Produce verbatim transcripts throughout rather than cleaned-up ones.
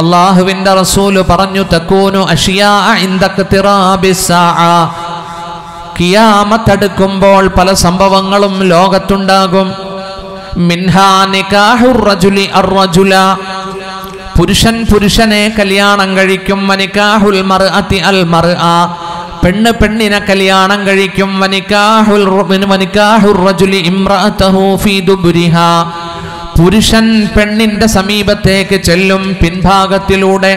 അല്ലാഹുവിന്റെ റസൂൽ പറഞ്ഞു, തകൂനു അഷിയാ ഇന്ദ ഖിറാബി സാഅ, ഖിയാമത്ത് അടുക്കുമ്പോൾ പല സംഭവങ്ങളും ലോകത്തുണ്ടാകും. മിൻഹാ നികാഹുർ റജുലി അർറജുല, പുരുഷൻ പുരുഷനെ കല്യാണം കഴിക്കും. വനികാഹുൽ മർഅതി അൽ മർഅ, പെണ്ണ് പെണ്ണിനെ കല്യാണം കഴിക്കും. വനികാഹുൽ വനികാഹുർ റജുലി ഇംറഅതഹു ഫീ ദുബ്രിഹാ, പുരുഷൻ പെണ്ണിന്റെ സമീപത്തേക്ക് ചെല്ലും പിൻഭാഗത്തിലൂടെ.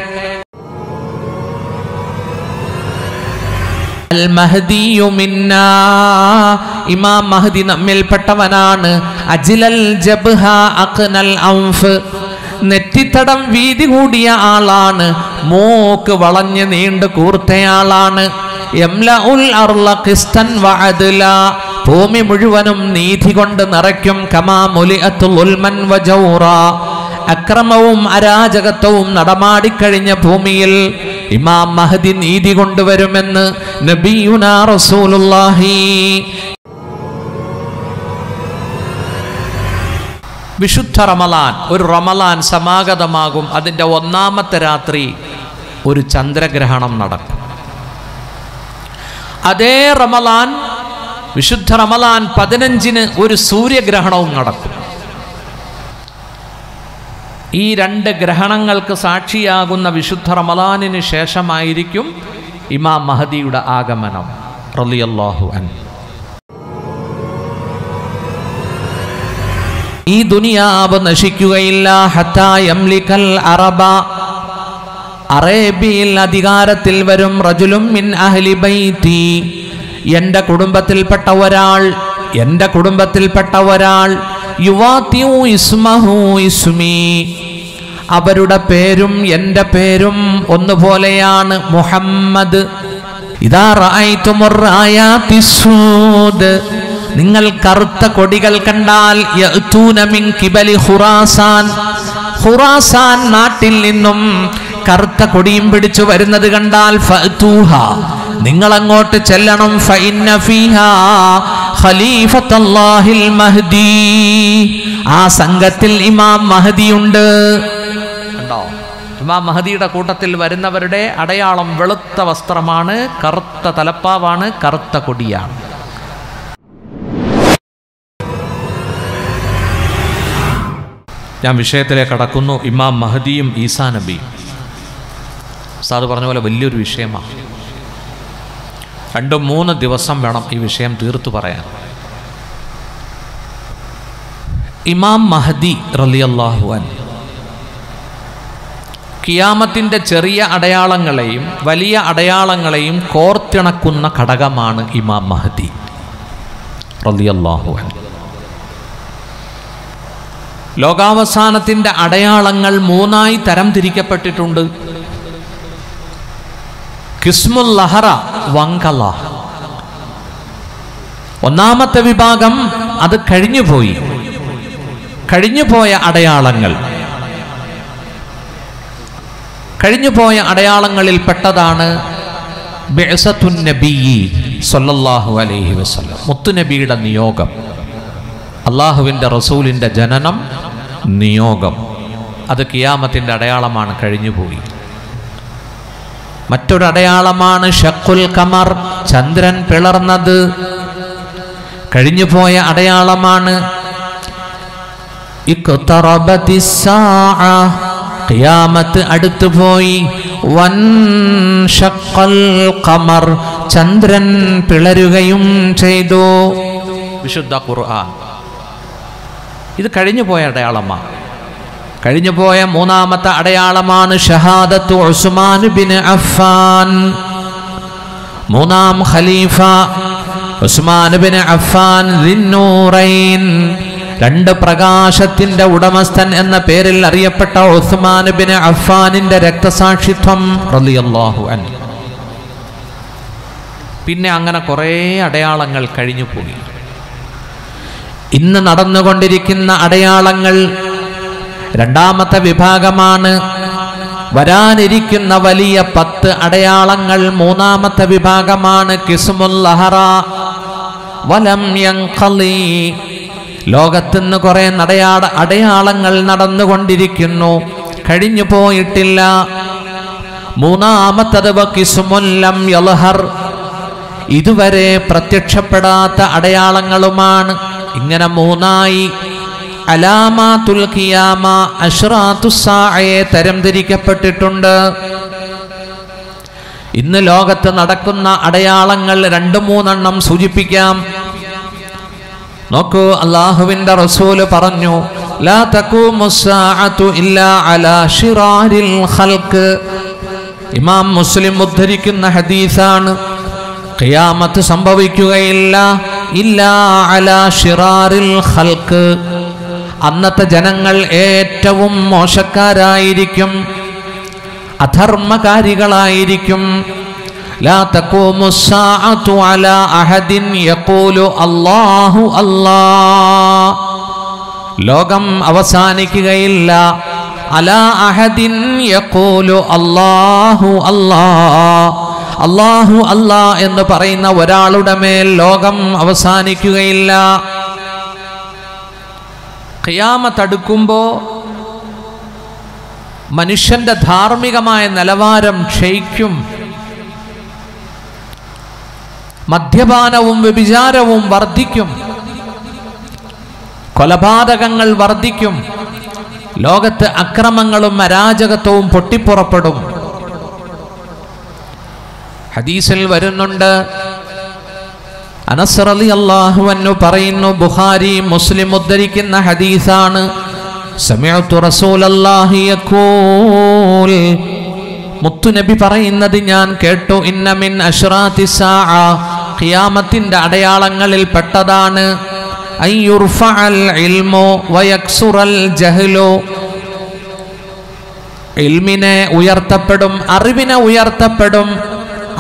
അൽ മഹ്ദിയു മിന്നാ, ഇമാം മഹ്ദി നമ്മിൽപ്പെട്ടവനാണ്. അജ്ലൽ ജബ്ഹ അഖ്നൽ അൻഫ്, നെറ്റിത്തടം വീതി കൂടിയ ആളാണ്. മൂക്ക് വളഞ്ഞ് നീണ്ടു കൂർത്തയാളാണ്. യംലഉൽ അർള ഖിസ്തൻ വഅദ്ല, ഭൂമി മുഴുവനും നീതി കൊണ്ട് നിറയ്ക്കും. കമാ മുലിഅത്തു ഉൽമൻ വജൗറ, അക്രമവും അരാജകത്വവും നടമാടിക്കഴിഞ്ഞ ഭൂമിയിൽ ഇമാം മഹ്ദി നീതി കൊണ്ടുവരുമെന്ന് നബിയുനാ റസൂലുള്ളാഹി. വിശുദ്ധ റമലാൻ, ഒരു റമലാൻ സമാഗതമാകും. അതിൻ്റെ ഒന്നാമത്തെ രാത്രി ഒരു ചന്ദ്രഗ്രഹണം നടക്കും. അതേ റമലാൻ, വിശുദ്ധ റമലാൻ പതിനഞ്ചിന് ഒരു സൂര്യഗ്രഹണവും നടക്കും. ഈ രണ്ട് ഗ്രഹണങ്ങൾക്ക് സാക്ഷിയാകുന്ന വിശുദ്ധ റമലാനിന് ശേഷമായിരിക്കും ഇമാം മഹദിയുടെ ആഗമനം റളിയല്ലാഹു അൻഹു. ഈ ദുനിയാവ് നശിക്കുകയില്ല. ഹത്താ യംലികൽ അറബ, അറേബ്യയിൽ അധികാരത്തിൽ വരും. റജുലും മിൻ അഹ്ലി ബൈതി, എൻ്റെ കുടുംബത്തിൽപ്പെട്ട ഒരാൾ എൻ്റെ കുടുംബത്തിൽപ്പെട്ട ഒരാൾ യുവാതിഉ ഇസ്മഹു ഇസ്മി, അവരുടെ പേരും എൻ്റെ പേരും ഒന്നുപോലെയാണ്. മുഹമ്മദ്. ഇദാ റഅയ്തുമുർ ആയാതി സൂദ്, നിങ്ങൾ കറുത്ത കൊടികൾ കണ്ടാൽ യഅ്തൂന മിൻ കിബലി ഖുറാസാൻ, ഖുറാസാൻ നാട്ടിൽ നിന്നും കറുത്ത കൊടിയും പിടിച്ചു വരുന്നത് കണ്ടാൽ ഫഅ്തൂഹ, നിങ്ങൾ അങ്ങോട്ട് ചെല്ലണം. ഫഇന്ന ഫീഹാ ഖലീഫത്തുല്ലാഹിൽ മഹ്ദി, ആ സംഘത്തിൽ ഇമാം മഹ്ദിയുണ്ട്. കണ്ടോ, ഇമാം മഹ്ദിയുടെ കൂട്ടത്തിൽ വരുന്നവരുടെ അടയാളം വെളുത്ത വസ്ത്രമാണ്, കറുത്ത തലപ്പാവാണ്, കറുത്ത കൊടിയാണ്. ഞാൻ വിഷയത്തിലേക്ക് കടക്കുന്നു. ഇമാം മഹ്ദിയും ഈസാ നബിയും സാദ് പറഞ്ഞ പോലെ വലിയൊരു വിഷയമാണ്. രണ്ടും മൂന്ന് ദിവസം വേണം ഈ വിഷയം തീർത്തു പറയാൻ. ഇമാം മഹ്ദി റളിയല്ലാഹു അൻഹു ഖിയാമത്തിൻ്റെ ചെറിയ അടയാളങ്ങളെയും വലിയ അടയാളങ്ങളെയും കോർത്തിണക്കുന്ന ഘടകമാണ് ഇമാം മഹ്ദി റളിയല്ലാഹു അൻഹു. ലോകാവസാനത്തിൻ്റെ അടയാളങ്ങൾ മൂന്നായി തരം തിരിക്കപ്പെട്ടിട്ടുണ്ട്. കിസ്മുൽ ലഹറ, വങ്കല. ഒന്നാമത്തെ വിഭാഗം അത് കഴിഞ്ഞുപോയി, കഴിഞ്ഞുപോയ അടയാളങ്ങൾ. കഴിഞ്ഞുപോയ അടയാളങ്ങളിൽ പെട്ടതാണ് ബഅ്സത്തുൻ നബി സല്ലല്ലാഹു അലൈഹി വസല്ലം, മുത്തുനബിയുടെ നിയോഗം, അള്ളാഹുവിൻ്റെ റസൂലിൻ്റെ ജനനം, നിയോഗം. അത് കിയാമത്തിൻ്റെ അടയാളമാണ്, കഴിഞ്ഞുപോയി. മറ്റൊരടയാളമാണ് ഷഖുൽ ഖമർ, ചന്ദ്രൻ പിളർന്നത്, കഴിഞ്ഞുപോയ അടയാളമാണ്. ഇഖ്തറബതിസ് സാഅ, ഖിയാമത്ത് അടുത്തുപോയി. വൻ ഷഖൽ ഖമർ, ചന്ദ്രൻ പിളരുകയും ചെയ്തു. വിശുദ്ധ ഖുർആൻ. ഇത് കഴിഞ്ഞുപോയ അടയാളമാണ്. കഴിഞ്ഞുപോയ മൂന്നാമത്തെ അടയാളമാണ് ഷഹാദത്തു ഉസ്മാൻ ബിൻ അഫ്ഫാൻ, മൂന്നാം ഖലീഫ ഉസ്മാൻ ബിൻ അഫ്ഫാൻ ദിന്നൂറൈൻ, രണ്ട് പ്രകാശത്തിൻ്റെ ഉടമസ്ഥൻ എന്ന പേരിൽ അറിയപ്പെട്ട ഉസ്മാൻ ബിൻ അഫ്ഫാനിൻ്റെ രക്തസാക്ഷിത്വം റളിയല്ലാഹു അൻഹു. പിന്നെ അങ്ങനെ കുറേ അടയാളങ്ങൾ കഴിഞ്ഞുപോയി. ഇന്ന് നടന്നുകൊണ്ടിരിക്കുന്ന അടയാളങ്ങൾ രണ്ടാമത്തെ വിഭാഗമാണ്. വരാനിരിക്കുന്ന വലിയ പത്ത് അടയാളങ്ങൾ മൂന്നാമത്തെ വിഭാഗമാണ്. കിസ്മുൽ ലഹറ വലം യൻഖലി, ലോകത്തുനിന്ന് കുറേ നടയാട അടയാളങ്ങൾ നടന്നുകൊണ്ടിരിക്കുന്നു. കഴിഞ്ഞു പോയിട്ടില്ല. മൂന്നാമത്തത് വക്കിസുമൊല്ലം യൽഹർ, ഇതുവരെ പ്രത്യക്ഷപ്പെടാത്ത അടയാളങ്ങളുമാണ്. ഇങ്ങനെ മൂന്നായി അലാമാതുൽ ഖിയാമ, അശ്റാത്തുസ്സാഅയെ തരംതിരിക്കപ്പെട്ടിട്ടുണ്ട്. ഇന്ന് ലോകത്ത് നടക്കുന്ന അടയാളങ്ങൾ രണ്ടു മൂന്നെണ്ണം സൂചിപ്പിക്കാം. നോക്കൂ, അല്ലാഹുവിൻ്റെ റസൂല് പറഞ്ഞു, ലാ തഖൂമുസ്സാഅതു ഇല്ലാ അലാ ശിറാരിൽ ഖൽഖ്. ഇമാം മുസ്ലിം ഉദ്ധരിക്കുന്ന ഹദീസാണ്. ഖിയാമത്ത് സംഭവിക്കുകയില്ല ഇല്ലാ അലാ ശിറാരിൽ ഖൽഖ്. അന്നത്തെ ജനങ്ങൾ ഏറ്റവും മോശക്കാരായിരിക്കും, അധർമ്മകാരികളായിരിക്കും. ലാ തഖൂമു സ്സാഅതു അലാ അഹദിൻ യഖൂലു അല്ലാഹു അല്ലാഹ്. ലോകം അവസാനിക്കുകയില്ല അലാ അഹദിൻ യഖൂലു അല്ലാഹു അല്ലാഹ്, അല്ലാഹു അല്ലാഹ് എന്ന് പറയുന്ന ഒരാളുടെ മേൽ ലോകം അവസാനിക്കുകയില്ല. ഖിയാമത്തടുക്കുമ്പോൾ മനുഷ്യൻ്റെ ധാർമ്മികമായ നിലവാരം ക്ഷയിക്കും. മദ്യപാനവും വ്യഭിചാരവും വർദ്ധിക്കും, കൊലപാതകങ്ങൾ വർദ്ധിക്കും, ലോകത്ത് അക്രമങ്ങളും അരാജകത്വവും പൊട്ടിപ്പുറപ്പെടും. ഹദീസിൽ വരുന്നുണ്ട്, അനസ് റളിയല്ലാഹു അൻഹു പറയുന്നു, ബുഖാരി മുസ്ലിം ഉദ്ധരിക്കുന്ന ഹദീസാണ്. സമീഅതു റസൂലല്ലാഹി യഖൂൽ, മുത്തുനബി പറയുന്നത് ഞാൻ കേട്ടു, ഇന്ന മിൻ അശ്റാത്തി സാഅ, ഖിയാമത്തിന്റെ അടയാളങ്ങളിൽ പെട്ടതാണ് അൻ യുർഫഅൽ ഇൽമു വയക്സുറൽ ജഹ്ലു, ഇൽമിനെ ഉയർത്തപ്പെടും, അറിവിനെ ഉയർത്തപ്പെടും,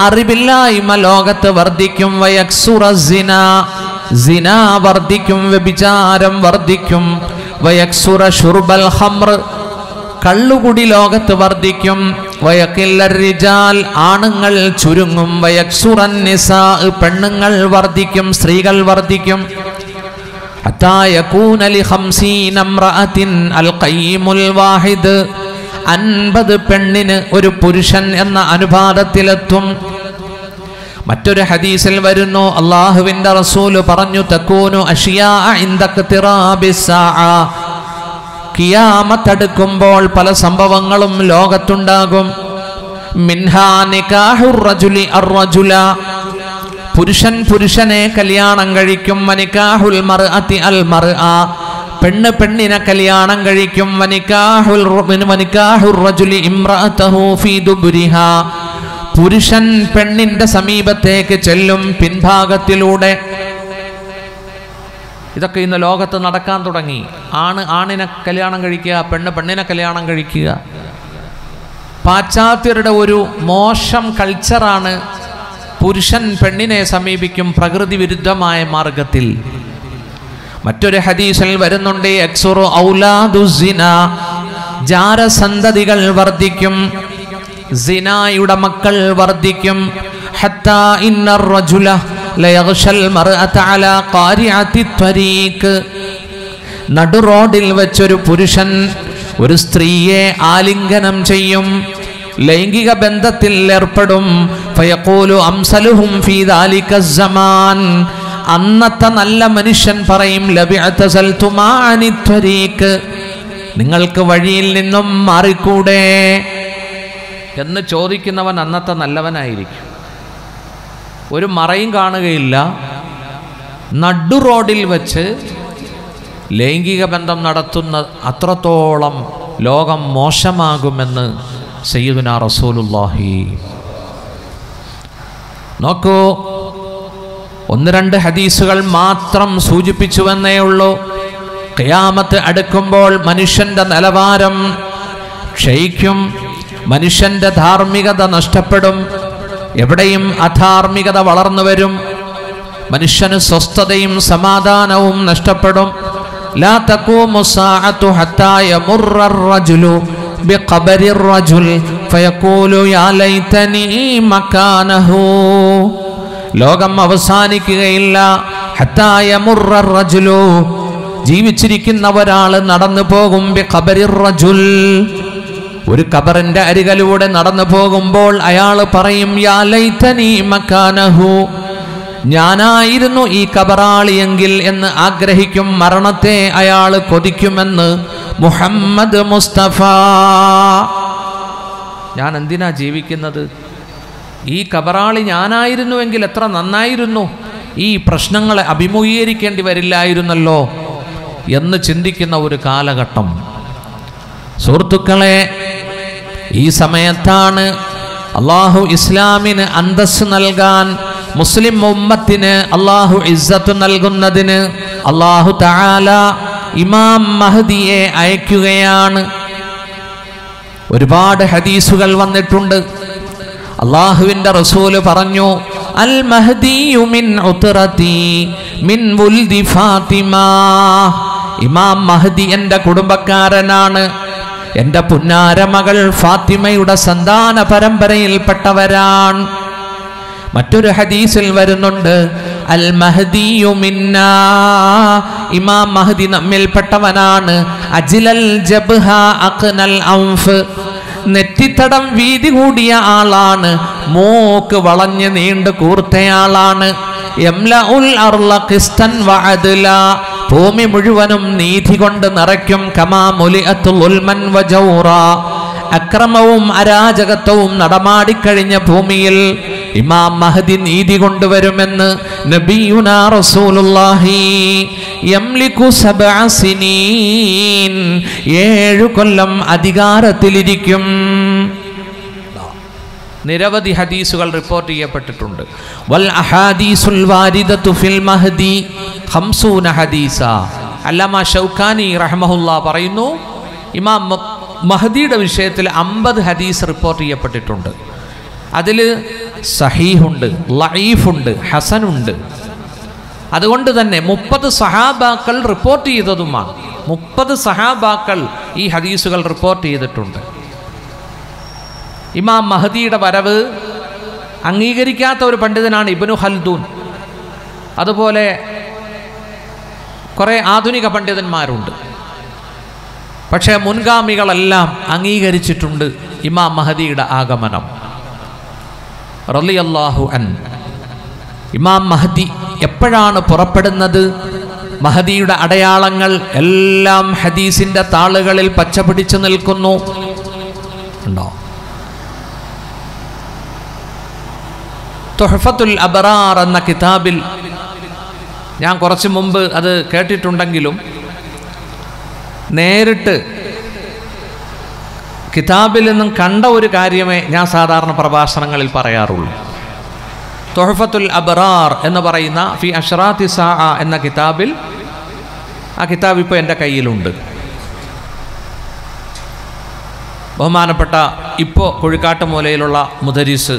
അറിവില്ലായ്മ ലോകത്ത് വർദ്ധിക്കും, വയക്സുറ സിന, സിന വർദ്ധിക്കും, വ്യഭിചാരം വർദ്ധിക്കും, വയക്സുറ ശുർബൽ ഹംർ, കള്ളുകുടി ലോകത്ത് വർദ്ധിക്കും, വയക്കില്ല റിജാൽ, ആണുങ്ങൾ ചുരുങ്ങും, വയക്സുറ നിസാ, പെണ്ണുങ്ങൾ വർദ്ധിക്കും, സ്ത്രീകൾ വർദ്ധിക്കും, ഹത്താ യകൂന ലി ഹംസീന ഇംറഅത്തിൻ അൽ ഖയ്യിമുൽ വാഹിദ്, അൻപത് പെണ്ണിന് ഒരു പുരുഷൻ എന്ന അനുപാതത്തിലെത്തും. മറ്റൊരു ഹദീസിൽ വരുന്നു, അള്ളാഹുവിൻ്റെ റസൂല് പറഞ്ഞു, തക്കൂനു അഷിയാ ഇൻദഖ്തിറാബിസ്സാഅ, ഖിയാമത്തടുക്കുമ്പോൾ പല സംഭവങ്ങളും ലോകത്തുണ്ടാകും. മിൻഹാ നികാഹുർ റജുലി അർറജുല, പുരുഷൻ പുരുഷനെ കല്യാണം കഴിക്കും, വനികാഹുൽ മർഅതി അൽ മർഅ, പെണ്ണ് പെണ്ണിനെ കല്യാണം കഴിക്കും, പുരുഷൻ പെണ്ണിന്റെ സമീപത്തേക്ക് ചെല്ലും പിൻഭാഗത്തിലൂടെ. ഇതൊക്കെ ഇന്ന് ലോകത്ത് നടക്കാൻ തുടങ്ങി. ആണ് ആണിനെ കല്യാണം കഴിക്കുക, പെണ്ണ് പെണ്ണിനെ കല്യാണം കഴിക്കുക. പാശ്ചാത്യരുടെ ഒരു മോശം കൾച്ചറാണ് പുരുഷൻ പെണ്ണിനെ സമീപിക്കും പ്രകൃതി വിരുദ്ധമായ മാർഗത്തിൽ. മറ്റൊരു ഹദീസിൽ വരുന്നുണ്ട്, യക്സുറു ഔലാദു സിന, ജാരസന്തതികൾ വർദ്ധിക്കും, സിനായുടെ മക്കൾ വർദ്ധിക്കും, ഹത്താ ഇന്നർ റജുല ലയഗ്ശൽ മർഅത അലാ ഖാരിഅതി ത്വരീഖ്, നടു റോഡിൽ വെച്ചൊരു പുരുഷൻ ഒരു സ്ത്രീയെ ആലിംഗനം ചെയ്യും, ലൈംഗിക ബന്ധത്തിൽ ഏർപ്പെടും. ഫയഖൂലു അംസലുഹും ഫീ ദാലിക സമാൻ, അന്നത്തെ നല്ല മനുഷ്യൻ പറയും, നിങ്ങൾക്ക് വഴിയിൽ നിന്നും മാറിക്കൂടെ എന്ന് ചോദിക്കുന്നവൻ അന്നത്തെ നല്ലവനായിരിക്കും. ഒരു മറയും കാണുകയില്ല. നടു റോഡിൽ വച്ച് ലൈംഗിക ബന്ധം നടത്തുന്ന അത്രത്തോളം ലോകം മോശമാകുമെന്ന് സയ്യിദുനാ റസൂലുള്ളാഹി. നോക്കൂ, ഒന്ന് രണ്ട് ഹദീസുകൾ മാത്രം സൂചിപ്പിച്ചുവെന്നേ ഉള്ളൂ. ഖിയാമത്ത് അടുക്കുമ്പോൾ മനുഷ്യൻ്റെ നിലവാരം ക്ഷയിക്കും, മനുഷ്യൻ്റെ ധാർമ്മികത നഷ്ടപ്പെടും, എവിടെയും അധാർമ്മികത വളർന്നു വരും, മനുഷ്യന് സ്വസ്ഥതയും സമാധാനവും നഷ്ടപ്പെടും. ലാ തഖൂമു സ്സാഅതു ഹത്താ യമുർറർ റജുലു ബിഖബരിർ റജുൽ ഫയഖൂലു യാ ലൈതനീ മകാനഹു, ലോകം അവസാനിക്കുകയില്ല. ഹത്തായ മുർറർ റജുലു, ജീവിച്ചിരിക്കുന്ന ഒരാൾ നടന്നു പോകും, ബിഖബരിർ റജുൽ, ഒരു ഖബറിന്റെ അരികിലൂടെ നടന്നു പോകുമ്പോൾ അയാൾ പറയും യാ ലൈതനി മകാനഹു, ഞാനായിരുന്നു ഈ ഖബറാളിയെങ്കിൽ എന്ന് ആഗ്രഹിക്കും. മരണത്തെ അയാൾ കൊതിക്കുമെന്ന് മുഹമ്മദ് മുസ്തഫ. ഞാൻ എന്തിനാ ജീവിക്കുന്നത്? ഈ ഖബറാളി ഞാനായിരുന്നുവെങ്കിൽ എത്ര നന്നായിരുന്നു, ഈ പ്രശ്നങ്ങളെ അഭിമുഖീകരിക്കേണ്ടി വരില്ലായിരുന്നല്ലോ എന്ന് ചിന്തിക്കുന്ന ഒരു കാലഘട്ടം. സുഹൃത്തുക്കളെ, ഈ സമയത്താണ് അള്ളാഹു ഇസ്ലാമിന് അന്തസ് നൽകാൻ, മുസ്ലിം ഉമ്മത്തിന് അള്ളാഹു ഇസ്സത്ത് നൽകുന്നതിന് അള്ളാഹു തആല ഇമാം മഹദിയെ അയക്കുകയാണ്. ഒരുപാട് ഹദീസുകൾ വന്നിട്ടുണ്ട്. അള്ളാഹുവിൻ്റെ റസൂല് പറഞ്ഞു, അൽ മഹദിയു മിൻ ഉത്റതി മിൻ വുൽദി ഫാത്തിമ. ഇമാം മഹദി എൻ്റെ കുടുംബക്കാരനാണ്, എൻ്റെ പുന്നാരമകൾ ഫാത്തിമയുടെ സന്താന പരമ്പരയിൽപ്പെട്ടവരാണ്. മറ്റൊരു ഹദീസിൽ വരുന്നുണ്ട്, അൽ മഹദിയു മിന്നാ, ഇമാം മഹദി നമ്മിൽപ്പെട്ടവനാണ്. അജ്ലൽ ജബ്ഹ അഖ്നൽ അൻഫ്, നെറ്റിത്തടം വീതി കൂടിയ ആളാണ്, മൂക്ക് വളഞ്ഞ് നീണ്ടു കൂർത്തയാളാണ്. യംലഉൽ അർള ഖിസ്തൻ വഅദ്ല, ഭൂമി മുഴുവനും നീതി കൊണ്ട് നിറയ്ക്കും. കമാ മുലിഅത്തുൽ ഉൽമൻ വജൗറ, അക്രമവും അരാജകത്വവും നടമാടിക്കഴിഞ്ഞ ഭൂമിയിൽ ഇമാം മഹദി നീതി കൊണ്ടുവരുമെന്ന് നബിയുനാ റസൂലുള്ളാഹി. യംലികു സബ്അ സിനീൻ, ഏഴു കൊല്ലം അധികാരത്തിലിരിക്കും. നിരവധി ഹദീസുകൾ റിപ്പോർട്ട് ചെയ്യപ്പെട്ടിട്ടുണ്ട്. വൽ അഹാദീസുൽ വാരിദതു ഫിൽ മഹദി ഖംസൂന ഹദീസ. അല്ലാമ ഷൗക്കാനി റഹ്മഹുല്ലാ പറയുന്നു, ഇമാം മഹദിയുടെ വിഷയത്തിൽ അമ്പത് ഹദീസ് റിപ്പോർട്ട് ചെയ്യപ്പെട്ടിട്ടുണ്ട്. അതിൽ സഹീഹുണ്ട്, ലഈഫുണ്ട്, ഹസനുണ്ട്. അതുകൊണ്ട് തന്നെ മുപ്പത് സഹാബാക്കൾ റിപ്പോർട്ട് ചെയ്തതുമാണ്. മുപ്പത് സഹാബാക്കൾ ഈ ഹദീസുകൾ റിപ്പോർട്ട് ചെയ്തിട്ടുണ്ട്. ഇമാം മഹദിയുടെ വരവ് അംഗീകരിക്കാത്ത ഒരു പണ്ഡിതനാണ് ഇബ്നു ഖൽദൂൻ. അതുപോലെ കുറേ ആധുനിക പണ്ഡിതന്മാരുണ്ട്. പക്ഷേ മുൻഗാമികളെല്ലാം അംഗീകരിച്ചിട്ടുണ്ട് ഇമാം മഹദിയുടെ ആഗമനം. റളിയല്ലാഹു അൻ, ഇമാം മഹദി എപ്പോഴാണ് പുറപ്പെടുന്നത്? മഹദിയുടെ അടയാളങ്ങൾ എല്ലാം ഹദീസിൻ്റെ താളുകളിൽ പച്ച പിടിച്ചു നിൽക്കുന്നു. ഉണ്ടോ? തുഹ്ഫത്തുൽ അബ്റാർ എന്ന കിതാബിൽ, ഞാൻ കുറച്ച് മുമ്പ് അത് കേട്ടിട്ടുണ്ടെങ്കിലും നേരിട്ട് കിതാബിൽ നിന്നും കണ്ട ഒരു കാര്യമേ ഞാൻ സാധാരണ പ്രഭാഷണങ്ങളിൽ പറയാറുള്ളൂ. തുഹ്ഫത്തുൽ അബ്റാർ എന്ന് പറയുന്ന ഫി അഷ്റാത്തി സാഅ എന്ന കിതാബിൽ, ആ കിതാബ് ഇപ്പോൾ എൻ്റെ കയ്യിലുണ്ട്. ബഹുമാനപ്പെട്ട ഇപ്പോൾ കൊഴിക്കാട്ട് മൂലയിലുള്ള മുദരിസ്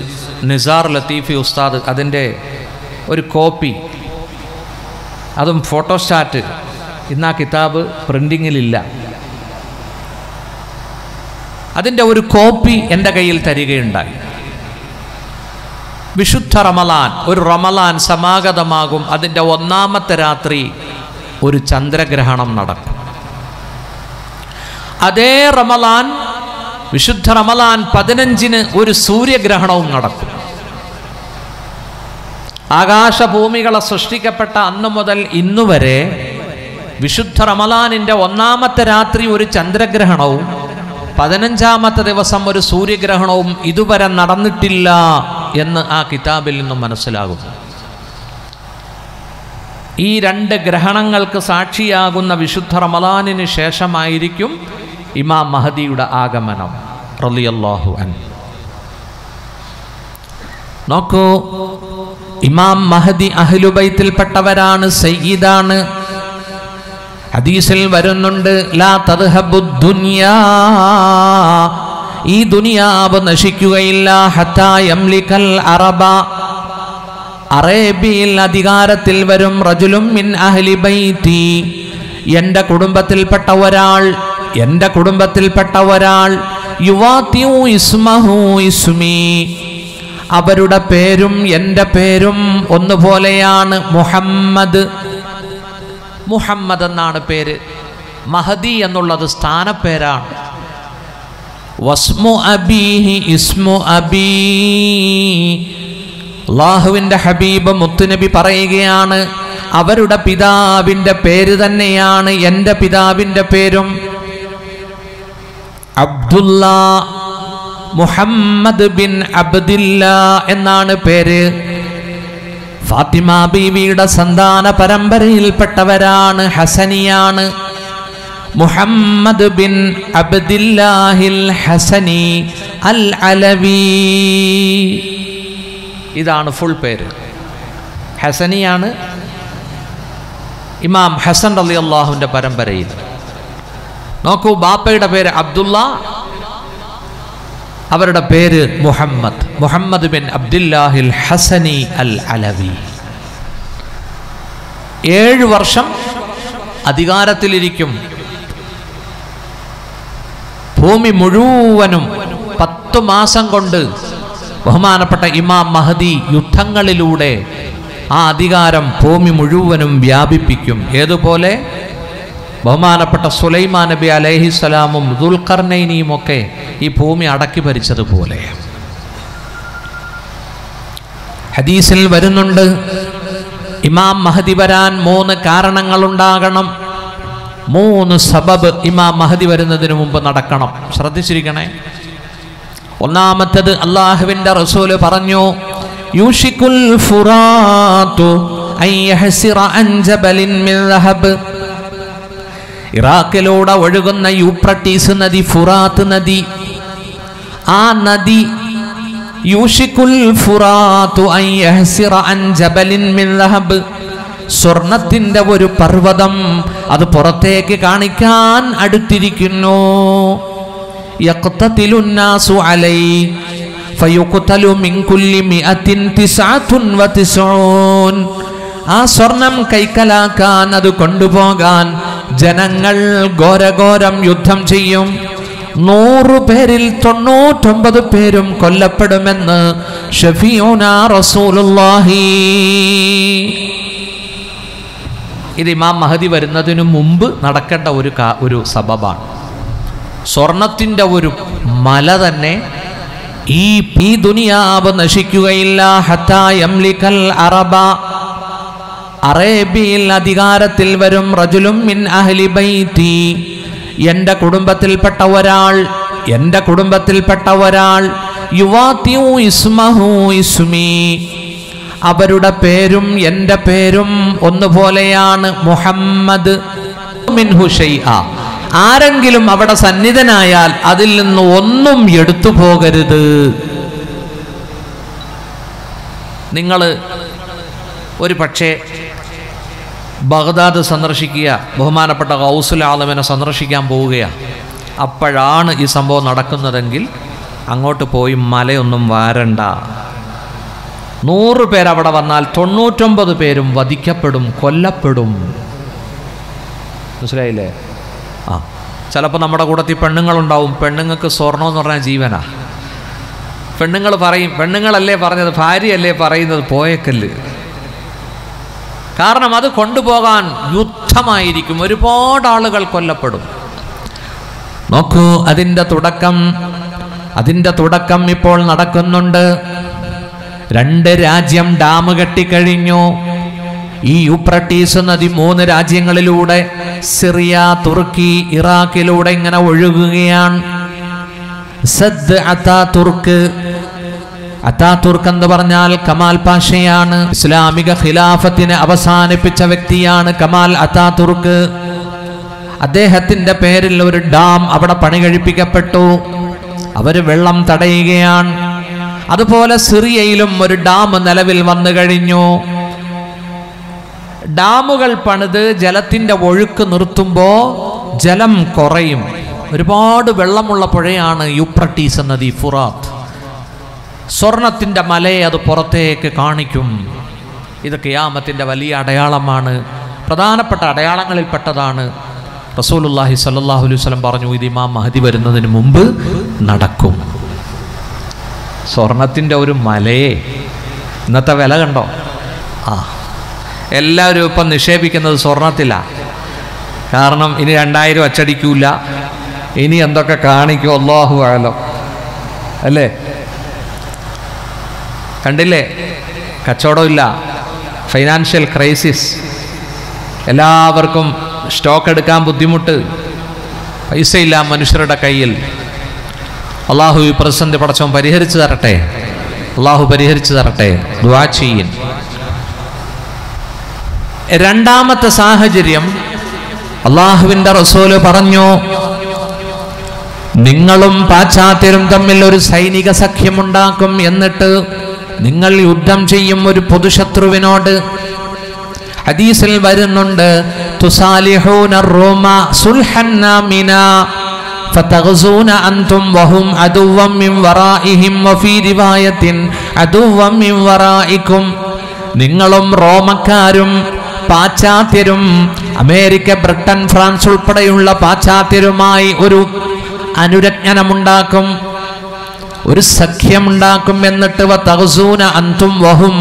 നിസാർ ലത്തീഫി ഉസ്താദ് അതിൻ്റെ ഒരു കോപ്പി, അതും ഫോട്ടോസ്റ്റാറ്റ്. ഇന്ന് ആ കിതാബ് പ്രിൻറ്റിങ്ങിലില്ല. അതിൻ്റെ ഒരു കോപ്പി എൻ്റെ കയ്യിൽ തരികയുണ്ടായി. വിശുദ്ധ റമലാൻ, ഒരു റമലാൻ സമാഗതമാകും, അതിൻ്റെ ഒന്നാമത്തെ രാത്രി ഒരു ചന്ദ്രഗ്രഹണം നടക്കും. അതേ റമലാൻ, വിശുദ്ധ റമലാൻ പതിനഞ്ചിന് ഒരു സൂര്യഗ്രഹണവും നടക്കും. ആകാശഭൂമികളെ സൃഷ്ടിക്കപ്പെട്ട അന്നു മുതൽ ഇന്നുവരെ വിശുദ്ധ റമലാനിൻ്റെ ഒന്നാമത്തെ രാത്രി ഒരു ചന്ദ്രഗ്രഹണവും പതിനഞ്ചാമത്തെ ദിവസം ഒരു സൂര്യഗ്രഹണവും ഇതുവരെ നടന്നിട്ടില്ല എന്ന് ആ കിതാബിൽ നിന്നും മനസ്സിലാകും. ഈ രണ്ട് ഗ്രഹണങ്ങൾക്ക് സാക്ഷിയാകുന്ന വിശുദ്ധ റമലാനിന് ശേഷമായിരിക്കും ഇമാം മഹദിയുടെ ആഗമനം. റളിയല്ലാഹു അൻഹു. നോക്കൂ, ഇമാം മഹദി അഹ്ലുബൈത്തിൽപ്പെട്ടവരാണ്, സയ്യിദാണ്. ഹദീസിൽ വരുന്നുണ്ട്, ലാ തദ്ഹബു ദുനിയാ, ഈ ദുനിയാവ് നശിക്കുകയില്ല. ഹത്താ യംലികൽ അറബ, അറേബ്യയിൽ അധികാരത്തിൽ വരും. റജുലും മിൻ അഹ്ലി ബൈതി, എൻ്റെ കുടുംബത്തിൽപ്പെട്ട ഒരാൾ, എൻ്റെ കുടുംബത്തിൽപ്പെട്ട ഒരാൾ. യുവാതിഉ ഇസ്മഹു ഇസ്മി, അവരുടെ പേരും എൻ്റെ പേരും ഒന്നുപോലെയാണ്. മുഹമ്മദ്, മുഹമ്മദ് എന്നാണ് പേര്. മഹദി എന്നുള്ളത് സ്ഥാനപ്പേരാണ്. വസ്മു അബീഹി ഇസ്മു അബീ. അല്ലാഹുവിൻ്റെ ഹബീബ് മുത്തുനബി പറയുകയാണ്, അവരുടെ പിതാവിൻ്റെ പേര് തന്നെയാണ് എൻ്റെ പിതാവിൻ്റെ പേരും. അബ്ദുല്ല, മുഹമ്മദ് ബിൻ അബ്ദില്ല എന്നാണ് പേര്. ഫാത്തിമ ബീവിയുടെ സന്താന പരമ്പരയിൽപ്പെട്ടവരാണ്, ഹസനിയാണ്. മുഹമ്മദ് ബിൻ അബ്ദില്ലാഹിൽ ഹസനി അൽ അലവി, ഇതാണ് ഫുൾ പേര്. ഹസനിയാണ് ഇമാം ഹസൻ റളിയല്ലാഹുവിൻ്റെ പരമ്പരയിൽ. നോക്കൂ, ബാപ്പയുടെ പേര് അബ്ദുള്ള, അവരുടെ പേര് മുഹമ്മദ്, മുഹമ്മദ് ബിൻ അബ്ദില്ലാഹിൽ ഹസനി അൽ അലവി. ഏഴ് വർഷം അധികാരത്തിലിരിക്കും. ഭൂമി മുഴുവനും പത്തു മാസം കൊണ്ട് ബഹുമാനപ്പെട്ട ഇമാം മഹദി യുദ്ധങ്ങളിലൂടെ ആ അധികാരം ഭൂമി മുഴുവനും വ്യാപിപ്പിക്കും. ഏതുപോലെ ബഹുമാനപ്പെട്ട സുലൈമാൻ നബി അലൈഹിസ്സലാമും ദുൽഖർനൈനിയും ഒക്കെ ഈ ഭൂമി അടക്കി ഭരിച്ചതുപോലെ. ഹദീസിൽ വരുന്നുണ്ട്, ഇമാം മഹദി വരാൻ മൂന്ന് കാരണങ്ങളുണ്ടാകണം, മൂന്ന് സബബ് ഇമാം മഹദി വരുന്നതിന് മുമ്പ് നടക്കണം. ശ്രദ്ധിച്ചിരിക്കണേ. ഒന്നാമത്തേത്, അള്ളാഹുവിൻ്റെ റസൂല് പറഞ്ഞു, യൂഷിക്കുൽ ഫുറാത്തു അയ്ഹസിറ അൻ ജബലിൻ മിൻ ലഹബ്. ഇറാഖിലൂടെ ഒഴുകുന്ന യൂഫ്രട്ടീസ് നദി, ഫുറാത്ത് നദി, ആ നദി യൂഷിക്കുൽ ഫുറാത്തു അയ്ഹസിറ അൻ ജബലിൻ മിൻ ലഹബ്, സ്വർണത്തിൻ്റെ ഒരു പർവ്വതം അത് പുറത്തേക്ക് കാണിക്കാൻ അടുത്തിരിക്കുന്നു. യഖ്തതിലു الناس عليه فيقتل من كل مئة تسعة وتسعين. ആ സ്വർണം കൈക്കലാക്കാൻ, അത് കൊണ്ടുപോകാൻ ജനങ്ങൾ ഘോരഘോരം യുദ്ധം ചെയ്യും. നൂറ് പേരിൽ തൊണ്ണൂറ്റൊമ്പത് പേരും കൊല്ലപ്പെടുമെന്ന് ഷഫീഉനാ റസൂലുള്ളാഹി. ഇത് ഇമാം മഹദി വരുന്നതിനു മുമ്പ് നടക്കേണ്ട ഒരു ഒരു സബബാണ്. സ്വർണത്തിൻ്റെ ഒരു മല തന്നെ ഈ പി ദുനിയാവ് നശിക്കുകയില്ല. ഹത്താ യംലികൽ അറബ, അറേബ്യയിൽ അധികാരത്തിൽ വരും. റജുലും മിൻ അഹ്ലി ബൈതി, എൻ്റെ കുടുംബത്തിൽപ്പെട്ട ഒരാൾ, എൻ്റെ കുടുംബത്തിൽപ്പെട്ട ഒരാൾ, യുവാതിഉ ഇസ്മഹു ഇസ്മി, അവരുടെ പേരും എൻ്റെ പേരും ഒന്നുപോലെയാണ്, മുഹമ്മദ്. മിൻഹു ശൈഅ, ആരെങ്കിലും അവിടെ സന്നിധനായാൽ അതിൽ നിന്ന് ഒന്നും എടുത്തു പോകരുത്. നിങ്ങൾ ഒരു പക്ഷേ ബഗ്ദാദ് സന്ദർശിക്കുക, ബഹുമാനപ്പെട്ട ഗൗസുൽ ആലമിനെ സന്ദർശിക്കാൻ പോവുകയാണ്, അപ്പോഴാണ് ഈ സംഭവം നടക്കുന്നതെങ്കിൽ അങ്ങോട്ട് പോയി മലയൊന്നും വാരണ്ട. നൂറ് പേരവിടെ വന്നാൽ തൊണ്ണൂറ്റൊമ്പത് പേരും വധിക്കപ്പെടും, കൊല്ലപ്പെടും. മനസ്സിലായില്ലേ? ആ ചിലപ്പോൾ നമ്മുടെ കൂട്ടത്തിൽ പെണ്ണുങ്ങളുണ്ടാവും. പെണ്ണുങ്ങൾക്ക് സ്വർണം എന്ന് പറഞ്ഞാൽ ജീവനാ. പെണ്ണുങ്ങൾ പറയും, പെണ്ണുങ്ങളല്ലേ പറഞ്ഞത്, ഭാര്യയല്ലേ പറയുന്നത്, പോയേക്കല്ല്. കാരണം അത് കൊണ്ടുപോകാൻ യുദ്ധമായിരിക്കും, ഒരുപാട് ആളുകൾ കൊല്ലപ്പെടും. നോക്കൂ, അതിൻ്റെ തുടക്കം, അതിൻ്റെ തുടക്കം ഇപ്പോൾ നടക്കുന്നുണ്ട്. രണ്ട് രാജ്യം ഡാം കെട്ടിക്കഴിഞ്ഞു. ഈ യൂഫ്രട്ടീസ് നദി മൂന്ന് രാജ്യങ്ങളിലൂടെ, സിറിയ, തുർക്കി, ഇറാഖിലൂടെ ഇങ്ങനെ ഒഴുകുകയാണ്. സദ് അതാതുർക്ക്, അതാതുർക്ക് എന്ന് പറഞ്ഞാൽ കമാൽ പാഷയാണ്, ഇസ്ലാമിക ഖിലാഫത്തിനെ അവസാനിപ്പിച്ച വ്യക്തിയാണ് കമാൽ അതാതുർക്ക്. അദ്ദേഹത്തിൻ്റെ പേരിൽ ഒരു ഡാം അവിടെ പണി കഴിപ്പിക്കപ്പെട്ടു, അവർ വെള്ളം തടയുകയാണ്. അതുപോലെ സിറിയയിലും ഒരു ഡാം നിലവിൽ വന്നു കഴിഞ്ഞു. ഡാമുകൾ പണിത് ജലത്തിൻ്റെ ഒഴുക്ക് നിർത്തുമ്പോൾ ജലം കുറയും. ഒരുപാട് വെള്ളമുള്ള പുഴയാണ് യൂഫ്രട്ടീസ് നദി, ഫുറാത്ത്. സ്വർണത്തിൻ്റെ മലയെ അത് പുറത്തേക്ക് കാണിക്കും. ഇത് ഖിയാമത്തിൻ്റെ വലിയ അടയാളമാണ്, പ്രധാനപ്പെട്ട അടയാളങ്ങളിൽപ്പെട്ടതാണ്. റസൂലുള്ളാഹി സ്വല്ലല്ലാഹു അലൈഹി വസല്ലം പറഞ്ഞു, ഇത് ഇമാം മഹദി വരുന്നതിന് മുമ്പ് നടക്കും. സ്വർണത്തിൻ്റെ ഒരു മലയെ, ഇന്നത്തെ വില കണ്ടോ? ആ എല്ലാവരും ഇപ്പം നിക്ഷേപിക്കുന്നത് സ്വർണത്തിലാണ്. കാരണം ഇനി രണ്ടായിരം അച്ചടിക്കൂല, ഇനി എന്തൊക്കെ കാണിക്കും അല്ലാഹു അഅലം അല്ലേ. കണ്ടില്ലേ, കച്ചവടമില്ല, ഫൈനാൻഷ്യൽ ക്രൈസിസ്, എല്ലാവർക്കും സ്റ്റോക്ക് എടുക്കാൻ ബുദ്ധിമുട്ട്, പൈസയില്ല മനുഷ്യരുടെ കയ്യിൽ. അള്ളാഹു ഈ പ്രതിസന്ധി പടച്ചവൻ പരിഹരിച്ചു തരട്ടെ, അള്ളാഹു പരിഹരിച്ചു തരട്ടെ, ദുആ ചെയ്യൻ. രണ്ടാമത്തെ സാഹചര്യം, അള്ളാഹുവിൻ്റെ റസൂല് പറഞ്ഞു, നിങ്ങളും പാശ്ചാത്യരും തമ്മിൽ ഒരു സൈനിക സഖ്യമുണ്ടാക്കും, എന്നിട്ട് നിങ്ങൾ യുദ്ധം ചെയ്യും ഒരു പൊതുശത്രുവിനോട്. ഹദീസിൽ വരുന്നുണ്ട്, തുസാലിഹൂന റോമ സുൽഹന്ന മിന ഫതഗസൂന അൻതും വഹും അദുവ്വൻ മിൻ വറാഇഹിം വഫീ റിവായത്തിൻ അദുവ്വൻ മിൻ വറാഇകും. നിങ്ങളും റോമക്കാരും പാശ്ചാത്യരും അമേരിക്ക, ബ്രിട്ടൻ, ഫ്രാൻസ് ഉൾപ്പെടെയുള്ള പാശ്ചാത്യരുമായി ഒരു അനുരഞ്ജനമുണ്ടാക്കും, ഒരു സഖ്യമുണ്ടാക്കും. എന്നിട്ട് വതഗസൂന അൻതും വഹും,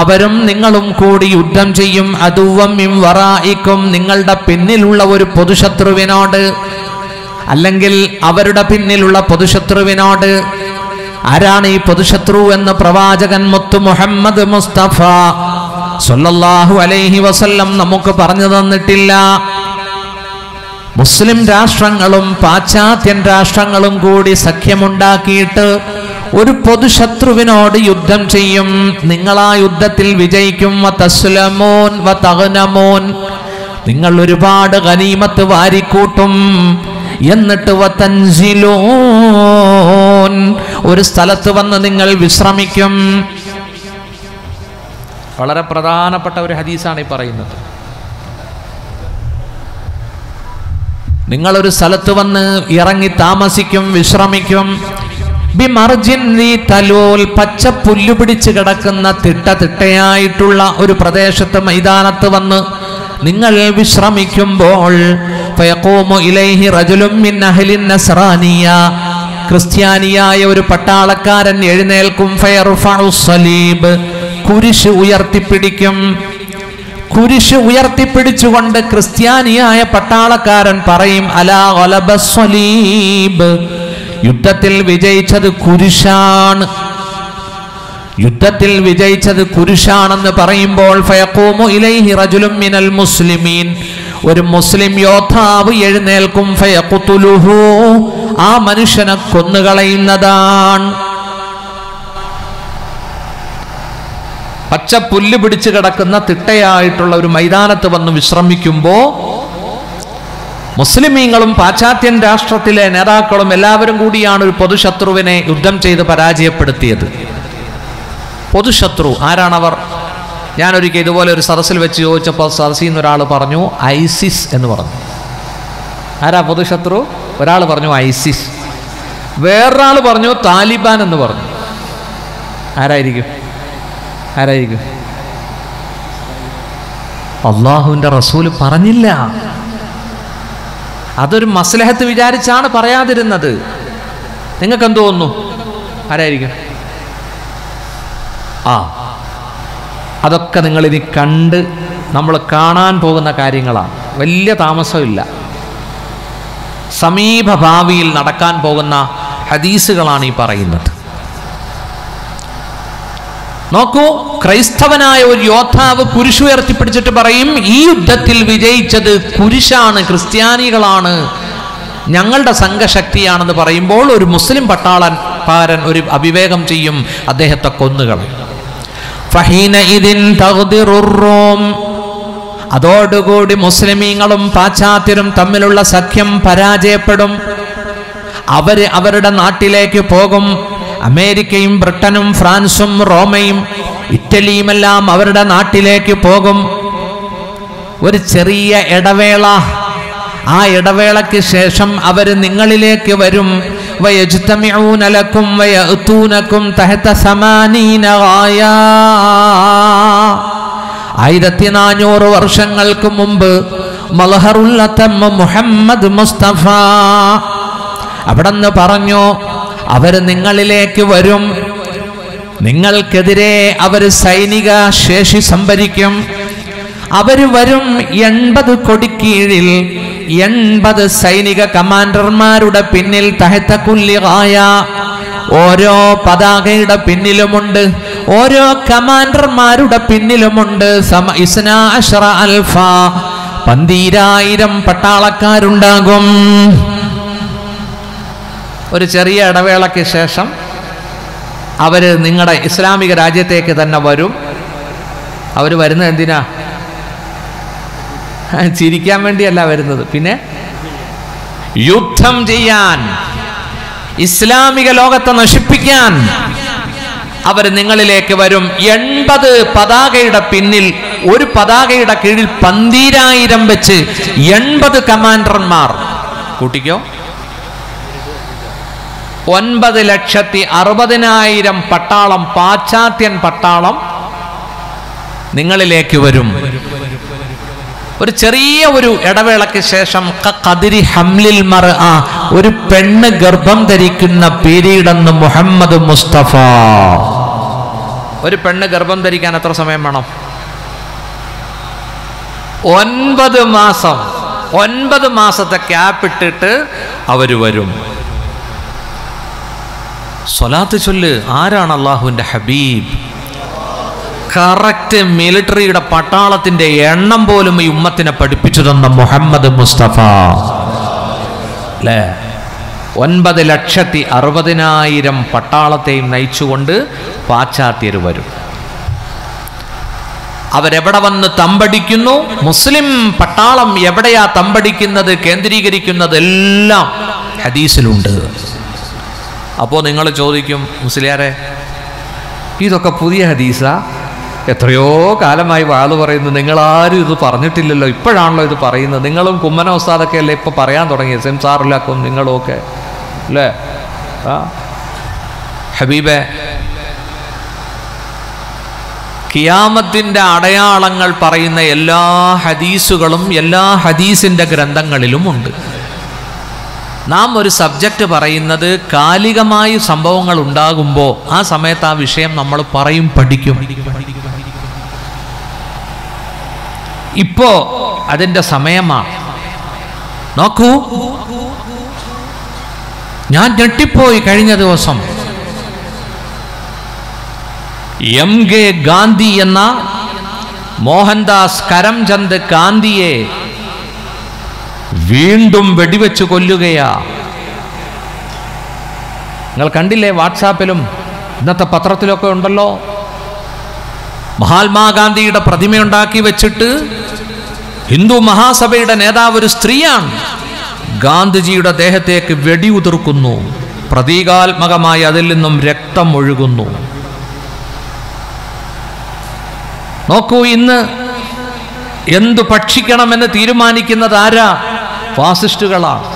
അവരും നിങ്ങളും കൂടി യുദ്ധം ചെയ്യും, അദുവ്വൻ മിൻ വറാഇകും, നിങ്ങളുടെ പിന്നിലുള്ള ഒരു പൊതുശത്രുവിനോട്, അല്ലെങ്കിൽ അവരുടെ പിന്നിലുള്ള പൊതുശത്രുവിനോട്. ആരാണ് ഈ പൊതുശത്രു എന്ന് പ്രവാചകൻ മുത്തു മുഹമ്മദ് മുസ്തഫ സല്ലല്ലാഹു അലൈഹി വസല്ലം നമുക്ക് പറഞ്ഞു തന്നിട്ടില്ല. മുസ്ലിം രാഷ്ട്രങ്ങളും പാശ്ചാത്യൻ രാഷ്ട്രങ്ങളും കൂടി സഖ്യമുണ്ടാക്കിയിട്ട് ഒരു പൊതുശത്രുവിനോട് യുദ്ധം ചെയ്യും, നിങ്ങളാ യുദ്ധത്തിൽ വിജയിക്കും, വതസ്ലമൂൻ വതഗ്നമൂൻ, നിങ്ങൾ ഒരുപാട് ഗനീമത്ത് വാരിക്കൂട്ടും. എന്നിട്ട് വതൻസിലൂൻ, ഒരു സ്ഥലത്ത് വന്ന് നിങ്ങൾ വിശ്രമിക്കും. വളരെ പ്രധാനപ്പെട്ട ഒരു ഹദീസാണ് ഈ പറയുന്നത്. നിങ്ങളൊരു സ്ഥലത്ത് വന്ന് ഇറങ്ങി താമസിക്കും, വിശ്രമിക്കും. ബിമർജിൻ നീ തലോൽ, പച്ച പുല്ലു പിടിച്ച് കിടക്കുന്ന തിട്ട തിട്ടയായിട്ടുള്ള ഒരു പ്രദേശത്ത് മൈതാനത്ത് വന്ന് നിങ്ങൾ വിശ്രമിക്കുമ്പോൾ, ഫയഖൂമു ഇലൈഹി റജുലുൻ മിൻ അഹ്ലിൻ നസ്രാനിയ, ക്രിസ്ത്യാനിയായ ഒരു പട്ടാളക്കാരൻ എഴുന്നേൽക്കും. ഫയർഫഉ സലീബ്, കുരിശ് ഉയർത്തിപ്പിടിക്കും. കുരിശ് ഉയർത്തിപ്പിടിച്ചുകൊണ്ട് ക്രിസ്ത്യാനിയായ പട്ടാളക്കാരൻ പറയും, അലാ ഗലബ സലീബ്, യുദ്ധത്തിൽ വിജയിച്ചത് കുരിശാണ്, യുദ്ധത്തിൽ വിജയിച്ചത് കുരിശാണെന്ന് പറയുമ്പോൾ, ഫയഖൂമു ഇലൈഹി റജുലുൻ മിനൽ മുസ്ലിമീൻ, ഒരു മുസ്ലിം യോദ്ധാവ് എഴുന്നേൽക്കും. ഫയഖുതുലുഹു, ആ മനുഷ്യനെ കൊന്നുകളയുന്നതാണ്. പച്ച പുല്ല് പിടിച്ചു കിടക്കുന്ന തിട്ടയായിട്ടുള്ള ഒരു മൈതാനത്ത് വന്ന് വിശ്രമിക്കുമ്പോ മുസ്ലിമീങ്ങളും പാശ്ചാത്യൻ രാഷ്ട്രത്തിലെ നേതാക്കളും എല്ലാവരും കൂടിയാണ് ഒരു പൊതുശത്രുവിനെ യുദ്ധം ചെയ്ത് പരാജയപ്പെടുത്തിയത്. പൊതുശത്രു ആരാണവർ? ഞാനൊരിക്കൽ ഇതുപോലെ ഒരു സദസ്സിൽ വെച്ച് ചോദിച്ചപ്പോൾ സദസ്സിൽ നിന്ന് ഒരാൾ പറഞ്ഞു ഐസിസ് എന്ന് പറഞ്ഞു. ആരാ പൊതുശത്രു? ഒരാൾ പറഞ്ഞു ഐസിസ്, വേറൊരാൾ പറഞ്ഞു താലിബാൻ എന്ന് പറഞ്ഞു. ആരായിരിക്കും ആരായിരിക്കും അള്ളാഹുവിൻ്റെ റസൂല് പറഞ്ഞില്ല. അതൊരു മസ്ലഹത്ത് വിചാരിച്ചാണ് പറയാതിരുന്നത്. നിങ്ങൾക്ക് എന്ത് തോന്നുന്നു? ആരായിരിക്കും? ആ, അതൊക്കെ നിങ്ങളിനി കണ്ട് നമ്മൾ കാണാൻ പോകുന്ന കാര്യങ്ങളാണ്. വലിയ താമസമില്ല, സമീപഭാവിയിൽ നടക്കാൻ പോകുന്ന ഹദീസുകളാണ് ഈ പറയുന്നത്. നോക്കൂ, ക്രൈസ്തവനായ ഒരു യോദ്ധാവ് കുരിശ് ഉയർത്തിപ്പിടിച്ചിട്ട് പറയും, ഈ യുദ്ധത്തിൽ വിജയിച്ചത് കുരിശാണ്, ക്രിസ്ത്യാനികളാണ്, ഞങ്ങളുടെ സംഘശക്തിയാണെന്ന് പറയുമ്പോൾ ഒരു മുസ്ലിം പട്ടാളക്കാരൻ ഒരു അവിവേകം ചെയ്യും, അദ്ദേഹത്തെ കൊന്നുകളയും. അതോടുകൂടി മുസ്ലിമീങ്ങളും പാശ്ചാത്യരും തമ്മിലുള്ള സഖ്യം പരാജയപ്പെടും. അവര് അവരുടെ നാട്ടിലേക്ക് പോകും. അമേരിക്കയും ബ്രിട്ടനും ഫ്രാൻസും റോമയും ഇറ്റലിയുമെല്ലാം അവരുടെ നാട്ടിലേക്ക് പോകും. ഒരു ചെറിയ ഇടവേള, ആ ഇടവേളയ്ക്ക് ശേഷം അവർ നിങ്ങളിലേക്ക് വരും. വയജ്തമിഊന ലക്കും വയഅതൂനക്കും തഹത സമാനീന ഗായ, ആയിരത്തി നാനൂറ് വർഷങ്ങൾക്ക് മുമ്പ് മൽഹറുൽ അതം മുഹമ്മദ് മുസ്തഫ അവിടെന്ന് പറഞ്ഞു, അവർ നിങ്ങളിലേക്ക് വരും, നിങ്ങൾക്കെതിരെ അവർ സൈനിക ശേഷി സംഭരിക്കും. അവർ വരും എൺപത് കൊടിക്കീഴിൽ എൺപത് സൈനിക കമാൻഡർമാരുടെ പിന്നിൽ തഹത്ത കുല്ലിഗായ ഓരോ പതാകയുടെ പിന്നിലുമുണ്ട്, ഓരോ കമാൻഡർമാരുടെ പിന്നിലുമുണ്ട് സമ ഇസ്നാ അശ്റ അൽഫ പന്തീരായിരം പട്ടാളക്കാരുണ്ടാകും. ഒരു ചെറിയ ഇടവേളയ്ക്ക് ശേഷം അവർ നിങ്ങളുടെ ഇസ്ലാമിക രാജ്യത്തേക്ക് തന്നെ വരും. അവർ വരുന്നത് എന്തിനാ? ചിരിക്കാൻ വേണ്ടിയല്ല വരുന്നത്, പിന്നെ യുദ്ധം ചെയ്യാൻ, ഇസ്ലാമിക ലോകത്തെ നശിപ്പിക്കാൻ അവർ നിങ്ങളിലേക്ക് വരും. എൺപത് പതാകയുടെ പിന്നിൽ, ഒരു പതാകയുടെ കീഴിൽ പന്തീരായിരം വെച്ച് എൺപത് കമാൻഡർമാർ. കൂട്ടിക്കോ, ഒൻപത് ലക്ഷത്തി അറുപതിനായിരം പട്ടാളം, പാശ്ചാത്യൻ പട്ടാളം നിങ്ങളിലേക്ക് വരും. ഒരു ചെറിയ ഒരു ഇടവേളയ്ക്ക് ശേഷം ഖദിരി ഹംലിൽ മർഅ ഒരു പെണ്ണ് ഗർഭം ധരിക്കുന്ന പീരീഡെന്ന് മുഹമ്മദ് മുസ്തഫ. ഒരു പെണ്ണ് ഗർഭം ധരിക്കാൻ എത്ര സമയം വേണം? ഒൻപത് മാസം. ഒൻപത് മാസത്തെ ക്യാപ്പ് ഇട്ടിട്ട് അവർ വരും. സ്വലാത്ത് ചൊല്ല്. ആരാണ് അള്ളാഹുവിൻ്റെ ഹബീബ്? കറക്റ്റ് മിലിറ്ററിയുടെ പട്ടാളത്തിന്റെ എണ്ണം പോലും ഈ ഉമ്മത്തിനെ പഠിപ്പിച്ചു തന്ന മുഹമ്മദ് മുസ്തഫ അല്ലേ? ഒൻപത് ലക്ഷത്തി അറുപതിനായിരം പട്ടാളത്തെയും നയിച്ചുകൊണ്ട് പാശ്ചാത്യർ വരും. അവരെവിടെ വന്ന് തമ്പടിക്കുന്നു? മുസ്ലിം പട്ടാളം എവിടെയാ തമ്പടിക്കുന്നത്, കേന്ദ്രീകരിക്കുന്നത് എല്ലാം ഹദീസിലുണ്ട്. അപ്പോൾ നിങ്ങൾ ചോദിക്കും, മുസ്ലിയാരെ ഇതൊക്കെ പുതിയ ഹദീസാ, എത്രയോ കാലമായി വാള് പറയുന്നു, നിങ്ങളാരും ഇത് പറഞ്ഞിട്ടില്ലല്ലോ, ഇപ്പോഴാണല്ലോ ഇത് പറയുന്നത്. നിങ്ങളും കുമ്മന ഉസ്താദൊക്കെ അല്ലേ ഇപ്പം പറയാൻ തുടങ്ങിയത്, സെംസാറിലാക്കും നിങ്ങളും ഒക്കെ അല്ലേ? ആ ഹബീബെ, ഖിയാമത്തിൻ്റെ അടയാളങ്ങൾ പറയുന്ന എല്ലാ ഹദീസുകളും എല്ലാ ഹദീസിൻ്റെ ഗ്രന്ഥങ്ങളിലും ഉണ്ട്. നാം ഒരു സബ്ജക്റ്റ് പറയുന്നത് കാലികമായി സംഭവങ്ങൾ ഉണ്ടാകുമ്പോൾ ആ സമയത്ത് ആ വിഷയം നമ്മൾ പറയും, പഠിക്കും. ഇപ്പോൾ അതിൻ്റെ സമയമാണ്. നോക്കൂ, ഞാൻ ഞെട്ടിപ്പോയി. കഴിഞ്ഞ ദിവസം എം കെ ഗാന്ധി എന്ന മോഹൻദാസ് കരംചന്ദ് ഗാന്ധിയെ വീണ്ടും വെടിവെച്ച് കൊല്ലുകയാ. നിങ്ങൾ കണ്ടില്ലേ, വാട്സാപ്പിലും ഇന്നത്തെ പത്രത്തിലൊക്കെ ഉണ്ടല്ലോ, മഹാത്മാഗാന്ധിയുടെ പ്രതിമയുണ്ടാക്കി വെച്ചിട്ട് ഹിന്ദു മഹാസഭയുടെ നേതാവ് ഒരു സ്ത്രീയാണ്, ഗാന്ധിജിയുടെ ദേഹത്തേക്ക് വെടിയുതിർക്കുന്നു. പ്രതീകാത്മകമായി അതിൽ നിന്നും രക്തം ഒഴുകുന്നു. നോക്കൂ, ഇന്ന് എന്തു ഭക്ഷിക്കണമെന്ന് തീരുമാനിക്കുന്നത് ആരാ? ഫാസിസ്റ്റുകളാണ്.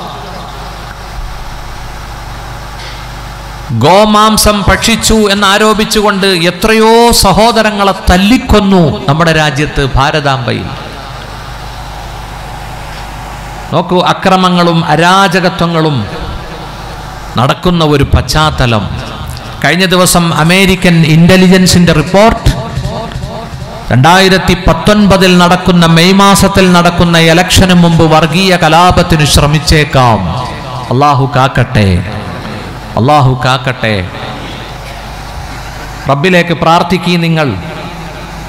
ഗോമാംസം ഭക്ഷിച്ചു എന്നാരോപിച്ചുകൊണ്ട് എത്രയോ സഹോദരങ്ങളെ തല്ലിക്കൊന്നു നമ്മുടെ രാജ്യത്ത്, ഭാരതാംബയിൽ. നോക്കൂ, അക്രമങ്ങളും അരാജകത്വങ്ങളും നടക്കുന്ന ഒരു പശ്ചാത്തലം. കഴിഞ്ഞ ദിവസം അമേരിക്കൻ ഇന്റലിജൻസിന്റെ റിപ്പോർട്ട്, രണ്ടായിരത്തി പത്തൊൻപതിൽ നടക്കുന്ന മെയ് മാസത്തിൽ നടക്കുന്ന ഇലക്ഷന് മുമ്പ് വർഗീയ കലാപത്തിന് ശ്രമിച്ചേക്കാം. അള്ളാഹു കാക്കട്ടെ, അള്ളാഹു കാക്കട്ടെ. റബ്ബിലേക്ക് പ്രാർത്ഥിക്കീ നിങ്ങൾ,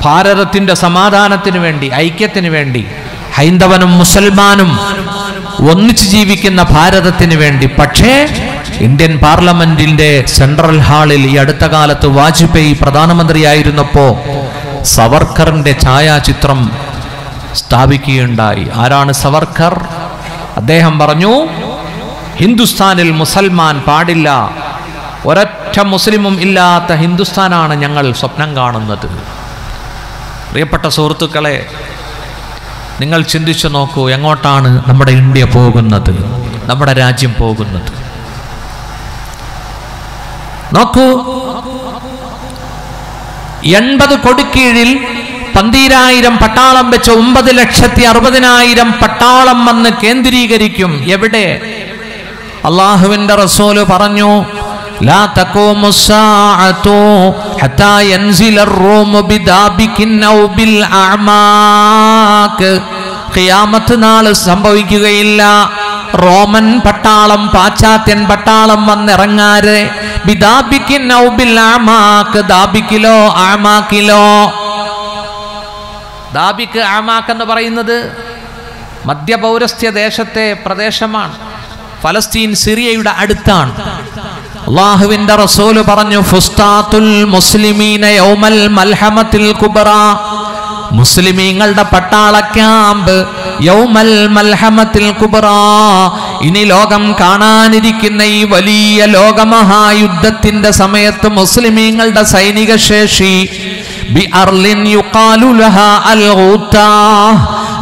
ഭാരതത്തിൻ്റെ സമാധാനത്തിന് വേണ്ടി, ഐക്യത്തിന് വേണ്ടി, ഹൈന്ദവനും മുസൽമാനും ഒന്നിച്ചു ജീവിക്കുന്ന ഭാരതത്തിന് വേണ്ടി. പക്ഷേ ഇന്ത്യൻ പാർലമെന്റിന്റെ സെൻട്രൽ ഹാളിൽ ഈ അടുത്ത കാലത്ത് വാജ്പേയി പ്രധാനമന്ത്രിയായിരുന്നപ്പോൾ സവർക്കറിന്റെ ഛായാചിത്രം സ്ഥാപിക്കുകയുണ്ടായി. ആരാണ് സവർക്കർ? അദ്ദേഹം പറഞ്ഞു, ഹിന്ദുസ്ഥാനിൽ മുസൽമാൻ പാടില്ല, ഒരൊറ്റ മുസ്ലിമും ഇല്ലാത്ത ഹിന്ദുസ്ഥാനാണ് ഞങ്ങൾ സ്വപ്നം കാണുന്നത്. പ്രിയപ്പെട്ട സുഹൃത്തുക്കളെ, നിങ്ങൾ ചിന്തിച്ചു നോക്കൂ, എങ്ങോട്ടാണ് നമ്മുടെ ഇന്ത്യ പോകുന്നത്, നമ്മുടെ രാജ്യം പോകുന്നത്. നോക്കൂ, എൺപത് കൊടുക്കീഴിൽ പന്തീരായിരം പട്ടാളം വെച്ച് ഒമ്പത് ലക്ഷത്തി അറുപതിനായിരം പട്ടാളം വന്ന് കേന്ദ്രീകരിക്കും. എവിടെ? അള്ളാഹുവിൻ്റെ റസൂല് പറഞ്ഞു, لا تقوم الساعة حتى ينزل الروم بدابك أو بالأعماك قيامت نال سنبويك إلا Roman Patalam Pachatyan Patalam Vandirangare Bidabikin Aubil Amak Dabikilo Amakilo Dabik Amak ennu parayunnathu Madhya Paurastya Deshathe Pradeshaman Palestine Siriyayude aduthan Allahuvinte Rasool paranju Fustatul Muslimina Yawmal Malhamatil Kubra മുസ്ലിമീങ്ങളുടെ പട്ടാള ക്യാമ്പ് യൗമൽ മൽഹമത്തിൽ കുബ്ര ഇനി ലോകം കാണാനിരിക്കുന്ന ഈ വലിയ ലോകമഹായുദ്ധത്തിന്റെ സമയത്ത് മുസ്ലിമീങ്ങളുടെ സൈനിക ശേഷി ബിഅർലിൻ യുഖാലു ലഹാ അൽ ഗൂതാ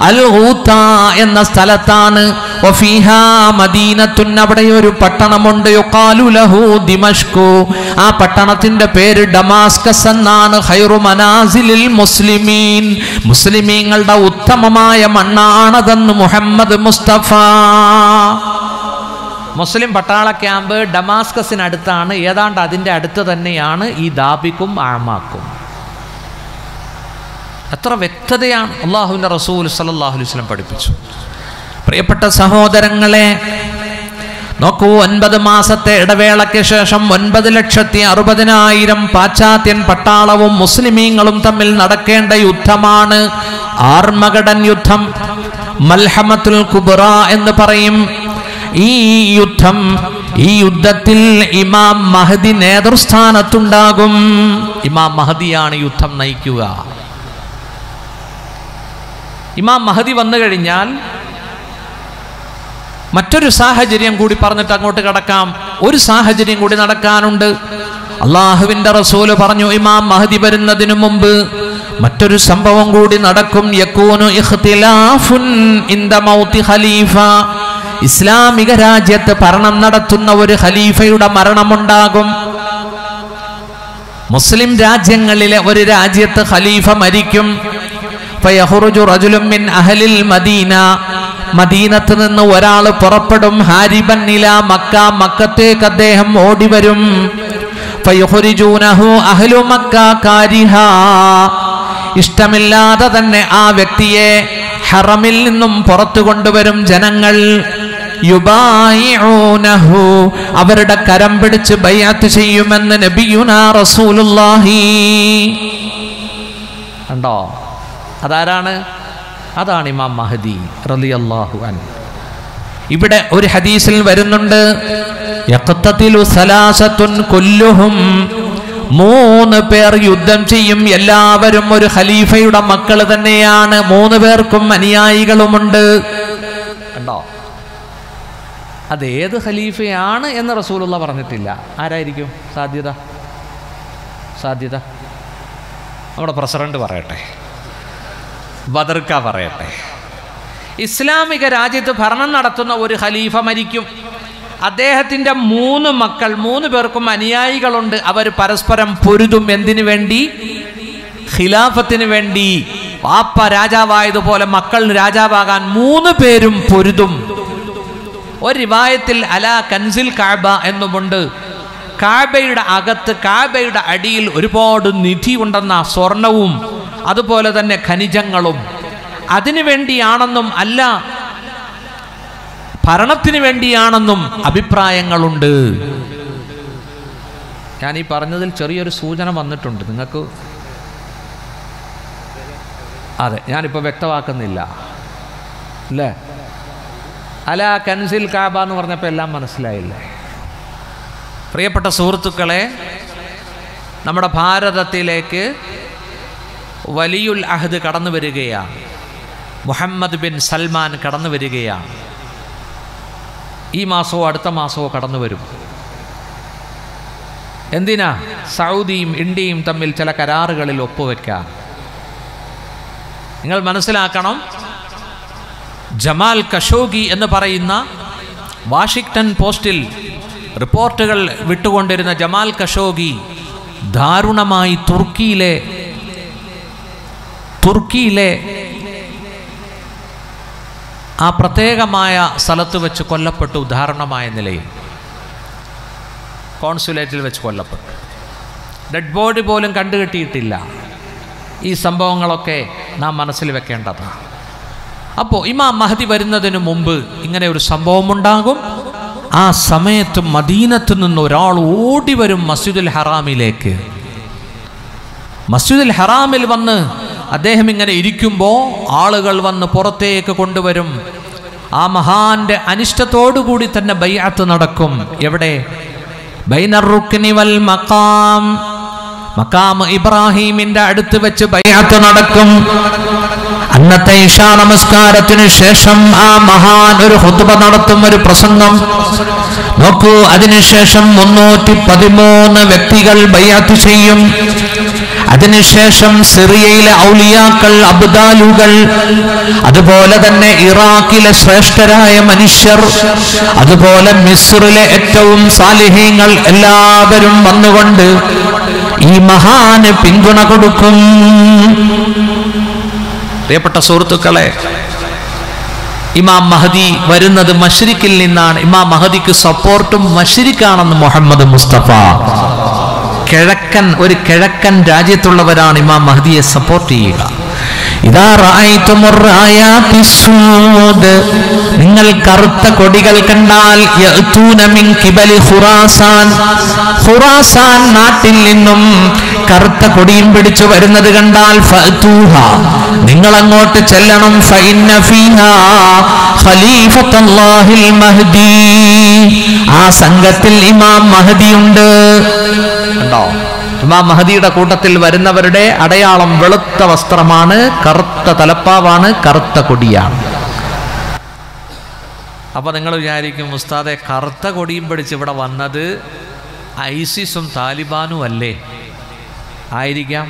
അൽ ഗൂതാ എന്ന സ്ഥലത്താണ് വഫീഹാ മദീനത്തുൻ അവിടെ ഒരു പട്ടണമുണ്ട് യുഖാലു ലഹു ദിമഷ്കു ആ പട്ടണത്തിന്റെ പേര് ഡമാസ്കസ് എന്നാണ് ഖൈറു മനാസിലിൽ മുസ്ലിമീൻ മുസ്ലിമീങ്ങളുടെ ഉത്തമമായ മണ്ണാണതെന്ന് മുഹമ്മദ് മുസ്തഫ മുസ്ലിം പട്ടാള ക്യാമ്പ് ഡമാസ്കസിനടുത്താണ് ഏതാണ്ട് അതിന്റെ അടുത്ത് തന്നെയാണ് ഈ ദാബിക്കും ആമാക്കും അത്ര വ്യക്തതയാണ് അല്ലാഹുവിന്റെ റസൂൽ സല്ലല്ലാഹു അലൈഹി വസല്ലം പഠിപ്പിച്ചു പ്രിയപ്പെട്ട സഹോദരങ്ങളെ നോക്കൂ ഒൻപത് മാസത്തെ ഇടവേളയ്ക്ക് ശേഷം ഒൻപത് ലക്ഷത്തി അറുപതിനായിരം പാശ്ചാത്യൻ പട്ടാളവും മുസ്ലിമീങ്ങളും തമ്മിൽ നടക്കേണ്ട യുദ്ധമാണ് ആർമഗഡൻ യുദ്ധം മൽഹമത്തുൽ കുബ്ര എന്ന് പറയും ഈ യുദ്ധം ഈ യുദ്ധത്തിൽ ഇമാം മഹദി നേതൃസ്ഥാനത്തുണ്ടാകും ഇമാം മഹദിയാണ് യുദ്ധം നയിക്കുക ഇമാം മഹദി വന്നു കഴിഞ്ഞാൽ മറ്റൊരു സാഹചര്യം കൂടി പറഞ്ഞിട്ട് അങ്ങോട്ട് കടക്കാം ഒരു സാഹചര്യം കൂടി നടക്കാനുണ്ട് അള്ളാഹുവിന്റെ റസൂല് പറഞ്ഞു ഇമാം മഹദി വരുന്നതിനു മുമ്പ് മറ്റൊരു സംഭവം കൂടി നടക്കും യകൂനു ഇഖ്തിലാഫുൻ ഇന്ദ മൗതി ഖലീഫ ഇസ്ലാമിക രാജ്യത്ത് ഭരണം നടത്തുന്ന ഒരു ഖലീഫയുടെ മരണമുണ്ടാകും മുസ്ലിം രാജ്യങ്ങളിലെ ഒരു രാജ്യത്ത് ഖലീഫ മരിക്കും ഫയഖുറുജു റജുലുൻ മിൻ അഹ്ലിൽ മദീന മദീനത്ത് നിന്ന് ഒരാൾ പുറപ്പെടും ഹാരിബൻ ഇല മക്ക മക്കത്തേക്ക് അദ്ദേഹം ഓടിവരും ഫയഖുരിജൂനഹു അഹ്ലു മക്ക കാരിഹ ഇഷ്ടമില്ലാതെ തന്നെ ആ വ്യക്തിയെ ഹറമിൽ നിന്നും പുറത്തു കൊണ്ടുവരും ജനങ്ങൾ യുബായിഊനഹു അവരുടെ കരം പിടിച്ച് ബൈഅത്ത് ചെയ്യുമെന്ന് നബിയുനാ റസൂലുള്ളാഹി കണ്ടോ അതാരാണ് അതാണ് ഇമാം മഹദി റളിയല്ലാഹു അൻഹു ഇവിടെ ഒരു ഹദീസിൽ വരുന്നുണ്ട് യഖ്തതിലു സലാസത്തുൻ കുല്ലുഹും മൂന്ന് പേർ യുദ്ധം ചെയ്യും എല്ലാവരും ഒരു ഖലീഫയുടെ മക്കൾ തന്നെയാണ് മൂന്ന് പേർക്കും അനുയായികളുമുണ്ട് കണ്ടോ അതേത് ഖലീഫയാണ് എന്ന് റസൂലുള്ള പറഞ്ഞിട്ടില്ല ആരായിരിക്കും സാധ്യത സാധ്യത നമ്മുടെ പ്രസിഡന്റ് പറയട്ടെ ബദർക്ക പറയട്ടെ ഇസ്ലാമിക രാജ്യത്ത് ഭരണം നടത്തുന്ന ഒരു ഖലീഫ മരിക്കും അദ്ദേഹത്തിൻ്റെ മൂന്ന് മക്കൾ മൂന്ന് പേർക്കും അനുയായികളുണ്ട് അവർ പരസ്പരം പൊരുതും എന്തിനു വേണ്ടി ഖിലാഫത്തിന് വേണ്ടി വാപ്പ രാജാവായതുപോലെ മക്കൾ രാജാവാകാൻ മൂന്ന് പേരും പൊരുതും ഒരു റിവായത്തിൽ അലാ കൻസിൽ കഅബ എന്നുമുണ്ട് കഅബയുടെ അകത്ത് കഅബയുടെ അടിയിൽ ഒരുപാട് നിധി ഉണ്ടെന്ന സ്വർണവും അതുപോലെ തന്നെ ഖനിജങ്ങളും അതിനു വേണ്ടിയാണെന്നും അല്ല ഭരണത്തിന് വേണ്ടിയാണെന്നും അഭിപ്രായങ്ങളുണ്ട് ഞാൻ ഈ പറഞ്ഞതിൽ ചെറിയൊരു സൂചന വന്നിട്ടുണ്ട് നിങ്ങൾക്ക് അതെ ഞാനിപ്പോൾ വ്യക്തമാക്കുന്നില്ല അല്ലേ അല കൻസിൽ കഅബ എന്ന് പറഞ്ഞപ്പോൾ എല്ലാം മനസ്സിലായില്ലേ പ്രിയപ്പെട്ട സുഹൃത്തുക്കളെ നമ്മുടെ ഭാരതത്തിലേക്ക് വലിയുൽ അഹദ് കടന്നു വരികയാണ് മുഹമ്മദ് ബിൻ സൽമാൻ കടന്നു വരികയാണ് ഈ മാസമോ അടുത്ത മാസമോ കടന്നു വരും എന്തിനാ സൗദിയും ഇന്ത്യയും തമ്മിൽ ചില കരാറുകളിൽ ഒപ്പുവെക്കാം നിങ്ങൾ മനസ്സിലാക്കണം ജമാൽ കഷോഗി എന്ന് പറയുന്ന വാഷിങ്ടൺ പോസ്റ്റിൽ റിപ്പോർട്ടുകൾ വിട്ടുകൊണ്ടിരുന്ന ജമാൽ കഷോഗി ദാരുണമായി തുർക്കിയിലെ തുർക്കിയിലെ ആ പ്രത്യേകമായ സ്ഥലത്ത് വെച്ച് കൊല്ലപ്പെട്ടു ഉദാഹരണമായ നിലയിൽ കോൺസുലേറ്റിൽ വെച്ച് കൊല്ലപ്പെട്ടു. ഡെഡ് ബോഡി പോലും കണ്ടുകെട്ടിയിട്ടില്ല. ഈ സംഭവങ്ങളൊക്കെ നാം മനസ്സിൽ വെക്കേണ്ടതാണ്. അപ്പോൾ ഇമാം മഹദി വരുന്നതിന് മുമ്പ് ഇങ്ങനെ ഒരു സംഭവമുണ്ടാകും. ആ സമയത്ത് മദീനത്ത് നിന്ന് ഒരാൾ ഓടി വരും മസ്ജിദുൽ ഹറാമിലേക്ക്. മസ്ജിദുൽ ഹറാമിൽ വന്ന് അദ്ദേഹം ഇങ്ങനെ ഇരിക്കുമ്പോൾ ആളുകൾ വന്ന് പുറത്തേക്ക് കൊണ്ടുവരും. ആ മഹാന്റെ അനിഷ്ടത്തോടുകൂടി തന്നെ ബൈഅത്ത് നടക്കും. എവിടെ? ബൈനർ റുക്നി വൽ മഖാം, മഖാം ഇബ്രാഹിമിന്റെ അടുത്ത് വെച്ച് ബൈഅത്ത് നടക്കും. അന്നത്തെ ഇശാ നമസ്കാരത്തിന് ശേഷം ആ മഹാൻ ഒരു ഖുത്ബ നടത്തും, ഒരു പ്രസംഗം. നോക്കൂ, അതിനുശേഷം മുന്നൂറ്റി പതിമൂന്ന് വ്യക്തികൾ ബൈഅത്ത് ചെയ്യും. അതിനുശേഷം സിറിയയിലെ ഔലിയാക്കൾ, അബ്ദാലുകൾ, അതുപോലെ തന്നെ ഇറാഖിലെ ശ്രേഷ്ഠരായ മനുഷ്യർ, അതുപോലെ മിസ്റിലെ ഏറ്റവും സാലിഹീങ്ങൾ എല്ലാവരും വന്നുകൊണ്ട് ഈ മഹാന് പിന്തുണ കൊടുക്കും. പ്രിയപ്പെട്ട സുഹൃത്തുക്കളെ, ഇമാം മഹദി വരുന്നത് മശ്രിക്കിൽ നിന്നാണ്. ഇമാം മഹദിക്ക് സപ്പോർട്ടും മശ്രിക്കാണെന്ന് മുഹമ്മദ് മുസ്തഫ. കിഴക്കൻ, ഒരു കിഴക്കൻ രാജ്യത്തുള്ളവരാണ് ഇമാം മഹദിയെ സപ്പോർട്ട് ചെയ്യുക. ഇദാ റഅയ്തുമുർ ആയാതി സൂദ്, നിങ്ങൾ കറുത്ത കൊടികൾ കണ്ടാൽ യഅതൂന മിൻ കിബലി ഖുറാസാൻ, ഖുറാസാൻ നാട്ടിൽ നിന്നും കറുത്ത കൊടിയും പിടിച്ചു വരുന്നത് കണ്ടാൽ ഫഅതൂഹ, നിങ്ങൾ അങ്ങോട്ട് ചെല്ലണം. ഫഇന്ന ഫീഹാ ഖലീഫത്തുല്ലാഹിൽ മഹ്ദി, ആ സംഘത്തിൽ ഇമാം മഹദി ഉണ്ട്. ണ്ടോ ഇമാം മഹദിയുടെ കൂട്ടത്തിൽ വരുന്നവരുടെ അടയാളം വെളുത്ത വസ്ത്രമാണ്, കറുത്ത തലപ്പാവാണ്, കറുത്ത കൊടിയാണ്. അപ്പൊ നിങ്ങൾ വിചാരിക്കും, ഉസ്താദെ കറുത്ത കൊടിയും പിടിച്ച് ഇവിടെ വന്നത് ഐസിസും താലിബാനും അല്ലേ? ആയിരിക്കാം.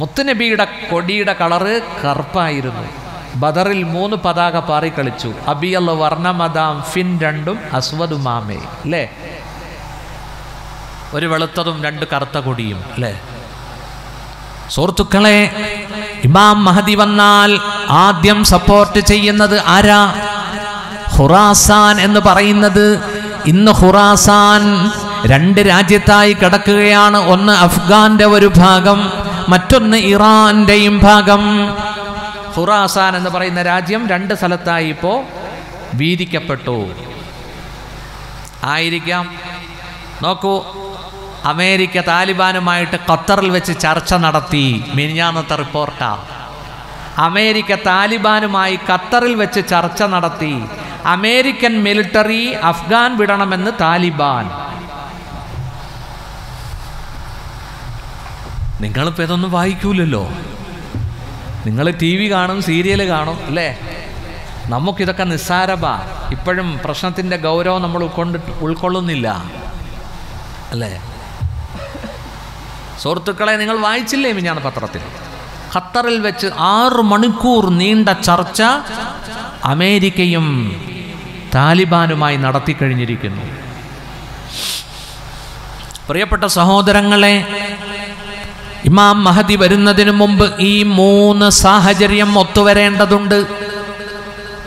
മുത്തുനബിയുടെ കൊടിയുടെ കളറ് കറുപ്പായിരുന്നു. ബദറിൽ മൂന്ന് പതാക പാറി കളിച്ചു. അബിയൽ വർണ്ണമദാം ഫിൻ രണ്ടും അസ്വദുമാമേ അല്ലേ? ഒരു വെളുത്തതും രണ്ട് കറുത്ത കൊടിയും അല്ലേ? സുഹൃത്തുക്കളെ, ഇമാം മഹദി വന്നാൽ ആദ്യം സപ്പോർട്ട് ചെയ്യുന്നത് ആരാ? ഖുറാസാൻ എന്ന് പറയുന്നത്. ഇന്ന് ഖുറാസാൻ രണ്ട് രാജ്യത്തായി കിടക്കുകയാണ്. ഒന്ന് അഫ്ഗാന്റെ ഒരു ഭാഗം, മറ്റൊന്ന് ഇറാന്റെയും ഭാഗം. ഖുറാസാൻ എന്ന് പറയുന്ന രാജ്യം രണ്ട് സ്ഥലത്തായി ഇപ്പോൾ വീതിക്കപ്പെട്ടു. ആയിരിക്കാം. നോക്കൂ, അമേരിക്ക താലിബാനുമായിട്ട് ഖത്തറിൽ വെച്ച് ചർച്ച നടത്തി. മിനിഞ്ഞാന്നത്തെ റിപ്പോർട്ടാണ്. അമേരിക്ക താലിബാനുമായി ഖത്തറിൽ വെച്ച് ചർച്ച നടത്തി. അമേരിക്കൻ മിലിറ്ററി അഫ്ഗാൻ വിടണമെന്ന് താലിബാൻ. നിങ്ങളിപ്പോൾ ഇതൊന്നും വായിക്കൂലല്ലോ. നിങ്ങൾ ടി വി കാണും, സീരിയൽ കാണും അല്ലേ? നമുക്കിതൊക്കെ നിസ്സാരമാ. ഇപ്പോഴും പ്രശ്നത്തിൻ്റെ ഗൗരവം നമ്മൾ ഉൾക്കൊണ്ട് ഉൾക്കൊള്ളുന്നില്ല അല്ലേ? സുഹൃത്തുക്കളെ, നിങ്ങൾ വായിച്ചില്ലേ മിനിഞ്ഞാന്ന് പത്രത്തിൽ? ഖത്തറിൽ വെച്ച് ആറ് മണിക്കൂർ നീണ്ട ചർച്ച അമേരിക്കയും താലിബാനുമായി നടത്തിക്കഴിഞ്ഞിരിക്കുന്നു. പ്രിയപ്പെട്ട സഹോദരങ്ങളെ, ഇമാം മഹദി വരുന്നതിന് മുമ്പ് ഈ മൂന്ന് സാഹചര്യം ഒത്തുവരേണ്ടതുണ്ട്.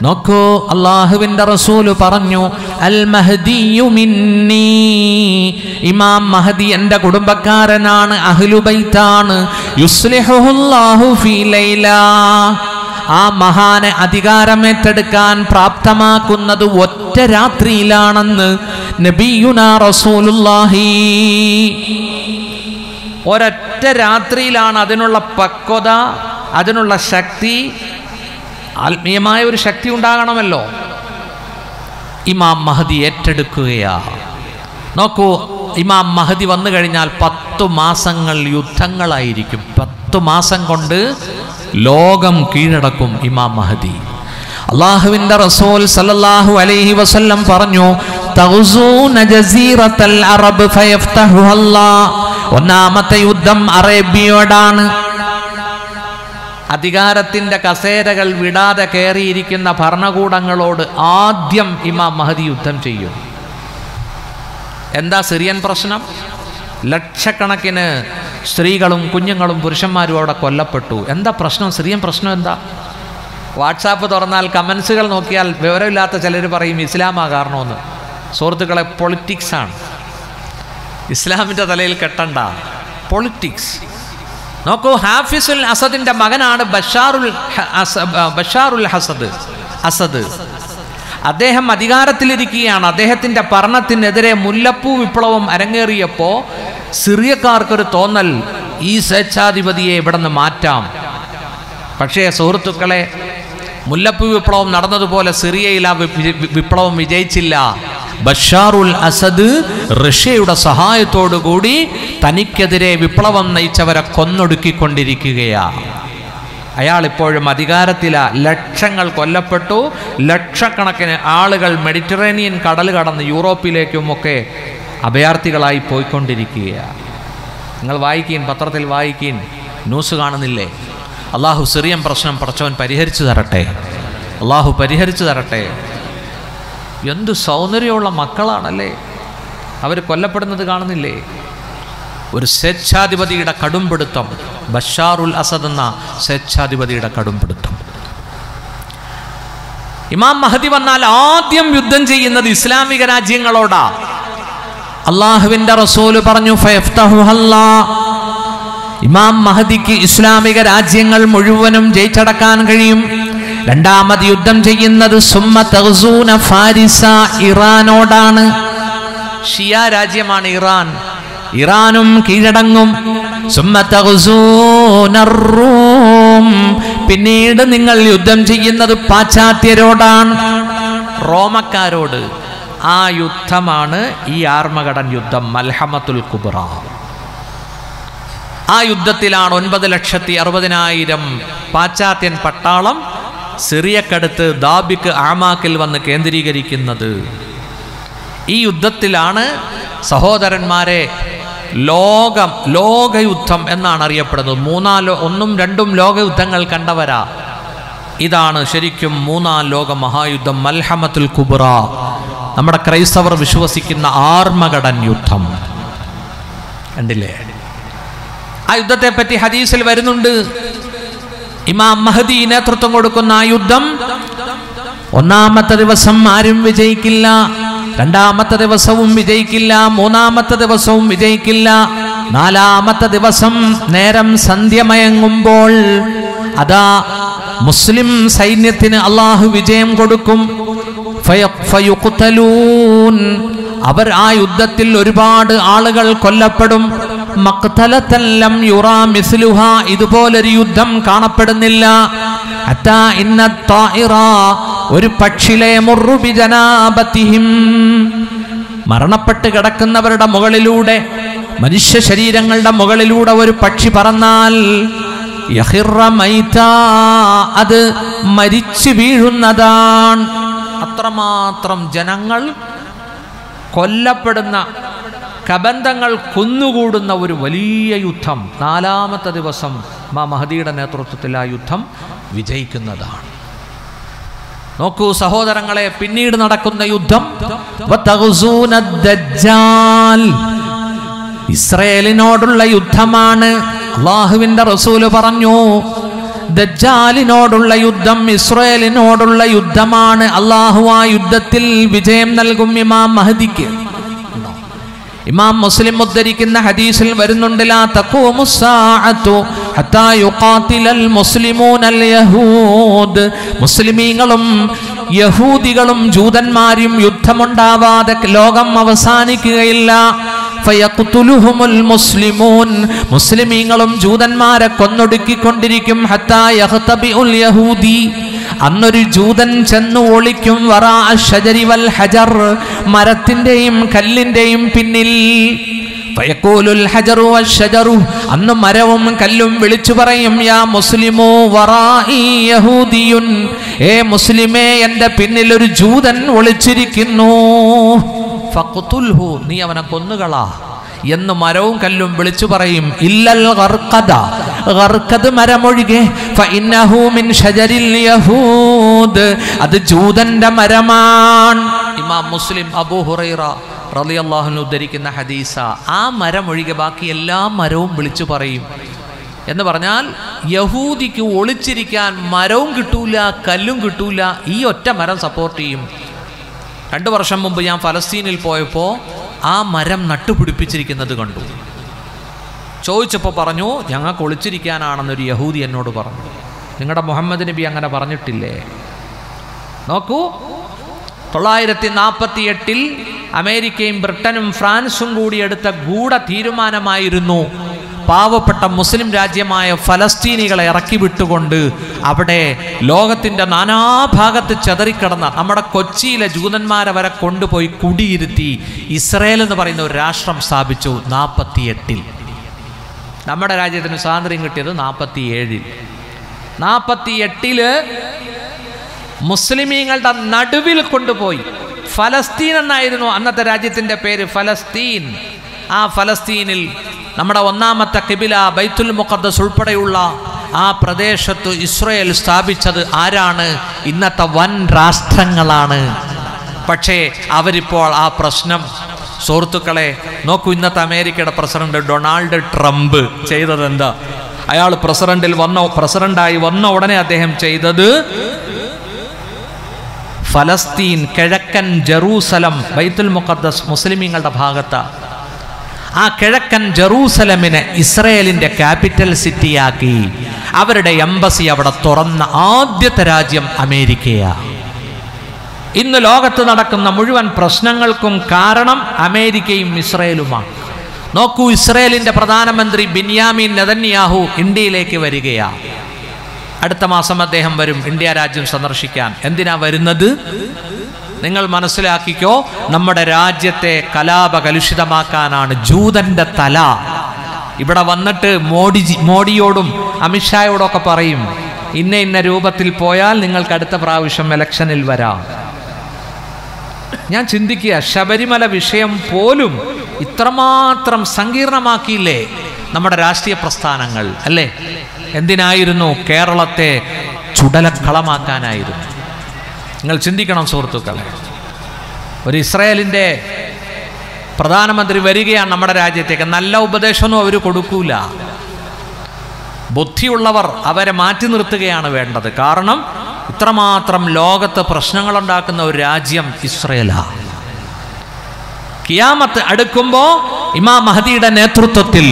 നോക്കൂ, അള്ളാഹുവിന്റെ റസൂല് പറഞ്ഞു, അൽ മഹദിയു മിന്നീ, ഇമാം മഹദി എൻ്റെ കുടുംബക്കാരനാണ്, അഹ്ലുബൈത്താണ്. യുസ്ലിഹുല്ലാഹു ഫീ ലൈല, ആ മഹാനെ അധികാരമേറ്റെടുക്കാൻ പ്രാപ്തമാക്കുന്നത് ഒറ്റ രാത്രിയിലാണെന്ന് നബിയുനാ റസൂലുള്ളാഹി. ഒരൊറ്റ രാത്രിയിലാണ് അതിനുള്ള പക്വത, അതിനുള്ള ശക്തി. ആത്മീയമായ ഒരു ശക്തി ഉണ്ടാകണമല്ലോ. ഇമാം മഹദി ഏറ്റെടുക്കുകയാ. നോക്കൂ, ഇമാം മഹദി വന്നു കഴിഞ്ഞാൽ പത്തു മാസങ്ങൾ യുദ്ധങ്ങളായിരിക്കും. പത്തു മാസം കൊണ്ട് ലോകം കീഴടക്കും ഇമാം മഹദി. അള്ളാഹുവിൻ്റെ റസൂൽ സല്ലല്ലാഹു അലൈഹി വസല്ലം പറഞ്ഞു, തഗ്സൂന ജസീറത്തൽ അറബ് ഫയഫ്തഹുഹ അല്ലാഹ്. ഒന്നാമത്തെ യുദ്ധം അറേബ്യയോടാണ്. അധികാരത്തിൻ്റെ കസേരകൾ വിടാതെ കയറിയിരിക്കുന്ന ഭരണകൂടങ്ങളോട് ആദ്യം ഇമാം മഹദി യുദ്ധം ചെയ്യും. എന്താ സിറിയൻ പ്രശ്നം? ലക്ഷക്കണക്കിന് സ്ത്രീകളും കുഞ്ഞുങ്ങളും പുരുഷന്മാരും അവിടെ കൊല്ലപ്പെട്ടു. എന്താ പ്രശ്നം? സിറിയൻ പ്രശ്നം എന്താ? വാട്സാപ്പ് തുറന്നാൽ കമൻസുകൾ നോക്കിയാൽ വിവരമില്ലാത്ത ചിലർ പറയും ഇസ്ലാമാ കാരണമെന്ന്. സുഹൃത്തുക്കളെ, പൊളിറ്റിക്സാണ്. ഇസ്ലാമിൻ്റെ തലയിൽ കെട്ടണ്ട പൊളിറ്റിക്സ്. നോക്കൂ, ഹാഫിസുൽ അസദിൻ്റെ മകനാണ് ബഷാറുൽ ബഷാറുൽ ഹസദ് അസദ്. അദ്ദേഹം അധികാരത്തിലിരിക്കുകയാണ്. അദ്ദേഹത്തിൻ്റെ ഭരണത്തിനെതിരെ മുല്ലപ്പൂ വിപ്ലവം അരങ്ങേറിയപ്പോൾ സിറിയക്കാർക്കൊരു തോന്നൽ, ഈ സ്വേച്ഛാധിപതിയെ ഇവിടെ നിന്ന് മാറ്റാം. പക്ഷേ സുഹൃത്തുക്കളെ, മുല്ലപ്പൂ വിപ്ലവം നടന്നതുപോലെ സിറിയയിൽ ആ വിപ്ലവം വിജയിച്ചില്ല. ബഷാറുൽ അസദ് റഷ്യയുടെ സഹായത്തോടുകൂടി തനിക്കെതിരെ വിപ്ലവം നയിച്ചവരെ കൊന്നൊടുക്കിക്കൊണ്ടിരിക്കുകയാണ്. അയാൾ ഇപ്പോഴും അധികാരത്തിലാ. ലക്ഷങ്ങൾ കൊല്ലപ്പെട്ടു, ലക്ഷക്കണക്കിന് ആളുകൾ മെഡിറ്ററേനിയൻ കടൽ കടന്ന് യൂറോപ്പിലേക്കുമൊക്കെ അഭയാർത്ഥികളായി പോയിക്കൊണ്ടിരിക്കുകയാണ്. നിങ്ങൾ വായിക്കീൻ, പത്രത്തിൽ വായിക്കീൻ, ന്യൂസ് കാണുന്നില്ലേ? അള്ളാഹു സിറിയൻ പ്രശ്നം പടച്ചവൻ പരിഹരിച്ചു തരട്ടെ, അള്ളാഹു പരിഹരിച്ചു തരട്ടെ. എന്തു സൗന്ദര്യമുള്ള മക്കളാണല്ലേ അവർ കൊല്ലപ്പെടുന്നത്, കാണുന്നില്ലേ? ഒരു സ്വേച്ഛാധിപതിയുടെ കടുംപിടുത്തം, ബഷാറുൽ അസദ് എന്ന സ്വേച്ഛാധിപതിയുടെ കടുംപിടുത്തം. ഇമാം മഹദി വന്നാൽ ആദ്യം യുദ്ധം ചെയ്യുന്നത് ഇസ്ലാമിക രാജ്യങ്ങളോടാ. അള്ളാഹുവിന്റെ റസൂല് പറഞ്ഞു, ഇമാം മഹദിക്ക് ഇസ്ലാമിക രാജ്യങ്ങൾ മുഴുവനും ജയിച്ചടക്കാൻ കഴിയും. രണ്ടാമത് യുദ്ധം ചെയ്യുന്നത് സുമ്മ തഗ്സൂന ഫാരിസ, ഇറാനോടാണ്. ഷിയ രാജ്യമാണ് ഇറാൻ. ഇറാനും കീഴടങ്ങും. സുമ്മ തഗ്സൂന റൂം, പിന്നീട് നിങ്ങൾ യുദ്ധം ചെയ്യുന്നത് പാശ്ചാത്യരോടാണ്, റോമക്കാരോട്. ആ യുദ്ധമാണ് ഈ ആർമഗഡൻ യുദ്ധം, മൽഹമത്തുൽ കുബ്ര. ആ യുദ്ധത്തിലാണ് ഒൻപത് ലക്ഷത്തി അറുപതിനായിരം പാശ്ചാത്യൻ പട്ടാളം സിറിയക്കടുത്ത് ദാബിക്ക് ആമാക്കിൽ വന്ന് കേന്ദ്രീകരിക്കുന്നത്. ഈ യുദ്ധത്തിലാണ് സഹോദരന്മാരെ ലോകം ലോകയുദ്ധം എന്നാണ് അറിയപ്പെടുന്നത്. മൂന്നാലോ ഒന്നും രണ്ടും ലോകയുദ്ധങ്ങൾ കണ്ടവരാ. ഇതാണ് ശരിക്കും മൂന്നാം ലോക മഹായുദ്ധം, മൽഹമത്തുൽ കുബ്ര. നമ്മുടെ ക്രൈസ്തവർ വിശ്വസിക്കുന്ന ആർമഗഡൻ യുദ്ധം കണ്ടില്ലേ? ആ യുദ്ധത്തെപ്പറ്റി ഹദീസിൽ വരുന്നുണ്ട്. ഇമാം മഹദി നേതൃത്വം കൊടുക്കുന്ന ആ യുദ്ധം ഒന്നാമത്തെ ദിവസം ആരും വിജയിക്കില്ല, രണ്ടാമത്തെ ദിവസവും വിജയിക്കില്ല, മൂന്നാമത്തെ ദിവസവും വിജയിക്കില്ല. നാലാമത്തെ ദിവസം നേരം സന്ധ്യമയങ്ങുമ്പോൾ അതാ മുസ്ലിം സൈന്യത്തിന് അള്ളാഹു വിജയം കൊടുക്കും. അവർ ആ യുദ്ധത്തിൽ ഒരുപാട് ആളുകൾ കൊല്ലപ്പെടും. മഖ്തലതല്ലം യുറാ മിസ്ലുഹ, ഇതുപോലൊരു യുദ്ധം കാണപ്പെടുന്നില്ല. അതാ ഇന്ന തായിറ, ഒരു പക്ഷിലെ മുറു ബിജനാബതിഹിം, മരണപ്പെട്ട് കിടക്കുന്നവരുടെ മുകളിലൂടെ, മനുഷ്യ ശരീരങ്ങളുടെ മുകളിലൂടെ ഒരു പക്ഷി പറന്നാൽ യഹിറ മൈത, അത് മരിച്ചു വീഴുന്നതാണ്. അത്രമാത്രം ജനങ്ങൾ കൊല്ലപ്പെടുന്ന, കബന്ധങ്ങൾ കൊന്നുകൂടുന്ന ഒരു വലിയ യുദ്ധം. നാലാമത്തെ ദിവസം മാ മഹദിയുടെ നേതൃത്വത്തിൽ ആ യുദ്ധം വിജയിക്കുന്നതാണ്. നോക്കൂ സഹോദരങ്ങളെ, പിന്നീട് നടക്കുന്ന യുദ്ധം ദജ്ജാൽ, ഇസ്രയേലിനോടുള്ള യുദ്ധമാണ്. അല്ലാഹുവിന്റെ റസൂല് പറഞ്ഞു, ദജ്ജാലിനോടുള്ള യുദ്ധം ഇസ്രയേലിനോടുള്ള യുദ്ധമാണ്. അല്ലാഹു ആ യുദ്ധത്തിൽ വിജയം നൽകും ഇമാം മഹദിക്ക്. ഇമാം മുസ്ലിം ഉദ്ധരിക്കുന്ന ഹദീസിൽ വരുന്നുണ്ട്, ലാ തഖൂമു സ്സാഅതു ഹത്താ യുഖാതിലൽ മുസ്ലിമൂനൽ യഹൂദ്, മുസ്ലിമീങ്ങളും യഹൂദികളും ജൂതന്മാരും യുദ്ധമുണ്ടാവാതെ ലോകം അവസാനിക്കുകയില്ല. ഫയഖ്തുലുഹുമുൽ മുസ്ലിമൂൻ, മുസ്ലിമീങ്ങളും ജൂതന്മാരെ കൊന്നൊടുക്കിക്കൊണ്ടിരിക്കും. ഹത്താ യഖ്തബിഉൽ യഹൂദി, അന്നൊരു ജൂതൻ ചെന്ന് ഒളിക്കും. വറാ അശ്ശജരി വൽ ഹജർ, മരത്തിന്റെയും കല്ലിന്റെയും പിന്നിൽ. ഫയഖൂലുൽ ഹജറു വശ്ശജറു, അന്ന് മരവും കല്ലും വിളിച്ചു പറയും, യാ മുസ്ലിമോ വറാഇ യഹൂദിയുൻ, ഏ മുസ്ലിമേ എൻ്റെ പിന്നിൽ ഒരു ജൂതൻ ഒളിച്ചിരിക്കുന്നു. ഫഖ്തുൽഹു, നീ അവനെ കൊന്നുകളാ എന്ന് മരവും കല്ലും വിളിച്ചു പറയും. ഇല്ലൽ ഗർഖദ, ഗർഖദ് മരമൊഴികെ. ഫഇന്നഹു മിൻ ഷജരിൽ യഹൂദ്, അത് ജൂതന്റെ മരമാണ്. ഇമാം മുസ്ലിം അബൂ ഹുറൈറ റളിയല്ലാഹു അൻഹു ഉദ്ധരിക്കുന്ന ഹദീസ. ആ മരമൊഴികെ ബാക്കി എല്ലാ മരവും വിളിച്ചു പറയും എന്ന് പറഞ്ഞാൽ യഹൂദിക്ക് ഒളിച്ചിരിക്കാൻ മരവും കിട്ടൂല, കല്ലും കിട്ടൂല, ഈ ഒറ്റ മരം സപ്പോർട്ട് ചെയ്യും. രണ്ട് വർഷം മുമ്പ് ഞാൻ ഫലസ്തീനിൽ പോയപ്പോൾ ആ മരം നട്ടുപിടിപ്പിച്ചിരിക്കുന്നത് കണ്ടു. ചോദിച്ചപ്പോൾ പറഞ്ഞു, ഞങ്ങൾക്ക് ഒളിച്ചിരിക്കാനാണെന്നൊരു യഹൂദി എന്നോട് പറഞ്ഞു. നിങ്ങളുടെ മുഹമ്മദ് നബി അങ്ങനെ പറഞ്ഞിട്ടില്ലേ? നോക്കൂ, തൊള്ളായിരത്തി നാൽപ്പത്തി എട്ടിൽ അമേരിക്കയും ബ്രിട്ടനും ഫ്രാൻസും കൂടി എടുത്ത ഗൂഢ തീരുമാനമായിരുന്നു പാവപ്പെട്ട മുസ്ലിം രാജ്യമായ ഫലസ്തീനികളെ ഇറക്കി വിട്ടുകൊണ്ട് അവിടെ ലോകത്തിൻ്റെ നാനാഭാഗത്ത് ചെതറിക്കിടന്ന നമ്മുടെ കൊച്ചിയിലെ ജൂതന്മാരെ വരെ കൊണ്ടുപോയി കുടിയിരുത്തി ഇസ്രയേൽ എന്ന് പറയുന്ന ഒരു രാഷ്ട്രം സ്ഥാപിച്ചു നാൽപ്പത്തി എട്ടിൽ. നമ്മുടെ രാജ്യത്തിന് സ്വാതന്ത്ര്യം കിട്ടിയത് നാൽപ്പത്തി ഏഴിൽ. നാൽപ്പത്തി എട്ടില് മുസ്ലിമീങ്ങളുടെ നടുവിൽ കൊണ്ടുപോയി ഫലസ്തീൻ എന്നായിരുന്നു അന്നത്തെ രാജ്യത്തിൻ്റെ പേര്, ഫലസ്തീൻ. ആ ഫലസ്തീനിൽ നമ്മുടെ ഒന്നാമത്തെ കിബില ബൈത്തുൽ മുഖദ്ദസ് ഉൾപ്പെടെയുള്ള ആ പ്രദേശത്ത് ഇസ്രയേൽ സ്ഥാപിച്ചത് ആരാണ്? ഇന്നത്തെ വൻ രാഷ്ട്രങ്ങളാണ്. പക്ഷേ അവരിപ്പോൾ ആ പ്രശ്നം, സുഹൃത്തുക്കളെ നോക്കൂ, ഇന്നത്തെ അമേരിക്കയുടെ പ്രസിഡന്റ് ഡൊണാൾഡ് ട്രംപ് ചെയ്തത് എന്താ? അയാൾ പ്രസിഡന്റിൽ വന്ന പ്രസിഡന്റായി വന്ന ഉടനെ അദ്ദേഹം ചെയ്തത് ഫലസ്തീൻ കിഴക്കൻ ജെറൂസലം ബൈത്തുൽ മുഖദ്ദസ് മുസ്ലിമീങ്ങളുടെ ഭാഗത്താണ്. ആ കിഴക്കൻ ജെറൂസലമിനെ ഇസ്രയേലിൻ്റെ ക്യാപിറ്റൽ സിറ്റിയാക്കി. അവരുടെ എംബസി അവിടെ തുറന്ന ആദ്യത്തെ രാജ്യം അമേരിക്കയാണ്. ഇന്ന് ലോകത്ത് നടക്കുന്ന മുഴുവൻ പ്രശ്നങ്ങൾക്കും കാരണം അമേരിക്കയും ഇസ്രയേലുമാണ്. നോക്കൂ, ഇസ്രയേലിൻ്റെ പ്രധാനമന്ത്രി ബെന്യാമിൻ നെതന്യാഹു ഇന്ത്യയിലേക്ക് വരികയാണ്. അടുത്ത മാസം അദ്ദേഹം വരും ഇന്ത്യ രാജ്യം സന്ദർശിക്കാൻ. എന്തിനാ വരുന്നത്? നിങ്ങൾ മനസ്സിലാക്കിക്കോ, നമ്മുടെ രാജ്യത്തെ കലാപകലുഷിതമാക്കാനാണ്. ജൂതൻ്റെ തല ഇവിടെ വന്നിട്ട് മോഡിജി മോഡിയോടും അമിത്ഷായോടൊക്കെ പറയും, ഇന്ന ഇന്ന രൂപത്തിൽ പോയാൽ നിങ്ങൾക്ക് അടുത്ത പ്രാവശ്യം ഇലക്ഷനിൽ വരാം. ഞാൻ ചിന്തിക്കുക, ശബരിമല വിഷയം പോലും ഇത്രമാത്രം സങ്കീർണമാക്കിയില്ലേ നമ്മുടെ രാഷ്ട്രീയ പ്രസ്ഥാനങ്ങൾ, അല്ലേ? എന്തിനായിരുന്നു? കേരളത്തെ ചുടലക്കളമാക്കാനായിരുന്നു. നിങ്ങൾ ചിന്തിക്കണം സുഹൃത്തുക്കളെ, ഒരു ഇസ്രായേലിൻ്റെ പ്രധാനമന്ത്രി വരികയാണ് നമ്മുടെ രാജ്യത്തേക്ക്. നല്ല ഉപദേശമൊന്നും അവർ കൊടുക്കൂല. ബുദ്ധിയുള്ളവർ അവരെ മാറ്റി നിർത്തുകയാണ് വേണ്ടത്. കാരണം ഇത്രമാത്രം ലോകത്ത് പ്രശ്നങ്ങളുണ്ടാക്കുന്ന ഒരു രാജ്യം ഇസ്രായേലാണ്. കിയാമത്ത് അടുക്കുമ്പോൾ ഇമാം മഹദിയുടെ നേതൃത്വത്തിൽ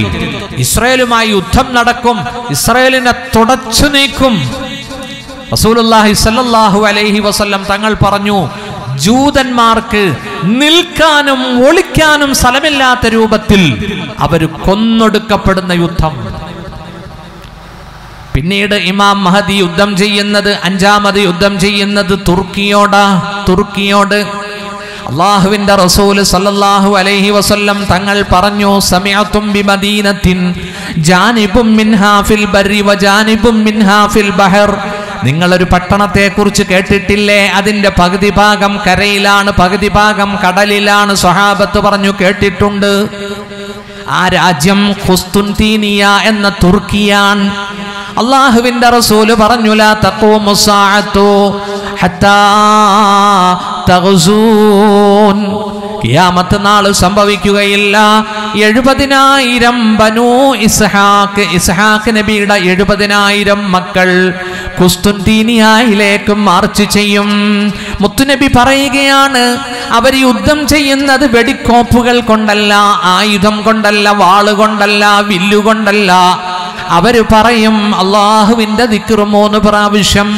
ഇസ്രായേലുമായി യുദ്ധം നടക്കും, ഇസ്രായേലിനെ തുടച്ചു നീക്കും. റസൂലുള്ളാഹി സ്വല്ലല്ലാഹു അലൈഹി വസല്ലം തങ്ങൾ പറഞ്ഞു, ജൂതന്മാർക്ക് നിൽക്കാനും ഒളിക്കാനും സ്ഥലമില്ലാത്ത രൂപത്തിൽ അവർ കൊന്നൊടുക്കപ്പെടുന്ന യുദ്ധം. പിന്നീട് ഇമാം മഹദി യുദ്ധം ചെയ്യുന്നത്, അഞ്ചാമത് യുദ്ധം ചെയ്യുന്നത് തുർക്കിയോടാ, തുർക്കിയോട്. അള്ളാഹുവിന്റെ റസൂല് സല്ലല്ലാഹു അലൈഹി വസല്ലം തങ്ങൾ പറഞ്ഞു, സമഅതും ബിമദീനത്തിൻ ജാനിബും മിൻഹാ ഫിൽ ബർരി വജാനിബും മിൻഹാ ഫിൽ ബഹർ. നിങ്ങളൊരു പട്ടണത്തെക്കുറിച്ച് കേട്ടിട്ടില്ലേ? അതിൻ്റെ പകുതി ഭാഗം കരയിലാണ്, പകുതി ഭാഗം കടലിലാണ്. സ്വഹാബത്ത് പറഞ്ഞു, കേട്ടിട്ടുണ്ട്. ആ രാജ്യം ഖുസ്തുൻതീനിയ എന്ന തുർക്കിയാണ്. അള്ളാഹുവിന്റെ റസൂല് പറഞ്ഞു, ലാ തഖൂമു സാഅതു ഹത്താ തഗ്സൂൻ. ഖിയാമത്ത് നാൾ സംഭവിക്കുകയില്ല എഴുപതിനായിരം ബനൂ ഇസ്ഹാഖ്, ഇസ്ഹാഖ് നബിയുടെ എഴുപതിനായിരം മക്കൾ കുസ്തുൻതീനിയയിലേക്ക് മാർച്ച് ചെയ്യും. മുത്തുനബി പറയുകയാണ്, അവർ യുദ്ധം ചെയ്യുന്നത് വെടിക്കോപ്പുകൾ കൊണ്ടല്ല, ആയുധം കൊണ്ടല്ല, വാളുകൊണ്ടല്ല, വില്ലുകൊണ്ടല്ല. അവര് പറയും അള്ളാഹുവിന്റെ ദിക്ർ മൂന്ന് പ്രാവശ്യം.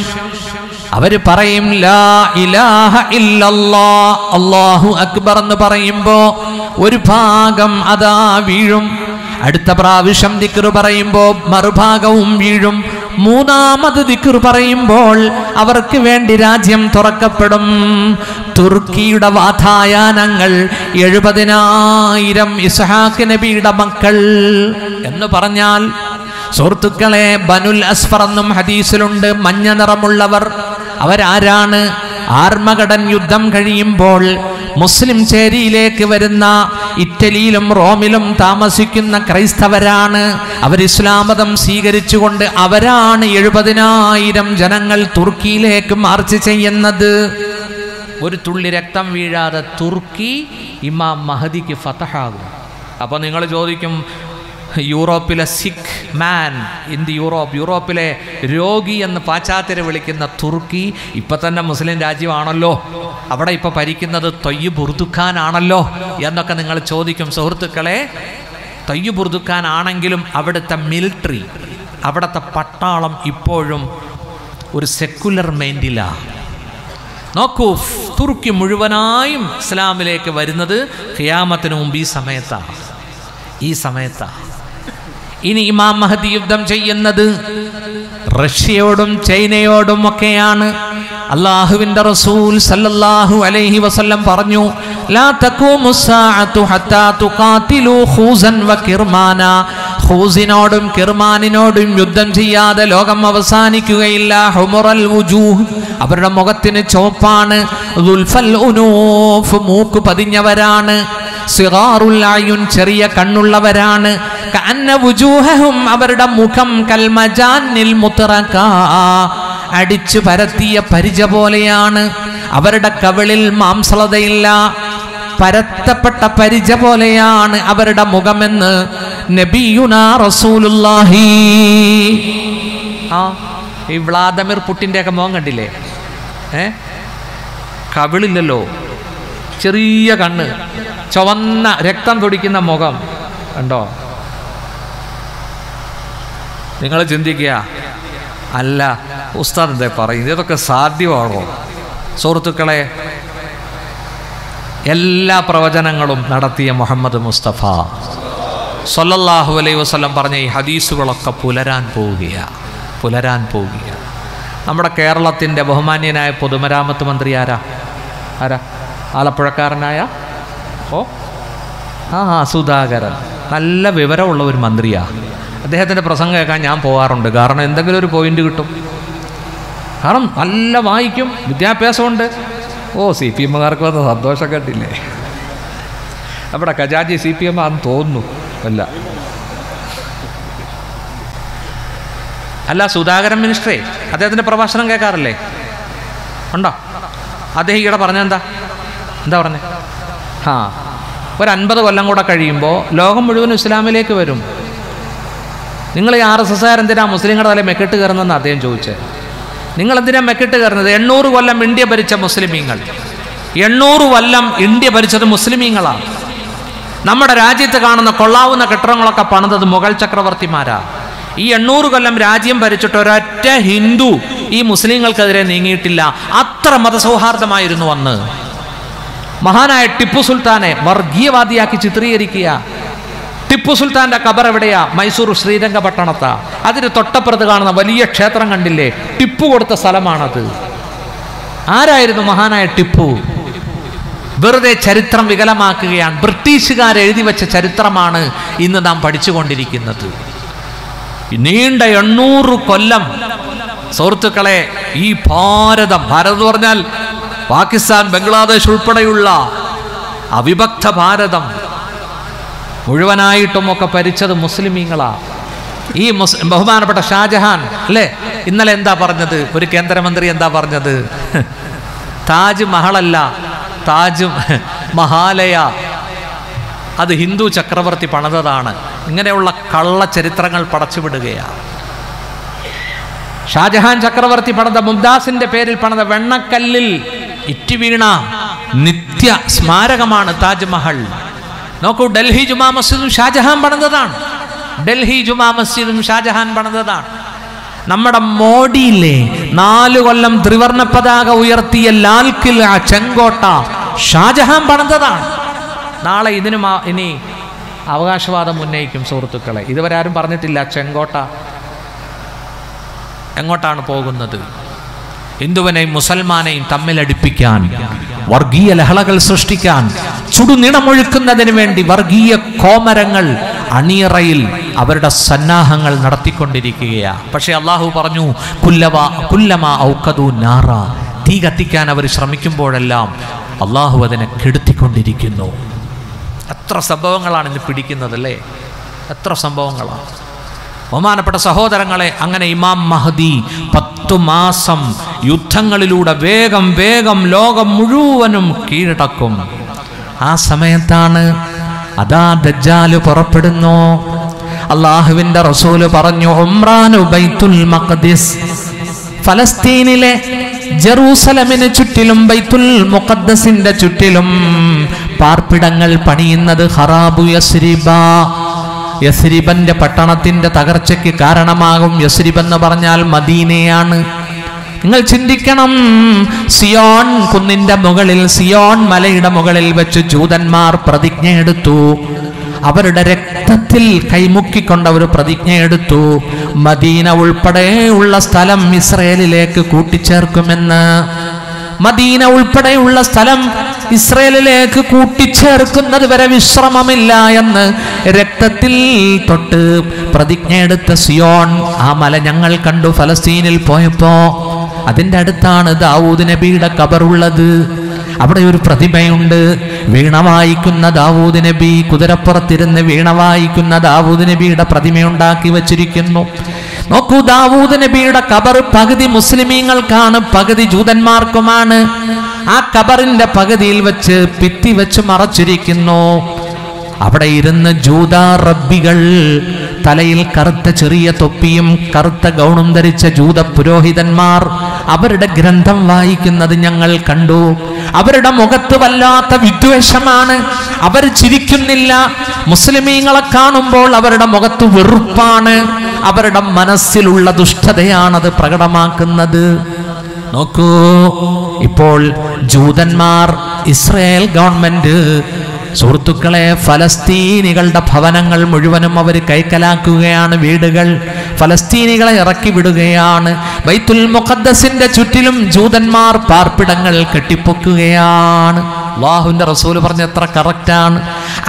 അവര് പറയും ലാ ഇലാഹ ഇല്ലല്ലാഹ്, അല്ലാഹു അക്ബർ എന്ന് പറയുമ്പോ ഒരു ഭാഗം അതാ വീഴും. അടുത്ത പ്രാവശ്യം ദിക്ർ പറയുമ്പോ മറുഭാഗവും വീഴും. മൂന്നാമത് ദിക്ർ പറയുമ്പോൾ അവർക്ക് വേണ്ടി രാജ്യം തുറക്കപ്പെടും. തുർക്കിയുടെ വാതായനങ്ങൾ എഴുപതിനായിരം ഇസ്ഹാഖ് നബിയുടെ മക്കൾ എന്ന് പറഞ്ഞാൽ, സുഹൃത്തുക്കളെ, ബനുൽ അസ്ഫർ എന്നും ഹദീസിലുണ്ട്, മഞ്ഞ നിറമുള്ളവർ. അവരാരാണ്? ആർമഗഡൻ യുദ്ധം കഴിയുമ്പോൾ മുസ്ലിം ചേരിയിലേക്ക് വരുന്ന ഇറ്റലിയിലും റോമിലും താമസിക്കുന്ന ക്രൈസ്തവരാണ്. അവർ ഇസ്ലാമതം സ്വീകരിച്ചുകൊണ്ട് അവരാണ് എഴുപതിനായിരം ജനങ്ങൾ തുർക്കിയിലേക്ക് മാർച്ച് ചെയ്യുന്നത്. ഒരു തുള്ളി രക്തം വീഴാതെ തുർക്കി ഇമാം മഹദിക്ക് ഫതഹാകും. അപ്പോൾ നിങ്ങൾ ചോദിക്കും, യൂറോപ്പിലെ sick man in the Europe യൂറോപ്പിലെ രോഗി എന്ന് പാശ്ചാത്യരെ വിളിക്കുന്ന തുർക്കി ഇപ്പം തന്നെ മുസ്ലിം രാജ്യമാണല്ലോ, അവിടെ ഇപ്പം ഭരിക്കുന്നത് തൊയ്യബ് ഉർദുഖാൻ ആണല്ലോ എന്നൊക്കെ നിങ്ങൾ ചോദിക്കും. സുഹൃത്തുക്കളെ, തൊയ്യബ് ഉർദുഖാൻ ആണെങ്കിലും അവിടുത്തെ മിലിറ്ററി, അവിടുത്തെ പട്ടാളം ഇപ്പോഴും ഒരു സെക്കുലർ മൈൻഡിലാണ്. നോക്കൂ, തുർക്കി മുഴുവനായും ഇസ്ലാമിലേക്ക് വരുന്നത് ഖിയാമത്തിന് മുമ്പ് ഈ സമയത്താണ്. ഈ സമയത്താണ് ഇനി ഇമാം മഹദി യുദ്ധം ചെയ്യുന്നത്. റഷ്യയോടും ചൈനയോടും ഒക്കെയാണ്. അല്ലാഹുവിൻ്റെ റസൂൽ സല്ലല്ലാഹു അലൈഹി വസല്ലം പറഞ്ഞു, ലാ തഖൂമു സ്സാഅതു ഹത്താ തുഖാതിലു ഖൂസൻ വകിർമാന. ഖൂസിനോടും കിർമാനിനോടും യുദ്ധം ചെയ്യാതെ ലോകം അവസാനിക്കുകയില്ല. ഹുമറൽ വുജൂഹ്, അവരുടെ മുഖത്തിന് ചോപ്പാണ്. ദുൽഫൽ ഉനൂഫ്, മൂക്ക് പതിഞ്ഞവരാണ്. സിഗാറുൽ അയുൻ, ചെറിയ കണ്ണുള്ളവരാണ്. കഅന്ന വുജൂഹഹും, അവരുടെ മുഖം കൽമജാനിൽ മുത്രക, അടിച്ചു പരത്തിയ പരിച പോലെയാണ്. അവരുടെ കവിളിൽ മാംസളതയില്ല, പരത്തപ്പെട്ട പരിച പോലെയാണ് അവരുടെ മുഖമെന്ന് നബിയുനാ റസൂലുള്ളാഹി. ആ ഈ വ്ളാദിമിർ പുടിൻ്റെ ഒക്കെ മുഖം കണ്ടില്ലേ? ഏ കവിളില്ലല്ലോ, ചെറിയ കണ്ണ്, ചുവന്ന രക്തം തുടിക്കുന്ന മുഖം കണ്ടോ? നിങ്ങൾ ചിന്തിക്കുക, അല്ല ഉസ്താദ് എന്താ പറയും, ഇതൊക്കെ സാധ്യമാണോ? സുഹൃത്തുക്കളെ, എല്ലാ പ്രവചനങ്ങളും നടത്തിയ മുഹമ്മദ് മുസ്തഫ സല്ലല്ലാഹു അലൈഹി വസല്ലം പറഞ്ഞ ഈ ഹദീസുകളൊക്കെ പുലരാൻ പോവുകയാണ്, പുലരാൻ പോവുകയാണ്. നമ്മുടെ കേരളത്തിൻ്റെ ബഹുമാന്യനായ പൊതുമരാമത്ത് മന്ത്രി ആരാ ആരാ ആലപ്പുഴക്കാരനായ ഓ ആ സുധാകരൻ, നല്ല വിവരമുള്ള ഒരു മന്ത്രിയാണ്. അദ്ദേഹത്തിൻ്റെ പ്രസംഗം കേൾക്കാൻ ഞാൻ പോകാറുണ്ട്. കാരണം എന്തെങ്കിലും ഒരു പോയിന്റ് കിട്ടും. കാരണം നല്ല വായിക്കും, വിദ്യാഭ്യാസമുണ്ട്. ഓ സി പി എമ്മുകാർക്ക് വന്ന സന്തോഷം കണ്ടില്ലേ? നമ്മുടെ ഖജാജി സി പി എം ആണെന്ന് തോന്നുന്നു. അല്ല അല്ല സുധാകരൻ മിനിസ്റ്ററേ, അദ്ദേഹത്തിൻ്റെ പ്രഭാഷണം കേൾക്കാറില്ലേ? ഉണ്ടോ? അദ്ദേഹം ഈടെ പറഞ്ഞെന്താ എന്താ പറഞ്ഞേ? ആ ഒരു അൻപത് കൊല്ലം കൂടെ കഴിയുമ്പോൾ ലോകം മുഴുവനും ഇസ്ലാമിലേക്ക് വരും. നിങ്ങൾ ഈ ആർ എസ് എസ് ആർ എന്തിനാ മുസ്ലിങ്ങളുടെ തലയിൽ മെക്കെട്ട് കയറുന്നതെന്ന് അദ്ദേഹം ചോദിച്ചത്. നിങ്ങളെന്തിനാ മെക്കെട്ട് കയറുന്നത്? എണ്ണൂറ് കൊല്ലം ഇന്ത്യ ഭരിച്ച മുസ്ലിമീങ്ങൾ, എണ്ണൂറ് കൊല്ലം ഇന്ത്യ ഭരിച്ചത് മുസ്ലിമീങ്ങളാണ്. നമ്മുടെ രാജ്യത്ത് കാണുന്ന കൊള്ളാവുന്ന കെട്ടിടങ്ങളൊക്കെ പണിതത് മുഗൾ ചക്രവർത്തിമാരാണ്. ഈ എണ്ണൂറ് കൊല്ലം രാജ്യം ഭരിച്ചിട്ട് ഒരൊറ്റ ഹിന്ദു ഈ മുസ്ലിങ്ങൾക്കെതിരെ നീങ്ങിയിട്ടില്ല. അത്ര മതസൗഹാർദ്ദമായിരുന്നു അന്ന്. മഹാനായ ടിപ്പു സുൽത്താനെ വർഗീയവാദിയാക്കി ചിത്രീകരിക്കുക. ടിപ്പു സുൽത്താൻ്റെ ഖബർ എവിടെയാ? മൈസൂർ ശ്രീരംഗപട്ടണത്താ. അതിന് തൊട്ടപ്പുറത്ത് കാണുന്ന വലിയ ക്ഷേത്രം കണ്ടില്ലേ? ടിപ്പു കൊടുത്ത സ്ഥലമാണത്. ആരായിരുന്നു മഹാനായ ടിപ്പു? വെറുതെ ചരിത്രം വികലമാക്കുകയാണ്. ബ്രിട്ടീഷുകാർ എഴുതി വെച്ച ചരിത്രമാണ് ഇന്ന് നാം പഠിച്ചുകൊണ്ടിരിക്കുന്നത്. നീണ്ട എണ്ണൂറ് കൊല്ലം. സുഹൃത്തുക്കളെ, ഈ ഭാരതം, ഭാരതം എന്ന് പറഞ്ഞാൽ പാകിസ്ഥാൻ, ബംഗ്ലാദേശ് ഉൾപ്പെടെയുള്ള അവിഭക്ത ഭാരതം മുഴുവനായിട്ടും ഒക്കെ ഭരിച്ചത് മുസ്ലിമീങ്ങളാണ്. ഈ മുസ് ബഹുമാനപ്പെട്ട ഷാജഹാൻ അല്ലേ, ഇന്നലെ എന്താ പറഞ്ഞത്? ഒരു കേന്ദ്രമന്ത്രി എന്താ പറഞ്ഞത്? താജ് മഹളല്ല, താജ് മഹാലയ, അത് ഹിന്ദു ചക്രവർത്തി പണിതതാണ്. ഇങ്ങനെയുള്ള കള്ള ചരിത്രങ്ങൾ പടച്ചുവിടുകയാണ്. ഷാജഹാൻ ചക്രവർത്തി പണിത, മുംതാസിന്റെ പേരിൽ പണിത വെണ്ണക്കല്ലിൽ ഇറ്റി വീണ നിത്യ സ്മാരകമാണ് താജ്മഹൽ. നോക്കൂ, ഡൽഹി ജുമാ മസ്ജിദും ഷാജഹാൻ പണിതതാണ്. ഡൽഹി ജുമാ മസ്ജിദും ഷാജഹാൻ പണിതതാണ്. നമ്മുടെ മോഡിയിലെ നാലു കൊല്ലം ത്രിവർണ പതാക ഉയർത്തിയ ലാൽ കില, ചെങ്കോട്ട ഷാജഹാൻ പണിതതാണ്. നാളെ ഇതിനു ഇനി അവകാശവാദം ഉന്നയിക്കും. സുഹൃത്തുക്കളെ, ഇതുവരെ ആരും പറഞ്ഞിട്ടില്ല ചെങ്കോട്ട എങ്ങോട്ടാണ് പോകുന്നത്. ഹിന്ദുവിനെയും മുസൽമാനെയും തമ്മിലടിപ്പിക്കാൻ, വർഗീയ ലഹളകൾ സൃഷ്ടിക്കാൻ, ചുടുനിണമൊഴുക്കുന്നതിന് വേണ്ടി വർഗീയ കോമരങ്ങൾ അണിയറയിൽ അവരുടെ സന്നാഹങ്ങൾ നടത്തിക്കൊണ്ടിരിക്കുകയാണ്. പക്ഷേ അള്ളാഹു പറഞ്ഞു, കുല്ലവാ കുല്ലമാ ഔഖദു നാറ, തീ കത്തിക്കാൻ അവർ ശ്രമിക്കുമ്പോഴെല്ലാം അള്ളാഹു അതിനെ കെടുത്തിക്കൊണ്ടിരിക്കുന്നു. എത്ര സംഭവങ്ങളാണ് ഇന്ന് പിടിക്കുന്നത് അല്ലേ? എത്ര സംഭവങ്ങളാണ് ബഹുമാനപ്പെട്ട സഹോദരങ്ങളെ. അങ്ങനെ ഇമാം മഹദി പത്തു മാസം യുദ്ധങ്ങളിലൂടെ വേഗം വേഗം ലോകം മുഴുവനും കീഴടക്കും. ആ സമയത്താണ് അതാ ദജ്ജാൽ പുറപ്പെടുന്നു. അള്ളാഹുവിന്റെ റസൂല് പറഞ്ഞു, ഉംറാനു ബൈത്തുൽ മഖ്ദിസ്, ഫലസ്തീനിലെ ജെറൂസലമിന് ചുറ്റിലും ബൈത്തുൽ മുഖദ്ദസിന്റെ ചുറ്റിലും പാർപ്പിടങ്ങൾ പണിയുന്നത് ഖറാബു യസ്രിബ, യസ്രിബന്റെ പട്ടണത്തിന്റെ തകർച്ചയ്ക്ക് കാരണമാകും. യസ്രിബ് എന്ന് പറഞ്ഞാൽ മദീനയാണ്. നിങ്ങൾ ചിന്തിക്കണം, സിയോൺ കുന്നിന്റെ മുകളിൽ, സിയോൺ മലയുടെ മുകളിൽ വെച്ച് ജൂതന്മാർ പ്രതിജ്ഞയെടുത്തു, അവരുടെ രക്തത്തിൽ കൈമുക്കിക്കൊണ്ട ഒരു പ്രതിജ്ഞയെടുത്തു, മദീന ഉൾപ്പെടെയുള്ള സ്ഥലം ഇസ്രയേലിലേക്ക് കൂട്ടിച്ചേർക്കുമെന്ന്. മദീന ഉൾപ്പെടെയുള്ള സ്ഥലം ഇസ്രയേലിലേക്ക് കൂട്ടിച്ചേർക്കുന്നത് വരെ വിശ്രമമില്ല എന്ന് രക്തത്തിൽ തൊട്ട് പ്രതിജ്ഞയെടുത്ത സിയോൺ, ആ മല ഞങ്ങൾ കണ്ടു ഫലസ്തീനിൽ പോയപ്പോ. അതിൻ്റെ അടുത്താണ് ദാവൂദ് നബിയുടെ ഖബറുള്ളത്. അവിടെ ഒരു പ്രതിമയുണ്ട്, വീണ വായിക്കുന്ന ദാവൂദ് നബി. കുതിരപ്പുറത്തിരുന്ന് വീണ വായിക്കുന്ന ദാവൂദ് നബിയുടെ പ്രതിമയുണ്ടാക്കി വച്ചിരിക്കുന്നു. നോക്കൂ, ദാവൂദ് നബിയുടെ ഖബർ പകുതി മുസ്ലിമീങ്ങൾക്കാണ്, പകുതി ജൂതന്മാർക്കുമാണ്. ആ ഖബറിന്റെ പകുതിയിൽ വെച്ച് ഭിത്തി വെച്ച് മറച്ചിരിക്കുന്നു. അവിടെ ഇരുന്ന് ജൂത റബ്ബികൾ, തലയിൽ കറുത്ത ചെറിയ തൊപ്പിയും കറുത്ത ഗൗണും ധരിച്ച ജൂത പുരോഹിതന്മാർ അവരുടെ ഗ്രന്ഥം വായിക്കുന്നത് ഞങ്ങൾ കണ്ടു. അവരുടെ മുഖത്ത് വല്ലാത്ത വിദ്വേഷമാണ്, അവർ ചിരിക്കുന്നില്ല. മുസ്ലിമീങ്ങളെ കാണുമ്പോൾ അവരുടെ മുഖത്ത് വെറുപ്പാണ്, അവരുടെ മനസ്സിലുള്ള ദുഷ്ടതയാണത് പ്രകടമാക്കുന്നത്. നോക്കൂ, ഇപ്പോൾ ജൂതന്മാർ, ഇസ്രായേൽ ഗവൺമെന്റ്, സുഹൃത്തുക്കളെ, ഫലസ്തീനികളുടെ ഭവനങ്ങൾ മുഴുവനും അവർ കൈക്കലാക്കുകയാണ്. വീടുകൾ ഫലസ്തീനികളെ ഇറക്കി വിടുകയാണ്. ബൈത്തുൽ മുഖദ്ദസിന്റെ ചുറ്റിലും ജൂതന്മാർ പാർപ്പിടങ്ങൾ കെട്ടിപ്പൊക്കുകയാണ്. അല്ലാഹുവിന്റെ റസൂൽ പറഞ്ഞ എത്ര കറക്റ്റാണ്.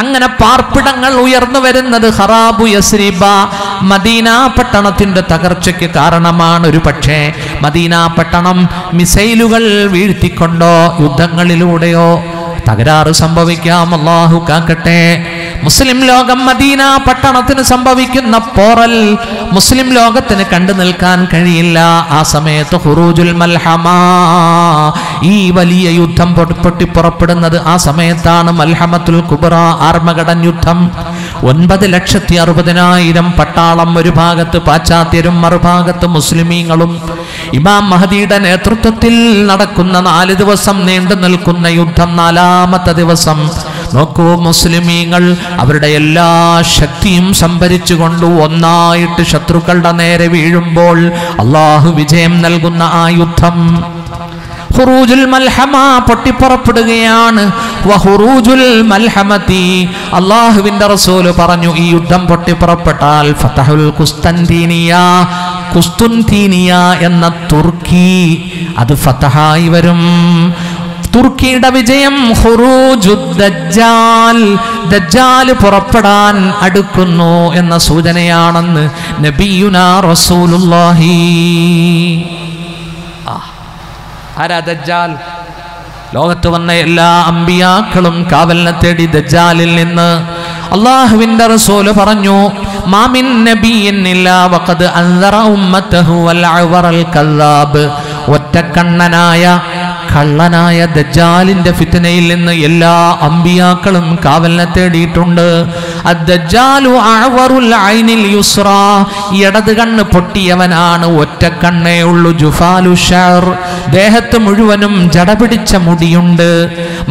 അങ്ങനെ പാർപ്പിടങ്ങൾ ഉയർന്നു വരുന്നത് ഖറാബു യസ്രിബ, മദീന പട്ടണത്തിന്റെ തകർച്ചയ്ക്ക് കാരണമാണ്. ഒരു പക്ഷേ മദീന പട്ടണം മിസൈലുകൾ വീഴ്ത്തിക്കൊണ്ടോ യുദ്ധങ്ങളിലൂടെയോ തകരാറ് സംഭവിക്കാം. അല്ലാഹു കാക്കട്ടെ. മുസ്ലിം ലോകം മദീന പട്ടണത്തിന് സംഭവിക്കുന്ന പോറൽ മുസ്ലിം ലോകത്തിന് കണ്ടു നിൽക്കാൻ കഴിയില്ല. ആ സമയത്ത് ഖുറൂജുൽ മൽഹമ, ഈ വലിയ യുദ്ധം പൊട്ടി പുറപ്പെടുന്നത് ആ സമയത്താണ്. മൽഹമത്തുൽ കുബ്ര, ആർമഗഡൻ യുദ്ധം. ഒൻപത് ലക്ഷത്തി അറുപതിനായിരം പട്ടാളം, ഒരു ഭാഗത്ത് പാശ്ചാത്യരും മറുഭാഗത്ത് മുസ്ലിമീങ്ങളും. ഇമാം മഹദിയുടെ നേതൃത്വത്തിൽ നടക്കുന്ന നാല് ദിവസം നീണ്ടു നിൽക്കുന്ന യുദ്ധം. നാലാമത്തെ ദിവസം നോക്കൂ, മുസ്ലിമീങ്ങൾ അവരുടെ എല്ലാ ശക്തിയും സംഭരിച്ചുകൊണ്ട് ഒന്നായിട്ട് ശത്രുക്കളുടെ നേരെ വീഴുമ്പോൾ അള്ളാഹു വിജയം നൽകുന്ന ആ യുദ്ധം. ഖുറൂജുൽ മൽഹമ പൊട്ടിപ്പുറപ്പെടുകയാണ്. വഹുറൂജുൽ മൽഹമതി, അള്ളാഹുവിന്റെ റസൂൽ പറഞ്ഞു, ഈ യുദ്ധം പൊട്ടിപ്പുറപ്പെട്ടാൽ ഫതഹുൽ കുസ്തന്തീനിയ, കുസ്തുന്തീനിയ എന്ന തുർക്കി അത് ഫതഹായി വരും. തുർക്കിയുടെ വിജയം. ഖുറൂജുദ് ദജ്ജാൽ, ദജ്ജാൽ പുറപ്പെടാൻ അടുക്കുന്നു എന്ന സൂചനയാണെന്ന് നബിയുനാ റസൂലുള്ളാഹി. ആരാ ദജ്ജാൽ? ലോകത്ത് വന്ന എല്ലാ അമ്പിയാക്കളും കാവലിനെ തേടി ദജ്ജാലിൽ നിന്ന്. അള്ളാഹുവിന്റെ റസൂല് പറഞ്ഞു, മാമിൻ നബിയിൻ ഇല്ലാ വഖദ് അൻദറ ഉമ്മതഹു വൽ അവറൽ കല്ലാബ്, ഒറ്റക്കണ്ണനായ കള്ളനായ ദജ്ജാലിന്റെ ഫിത്നയിൽ നിന്ന് എല്ലാ അമ്പിയാക്കളും കാവലിനെ തേടിയിട്ടുണ്ട്. അദ്ദജ്ജാലു അഅവറുൽ ഐനിൽ യുസ്റാ, ഇടത് കണ്ണ് പൊട്ടിയവനാണ്, ഒറ്റ കണ്ണേ ഉള്ളു. ജുഫാലു ശർ, ദേഹത്ത് മുഴുവനും ജടപിടിച്ച മുടിയുണ്ട്.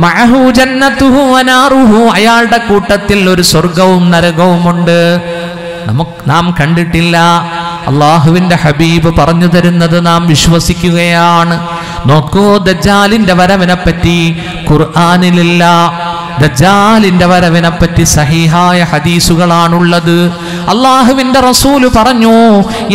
മഅഹു ജന്നതുഹു വനാറുഹു, അയാളുടെ കൂട്ടത്തിൽ ഒരു സ്വർഗവും നരകവുമുണ്ട്. നമുക്ക് നാം കണ്ടിട്ടില്ല. അള്ളാഹുവിന്റെ ഹബീബ് പറഞ്ഞു തരുന്നത് നാം വിശ്വസിക്കുകയാണ്. നോക്കൂ, ദജ്ജാലിന്റെ വരവിനെ പറ്റി ഖുർആനിലില്ല. ദജ്ജാലിന്റെ വരവിനെ പറ്റി സഹീഹായ ഹദീസുകളാണുള്ളത്. അള്ളാഹുവിന്റെ റസൂല് പറഞ്ഞു,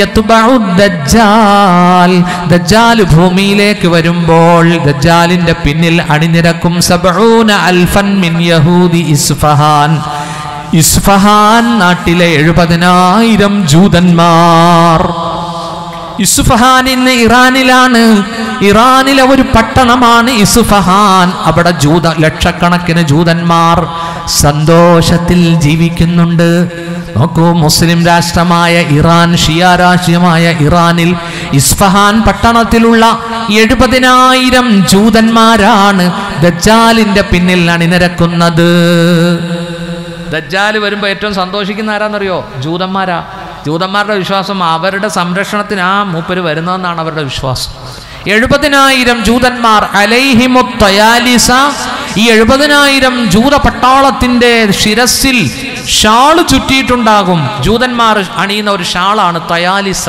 യത്ബഉ ദജ്ജാൽ, ദജ്ജാൽ ഭൂമിയിലേക്ക് വരുമ്പോൾ ദജ്ജാലിന്റെ പിന്നിൽ അണിനിരക്കും സബഊന അൽഫൻ മിൻ യഹൂദി ഇസ്ഫഹാൻ, ഇസ്ഫഹാൻ നാട്ടിലെ എഴുപതിനായിരം ജൂതന്മാർ. ഇസ്ഫഹാൻ ഇന്ന് ഇറാനിലാണ്. ഇറാനിലെ ഒരു പട്ടണമാണ് ഇസ്ഫഹാൻ. അവിടെ ജൂത ലക്ഷക്കണക്കിന് ജൂതന്മാർ സന്തോഷത്തിൽ ജീവിക്കുന്നുണ്ട്. നോക്കൂ, മുസ്ലിം രാഷ്ട്രമായ ഇറാൻ, ഷിയാ രാഷ്ട്രമായ ഇറാനിൽ ഇസ്ഫഹാൻ പട്ടണത്തിലുള്ള എഴുപതിനായിരം ജൂതന്മാരാണ് ദജ്ജാലിന്റെ പിന്നിൽ അണിനിരക്കുന്നത്. ദജ്ജാൽ വരുമ്പോൾ ഏറ്റവും സന്തോഷിക്കുന്ന ആരാന്നറിയോ? ജൂതന്മാരാ. ജൂതന്മാരുടെ വിശ്വാസം അവരുടെ സംരക്ഷണത്തിന് ആ മൂപ്പര് വരുന്നതെന്നാണ് അവരുടെ വിശ്വാസം. എഴുപതിനായിരം ജൂതന്മാർ അലൈഹിമു തയാലിസ, ഈ എഴുപതിനായിരം ജൂത പട്ടാളത്തിൻ്റെ ശിരസിൽ ഷാള് ചുറ്റിയിട്ടുണ്ടാകും. ജൂതന്മാർ അണിയുന്ന ഒരു ഷാളാണ് തയാലിസ.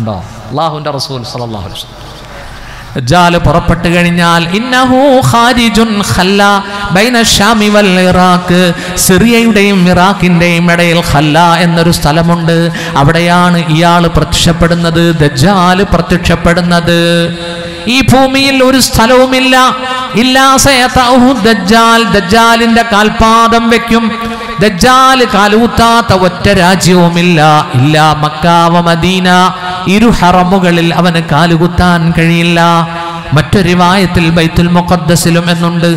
ഉണ്ടോ? അല്ലാഹുവിൻ്റെ റസൂൽ സല്ലല്ലാഹു അലൈഹി വസല്ലം ദജ്ജാൽ പുറപ്പെട്ടു കഴിഞ്ഞാൽ ഇന്നഹു ഖാരിജുൻ ഖല്ല ബൈന ശാമി വൽ ഇറാഖ്, സിറിയയുടെയും ഇറാഖിൻ്റെയും ഇടയിൽ ഖല്ല എന്നൊരു സ്ഥലമുണ്ട്, അവിടെയാണ് ഇയാൾ പ്രത്യക്ഷപ്പെടുന്നത്, ദജ്ജാൽ പ്രത്യക്ഷപ്പെടുന്നത്. ഈ ഭൂമിയിൽ ഒരു സ്ഥലവുമില്ല ഇല്ലാസയതഹു ദജ്ജാൽ, ദജ്ജാലിന്റെ കാൽപാദം വെക്കും, ദജ്ജാൽ കാലൂത്താത്ത ഒറ്റ രാജ്യവുമില്ല, ഇല്ല മക്കാവ മദീന, ഇരു ഹറമുകളിൽ അവന് കാലുകുത്താൻ കഴിയില്ല. മറ്റൊരു റിവായത്തിൽ ബൈത്തുൽ മുഖദ്ദസിലും എന്നുണ്ട്.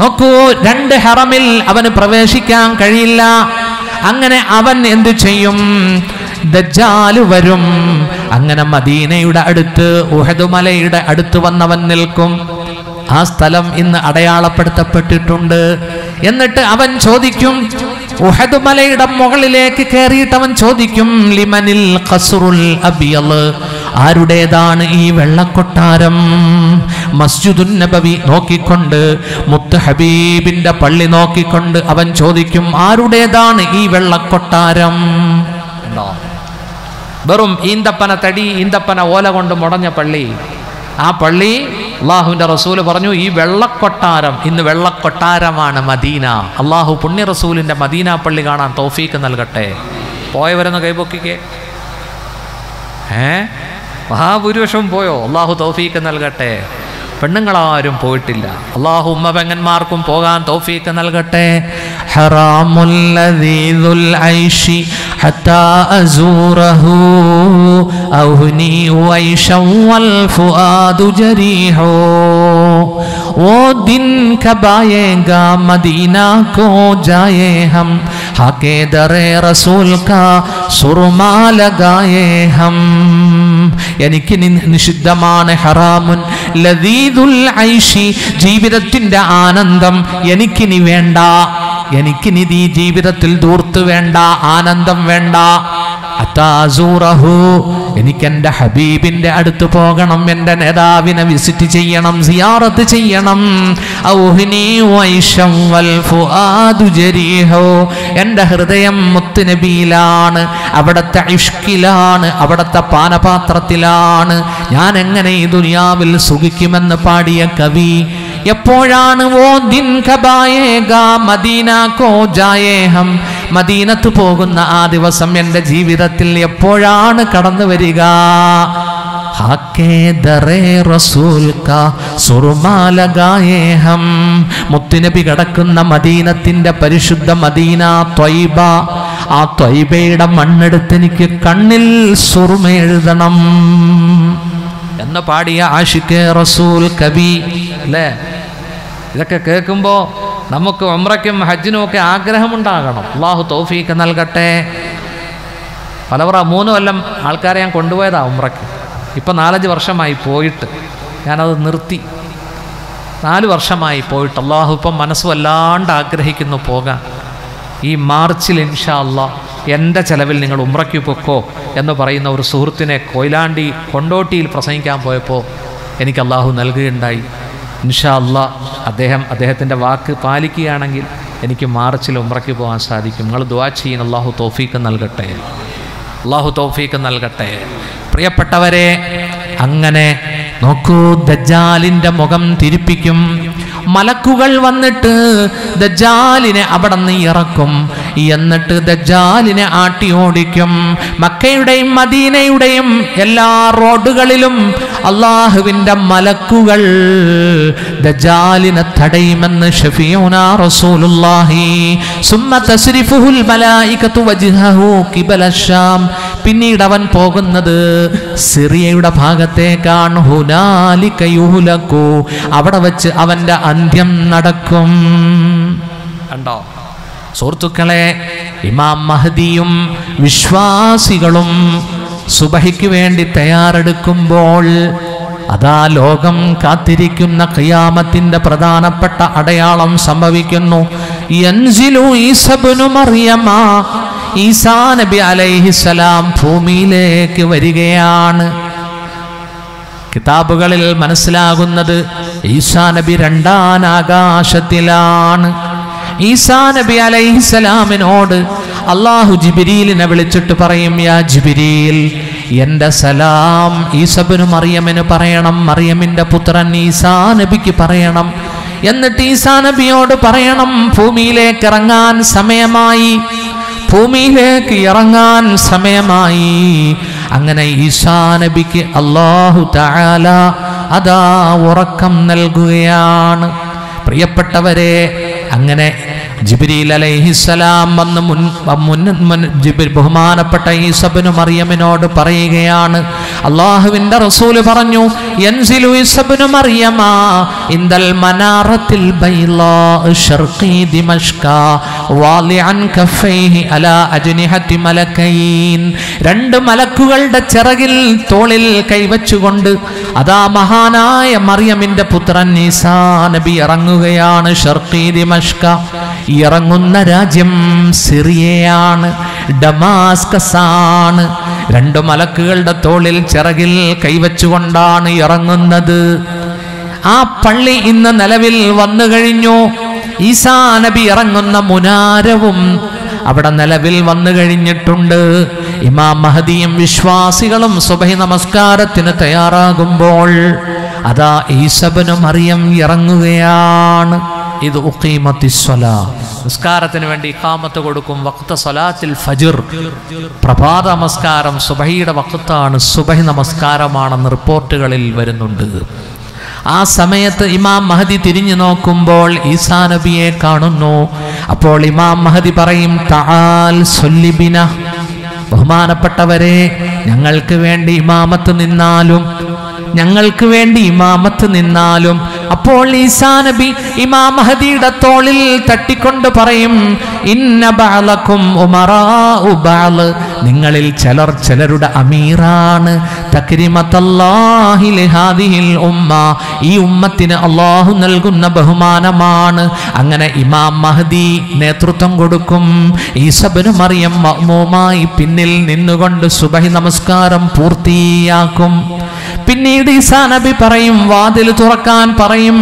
നോക്കൂ, രണ്ട് ഹറമിൽ അവന് പ്രവേശിക്കാൻ കഴിയില്ല. അങ്ങനെ അവൻ എന്തു ചെയ്യും? ദജ്ജാൽ വരും. അങ്ങനെ മദീനയുടെ അടുത്ത് ഉഹദ് മലയുടെ അടുത്ത് വന്നവൻ നിൽക്കും. ആ സ്ഥലം ഇന്ന് അടയാളപ്പെടുത്തപ്പെട്ടിട്ടുണ്ട്. എന്നിട്ട് അവൻ ചോദിക്കും, ഉഹദ് മലയുടെ മുകളിലേക്ക് കയറിയിട്ട് അവൻ ചോദിക്കും, ലിമനിൽ ഖസ്റുൽ അബിയദ്, ആരുടേതാണ് ഈ വെള്ളക്കൊട്ടാരം? മസ്ജിദുൻ നബവി നോക്കിക്കൊണ്ട്, മുത്ത് ഹബീബിന്റെ പള്ളി നോക്കിക്കൊണ്ട് അവൻ ചോദിക്കും, ആരുടേതാണ് ഈ വെള്ളക്കൊട്ടാരം? വെറും ഈന്തപ്പന തടി, ഈന്തപ്പന ഓല കൊണ്ട് മുടഞ്ഞ പള്ളി. ആ പള്ളി അള്ളാഹുവിൻ്റെ റസൂല് പറഞ്ഞു, ഈ വെള്ളക്കൊട്ടാരം. ഇന്ന് വെള്ളക്കൊട്ടാരമാണ് മദീന. അള്ളാഹു പുണ്യ റസൂലിൻ്റെ മദീന പള്ളി കാണാൻ തൗഫീക്ക് നൽകട്ടെ. പോയവരെന്ന് കൈപൊക്കിക്കേ. ഏ മഹാഭൂരിപക്ഷവും പോയോ? അള്ളാഹു തൗഫീക്ക് നൽകട്ടെ. പെണ്ണുങ്ങളാരും പോയിട്ടില്ല. അള്ളാഹു ഉമ്മ പെങ്ങന്മാർക്കും പോകാൻ തൗഫീക്ക് നൽകട്ടെ. ഹറാമുല്ലദീദുൽ ഐശി ഹത്താ അസൂറഹു ഔഹ്നി ഐശൻ വൽ ഫുആദു ജരീഹു, ഓ ദിൻ കബ് ആയേഗാ മദീന കോ ജായേ ഹം, ഹാക്കേ ദറേ റസൂൽ കാ സുർമാ ലഗായേ ഹം. എനിക്ക് നിഷിദ്ധമാണ് ഹറാമുൻ ലദീദുൽ ഐശി, ജീവിതത്തിന്റെ ആനന്ദം എനിക്കിനി വേണ്ട, എനിക്കിനി ഈ ജീവിതത്തിൽ ദൂർത്ത് വേണ്ട, ആനന്ദം വേണ്ട. അതാസൂറഹു, എനിക്കെൻ്റെ ഹബീബിൻ്റെ അടുത്ത് പോകണം, എൻ്റെ നേതാവിനെ വിസിറ്റ് ചെയ്യണം, സിയാറത്ത് ചെയ്യണം. ഔഹ്നി വൈശം വൽ ഫുആദു ജരീഹോ, എൻ്റെ ഹൃദയം മുത്ത് നബിയിലാണ്, അവിടുത്തെ ഇഷ്കിലാണ്, അവിടുത്തെ പാനപാത്രത്തിലാണ്. ഞാൻ എങ്ങനെ ഈ ദുനിയാവിൽ സുഖിക്കുമെന്ന് പാടിയ കവി എപ്പോഴാണ് ഓ ദിൻ കബായേഗാ മദീന കോ ജായേഹം, മദീനത്ത് പോകുന്ന ആ ദിവസം എൻ്റെ ജീവിതത്തിൽ എപ്പോഴാണ് കടന്നു വരിക? മുത്തുനബി കിടക്കുന്ന മദീനത്തിൻ്റെ പരിശുദ്ധ മദീന ത്വയ്ബ, ആ ത്വയ്ബയുടെ മണ്ണെടുത്ത് എനിക്ക് കണ്ണിൽ സുർമ എഴുതണം എന്ന് പാടിയ ആഷിഖ് റസൂൽ കവി അല്ലേ? ഇതൊക്കെ കേൾക്കുമ്പോൾ നമുക്ക് ഉംറയ്ക്കും ഹജ്ജിനുമൊക്കെ ആഗ്രഹമുണ്ടാകണം. അള്ളാഹു തൗഫീക്ക് നൽകട്ടെ. പലവറ മൂന്ന് കൊല്ലം ആൾക്കാരെ ഞാൻ കൊണ്ടുപോയതാണ് ഉംറയ്ക്ക്. ഇപ്പം നാലഞ്ച് വർഷമായി പോയിട്ട് ഞാനത് നിർത്തി. നാല് വർഷമായി പോയിട്ട്. അള്ളാഹു ഇപ്പം മനസ്സ് വല്ലാണ്ട് ആഗ്രഹിക്കുന്നു പോകാൻ. ഈ മാർച്ചിൽ ഇൻഷാ അള്ളാഹ് എൻ്റെ ചിലവിൽ നിങ്ങൾ ഉംറയ്ക്ക് പൊക്കോ എന്ന് പറയുന്ന ഒരു സുഹൃത്തിനെ കൊയിലാണ്ടി കൊണ്ടോട്ടിയിൽ പ്രസംഗിക്കാൻ പോയപ്പോൾ എനിക്ക് അള്ളാഹു നൽകുകയുണ്ടായി. ഇൻഷാ അള്ളാ അദ്ദേഹം അദ്ദേഹത്തിൻ്റെ വാക്ക് പാലിക്കുകയാണെങ്കിൽ എനിക്ക് മാർച്ചിൽ ഉംറയ്ക്ക് പോകാൻ സാധിക്കും. നിങ്ങൾ ദുആ ചെയ്യുന്ന അള്ളാഹു തൗഫീക്ക് നൽകട്ടെ, അള്ളാഹു തൗഫീക്ക് നൽകട്ടെ. പ്രിയപ്പെട്ടവരെ, അങ്ങനെ നോക്കൂ, ദജ്ജാലിൻ്റെ മുഖം തിരിപ്പിക്കും. മലക്കുകൾ വന്നിട്ട് ദജ്ജാലിനെ അവിടെ നിന്ന് ഇറക്കും. എന്നിട്ട് ദജ്ജാലിനെ ആട്ടി ഓടിക്കും. മക്കയുടെയും മദീനയുടെയും എല്ലാ റോഡുകളിലും അള്ളാഹുവിൻ്റെ മലക്കുകൾ ദജ്ജാലിനെ തടയുമെന്ന് ഷഫീഉനാ റസൂലുള്ളാഹി. സുമ്മ തസ്രിഫുൽ മലായികതു വജ്ഹഹു ഖിബല ശാം, പിന്നീട് അവൻ പോകുന്നത് സിറിയയുടെ ഭാഗത്തേക്കാണ്. ഹുനാലിക യുഹ്ലകു, അവിടെ വെച്ച് അവൻ്റെ അന്ത്യം നടക്കും. കണ്ടോ സുഹൃത്തുക്കളെ, ഇമാം മഹദിയും വിശ്വാസികളും സുബഹിക്ക് വേണ്ടി തയ്യാറെടുക്കുമ്പോൾ അതാ ലോകം കാത്തിരിക്കുന്ന ഖിയാമത്തിന്റെ പ്രധാനപ്പെട്ട അടയാളം സംഭവിക്കുന്നു. യൻസിലു ഈസബ്നു മറിയമ ഈസാ നബി അലൈഹിസ്സലാം ഭൂമിയിലേക്ക് വരികയാണ്. കിതാബുകളിൽ മനസ്സിലാകുന്നത് ഈസാ നബി രണ്ടാം ആകാശത്തിലാണ്. ഈസാ നബി അലൈഹിസ്സലാമിനോട് അള്ളാഹു ജിബ്രീലിനെ വിളിച്ചിട്ട് പറയും, യാ ജിബ്രീൽ, എൻ്റെ സലാം ഈസബ്നു മറിയമിന് പറയണം, മറിയമിൻ്റെ പുത്രൻ ഈസാ നബിക്ക് പറയണം. എന്നിട്ട് ഈസാ നബിയോട് പറയണം, ഭൂമിയിലേക്ക് ഇറങ്ങാൻ സമയമായി, ഭൂമിയിലേക്ക് ഇറങ്ങാൻ സമയമായി. അങ്ങനെ ഈസാ നബിക്ക് അല്ലാഹു തആല അതാ ഉറക്കം നൽകുകയാണ്. പ്രിയപ്പെട്ടവരെ, അങ്ങനെ ജിബ്രീൽ അലൈഹിസ്സലാം വന്ന് മുൻ മുൻ ജിബ്രീൽ ബഹുമാനപ്പെട്ട ഈസബ്നു മറിയമിനോട് പറയുകയാണ്. അള്ളാഹുവിൻ്റെ റസൂൽ പറഞ്ഞു, യൻസിലു ഈസബ്നു മറിയമ ഇൻദൽ മനാറത്തിൽ ബൈലാ ശർഖി ദിമഷ്ക വാലിഅൻ കഫൈഹി അലാ അജ്നിഹത്തി മലകൈൻ. രണ്ട് മലക്കുകളുടെ ചിറകിൽ തോളിൽ കൈവച്ചുകൊണ്ട് അതാ മഹാനായ മറിയമിൻ്റെ പുത്രൻ ഈസാ നബി ഇറങ്ങുകയാണ്. ശർഖി ദിമഷ്ക, ഇറങ്ങുന്ന രാജ്യം സിറിയയാണ്, ഡമാസ്കസാണ്. രണ്ടു മലക്കുകളുടെ തോളിൽ ചിറകിൽ കൈവച്ചുകൊണ്ടാണ് ഇറങ്ങുന്നത്. ആ പള്ളി ഇന്ന് നിലവിൽ വന്നു കഴിഞ്ഞു. ഈസാ നബി ഇറങ്ങുന്ന മുനാരവും അവിടെ നിലവിൽ വന്നു കഴിഞ്ഞിട്ടുണ്ട്. ഇമാം മഹദിയും വിശ്വാസികളും സുബഹി നമസ്കാരത്തിന് തയ്യാറാകുമ്പോൾ അതാ ഈസബ്നു മറിയം ഇറങ്ങുകയാണ്. ഇത് നമസ്കാരത്തിന് വേണ്ടി ഇഖാമത്ത് കൊടുക്കും. വഖ്ത സ്വലാത്തിൽ ഫജ്ർ, പ്രഭാത നമസ്കാരം സുബഹിയുടെ വഖത്താണ്, സുബഹി നമസ്കാരമാണെന്ന് റിപ്പോർട്ടുകളിൽ വരുന്നുണ്ട്. ആ സമയത്ത് ഇമാം മഹദി തിരിഞ്ഞു നോക്കുമ്പോൾ ഈസാ നബിയെ കാണുന്നു. അപ്പോൾ ഇമാം മഹദി പറയും, തആൽ സല്ലി ബിനാ, ബഹുമാനപ്പെട്ടവരെ, ഞങ്ങൾക്ക് വേണ്ടി ഇമാമത്ത് നിന്നാലും ഞങ്ങൾക്ക് വേണ്ടി ഇമാമത്ത് നിന്നാലും. അപ്പോൾ ഈസാ നബി ഇമാം മഹദിയുടെ തോളിൽ തട്ടിക്കൊണ്ട് പറയും, ഇന്ന ബഅലകും ഉമറാഉ ബഅൽ, നിങ്ങളിൽ ചിലർ ചിലരുടെ അമീറാണ്. തക്രിമത്തല്ലാഹി ലിഹാദിഹിൽ ഉമ്മ, ഈ ഉമ്മത്തിന് അല്ലാഹു നൽകുന്ന ബഹുമാനമാണ്. അങ്ങനെ ഇമാം മഹദി നേതൃത്വം കൊടുക്കും. ഈസബ്നു മറിയം മഅ്മൂമായി പിന്നിൽ നിന്നുകൊണ്ട് സുബഹി നമസ്കാരം പൂർത്തിയാക്കും. പിന്നീട് ഈസാ നബി പറയും, വാതിൽ തുറക്കാൻ പറയും.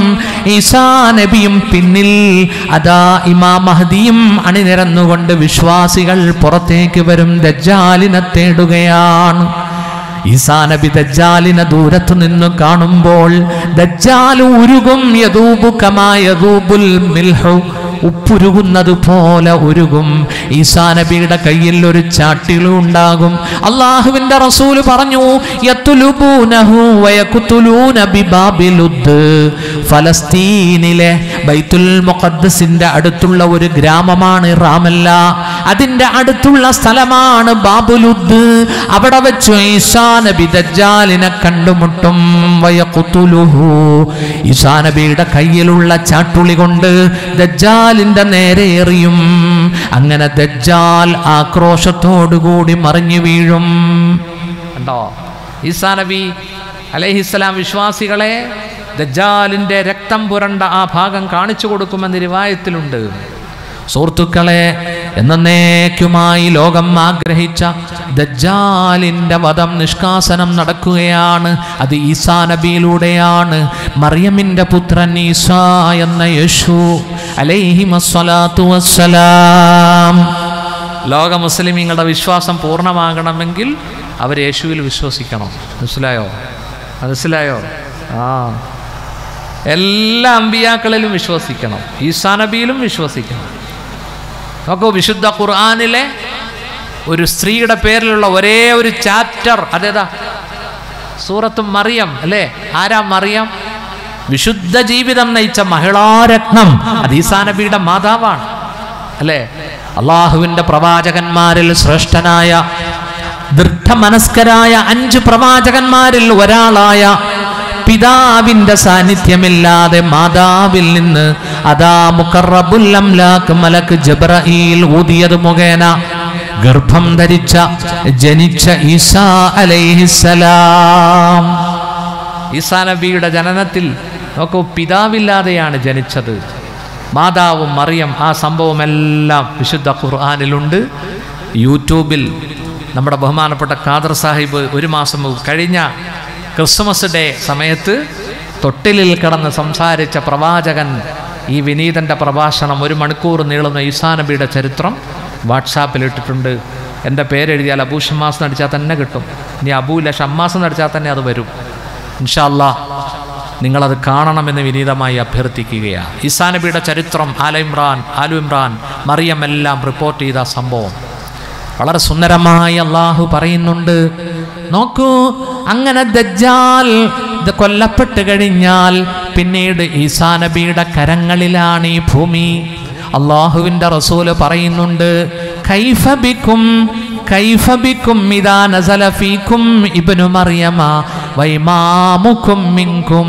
ഈസാ നബിയും പിന്നിൽ അതാ ഇമാം മഹദിയും അണിനിരന്നുകൊണ്ട് വിശ്വാസികൾ പുറത്തേക്ക് വരും. ദജ്ജാലിനെ തേടുകയാണ്. ഈസാ നബി ദജ്ജാലിനെ ദൂരത്തു നിന്ന് കാണുമ്പോൾ ദജ്ജാൽ ഉരുകും. യദൂബു കമാ യദൂബുൽ മിൽഹു, ഉപ്പുരുകുന്നത് പോലെ ഉരുകും. ഈസാ നബിയുടെ കയ്യിൽ ഒരു ചാട്ടിലും ഉണ്ടാകും. അള്ളാഹുവിന്റെ റസൂല് പറഞ്ഞു, യത്ലുബൂനഹു വയഖ്തുലൂന ബിബാബിലുദ്, ഫലസ്തീനിലെ ബൈത്തുൽ മുഖദ്ദസിന്റെ അടുത്തുള്ള ഒരു ഗ്രാമമാണ് റാമല്ല, അതിന്റെ അടുത്തുള്ള സ്ഥലമാണ് ബാബുലുദ്. അവിടെ വെച്ച് ഈസാ നബി ദജ്ജാലിനെ കണ്ടുമുട്ടും. വയഖ്തുലുഹു, ഈസാ നബിയുടെ കയ്യിലുള്ള ചാട്ടുളി കൊണ്ട് ദജ്ജാൽ ലിന്റെ നേരെ എറിയും. അങ്ങനെ ദജ്ജാൽ ആക്രോശത്തോടുകൂടി മറിഞ്ഞു വീഴും. കണ്ടോ, ഈസാ നബി അലൈഹിസ്സലാം വിശ്വാസികളെ ദജ്ജാലിന്റെ രക്തം പുരണ്ട ആ ഭാഗം കാണിച്ചു കൊടുക്കുമെന്ന് റിവായത്തിലുണ്ട്. സുഹൃത്തുക്കളെ, എന്നേക്കുമായി ലോകം ആഗ്രഹിച്ച ദജ്ജാലിന്റെ വധം, നിഷ്കാസനം നടക്കുകയാണ്. അത് ഈസാ നബിയിലൂടെയാണ്. മറിയമിന്റെ പുത്രൻ ഈസാ എന്ന യേശു അലൈഹി വസ്സലാത്തു വസ്സലാം. ലോക മുസ്ലിമീങ്ങളുടെ വിശ്വാസം പൂർണ്ണമാകണമെങ്കിൽ അവർ യേശുവിൽ വിശ്വസിക്കണം. മനസ്സിലായോ? മനസ്സിലായോ? ആ, എല്ലാ അമ്പിയാക്കളിലും വിശ്വസിക്കണം, ഈസാ നബിയിലും വിശ്വസിക്കണം. നോക്കൂ, വിശുദ്ധ ഖുർആനിലെ ഒരു സ്ത്രീയുടെ പേരിലുള്ള ഒരേ ഒരു ചാപ്റ്റർ അതേതാ? സൂറത്തും മറിയം അല്ലേ? ആരാ മറിയം? വിശുദ്ധ ജീവിതം നയിച്ച മഹിളാരത്നം. അത് ഈസാ നബിയുടെ മാതാവാണ് അല്ലേ? അള്ളാഹുവിൻ്റെ പ്രവാചകന്മാരിൽ ശ്രേഷ്ഠനായ ദൃഢമനസ്കരായ അഞ്ച് പ്രവാചകന്മാരിൽ ഒരാളായ പിതാവിൻ്റെ സാന്നിധ്യമില്ലാതെ മാതാവിൽ നിന്ന് അതാ മുഖറബുൽ അംലാക് മലക് ജബ്രഈൽ ഊതിയത് മുഖേന ഗർഭം ധരിച്ച ജനിച്ച ഈസാ അലൈഹിസ്സലാം. ഈസാ നബിയുടെ ജനനത്തിൽ നോക്കൂ, പിതാവില്ലാതെയാണ് ജനിച്ചത്. മാതാവും മറിയം ആ സംഭവമെല്ലാം വിശുദ്ധ ഖുർആനിലുണ്ട്. യൂട്യൂബിൽ നമ്മുടെ ബഹുമാനപ്പെട്ട ഖാദർ സാഹിബ് ഒരു മാസം കഴിഞ്ഞ ക്രിസ്മസ് ഡേ സമയത്ത് തൊട്ടിലിൽ കിടന്ന് സംസാരിച്ച പ്രവാചകൻ ഈ വിനീതൻ്റെ പ്രഭാഷണം ഒരു മണിക്കൂർ നീളുന്ന ഈസാ നബിയുടെ ചരിത്രം വാട്സാപ്പിലിട്ടിട്ടുണ്ട്. എൻ്റെ പേരെഴുതിയാൽ അബൂ ഷമ്മാസ് നടിച്ചാൽ തന്നെ കിട്ടും. ഇനി അബൂല ഷമ്മാസ് നടിച്ചാൽ തന്നെ അത് വരും. ഇൻഷാ അല്ലാ നിങ്ങളത് കാണണമെന്ന് വിനീതമായി അഭ്യർത്ഥിക്കുകയാണ്. ഈസാ നബിയുടെ ചരിത്രം ആല ഇമ്രാൻ ആലു ഇമ്രാൻ മറിയം എല്ലാം റിപ്പോർട്ട് ചെയ്ത സംഭവം വളരെ സുന്ദരമായി അള്ളാഹു പറയുന്നുണ്ട്. നോക്കൂ, അങ്ങനെ ദജ്ജാൽ ഇത് കൊല്ലപ്പെട്ട് കഴിഞ്ഞാൽ പിന്നീട് ഈസാ നബിയുടെ കരങ്ങളിലാണ് ഈ ഭൂമി. അള്ളാഹുവിൻ്റെ റസൂല് പറയുന്നുണ്ട്, കൈഫ ബിക്കും കൈഫ ബിക്കും ഇദാ നസല ഫീക്കും ഇബ്നു മറിയമ വൈമാമുക്കും മിൻകും.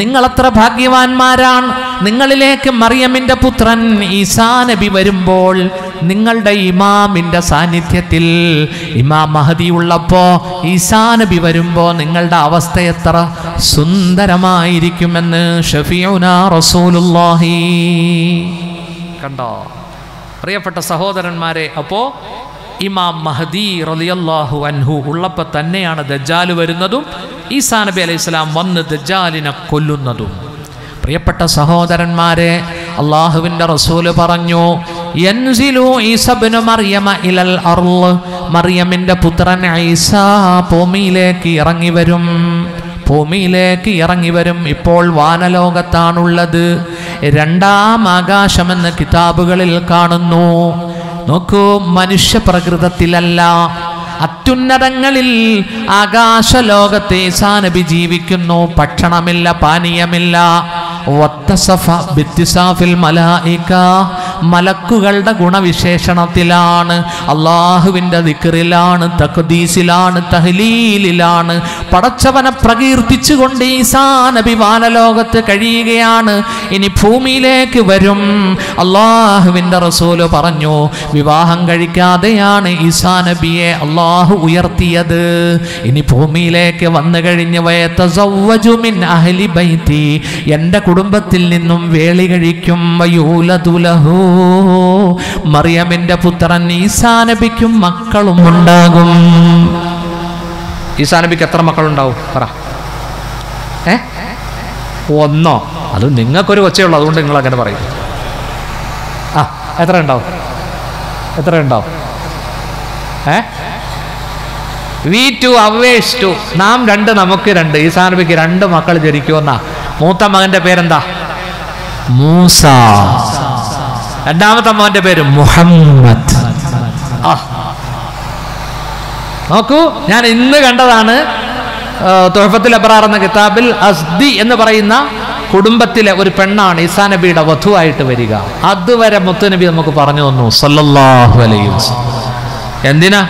നിങ്ങളത്ര ഭാഗ്യവാന്മാരാണ്, നിങ്ങളിലേക്ക് മറിയമിൻ്റെ പുത്രൻ ഈസാ നബി വരുമ്പോൾ നിങ്ങളുടെ ഇമാമിൻ്റെ സാന്നിധ്യത്തിൽ. ഇമാം മഹദി ഉള്ളപ്പോൾ, ഈസാ നബി വരുമ്പോൾ നിങ്ങളുടെ അവസ്ഥ എത്ര സുന്ദരമായിരിക്കുമെന്ന് ഷഫീഉനാ റസൂലുള്ളാഹി. കണ്ടോ പ്രിയപ്പെട്ട സഹോദരന്മാരെ, അപ്പോൾ ഇമാം മഹദി റളിയല്ലാഹു അൻഹു ഉള്ളപ്പോൾ തന്നെയാണ് ദജ്ജാൽ വരുന്നതും ഈസാ നബി അലൈഹി സ്വലാം വന്ന് ദജ്ജാലിനെ കൊല്ലുന്നതും. പ്രിയപ്പെട്ട സഹോദരന്മാരെ, അള്ളാഹുവിൻ്റെ റസൂല് പറഞ്ഞു, യൻസിലു ഈസാ ഇബ്നു മറിയമ ഇലൽ അർള്, മറിയമിൻ്റെ പുത്രൻ ഈസാ ഭൂമിയിലേക്ക് ഇറങ്ങി വരും, ഭൂമിയിലേക്ക് ഇറങ്ങി വരും. ഇപ്പോൾ വാനലോകത്താണുള്ളത്, രണ്ടാം ആകാശമെന്ന് കിതാബുകളിൽ കാണുന്നു. നോക്കൂ, മനുഷ്യപ്രകൃതത്തിലല്ല, അത്യുന്നതങ്ങളിൽ ആകാശലോകത്തെ ഈസാ നബി ജീവിക്കുന്നു. ഭക്ഷണമില്ല, പാനീയമില്ല. മലക്കുകളുടെ ഗുണവിശേഷണത്തിലാണ്, അള്ളാഹുവിൻ്റെ ദിക്റിലാണ്, തഖ്ദീസിലാണ്, തഹ്ലീലിലാണ് പടച്ചവനെ പ്രകീർത്തിച്ചുകൊണ്ട് ഈസാ നബി വാനലോകത്ത് കഴിയുകയാണ്. ഇനി ഭൂമിയിലേക്ക് വരും. അള്ളാഹുവിൻ്റെ റസൂല് പറഞ്ഞു, വിവാഹം കഴിക്കാതെയാണ് ഈസാ നബിയെ അള്ളാഹു ഉയർത്തിയത്. ഇനി ഭൂമിയിലേക്ക് വന്നു കഴിഞ്ഞു വയതസവ്വജു മിൻ അഹ്ലി ബൈതി, എൻ്റെ കുടുംബത്തിൽ നിന്നും വേളി കഴിക്കും. വയൂലതുലഹു, മറിയമിൻ്റെ പുത്രൻ ഈസാ നബിക്കും മക്കളും ഉണ്ടാകും. ഈസാ നബിക്ക് എത്ര മക്കളുണ്ടാവും? പറ. ഏ ഒന്നോ? അത് നിങ്ങൾക്കൊരു ഒച്ചയുള്ളൂ, അതുകൊണ്ട് നിങ്ങൾ അങ്ങനെ പറയും. ആ എത്ര ഉണ്ടാവും? എത്ര ഉണ്ടാവും? A V two hours to, നാം രണ്ട് നമുക്ക് രണ്ട്. ഈസാ നബിക്ക് രണ്ട് മക്കൾ ജനിക്കുമെന്നാ. മൂത്ത മകന്റെ പേരെന്താ? മൂസ. രണ്ടാമത്തെ മകന്റെ പേര് മുഹമ്മദ്. നോക്കൂ, ഞാൻ ഇന്ന് കണ്ടതാണ് തുഹഫത്തുൽ അബ്റാർ എന്ന കിതാബിൽ. അസ്ദി എന്ന് പറയുന്ന കുടുംബത്തിലെ ഒരു പെണ്ണാണ് ഈസാ നബിയുടെ വധുവായിട്ട് വരിക. അതുവരെ മുത്തുനബി നമുക്ക് പറഞ്ഞു തന്നു സല്ലല്ലാഹു അലൈഹി വസല്ലം. എന്തിനാ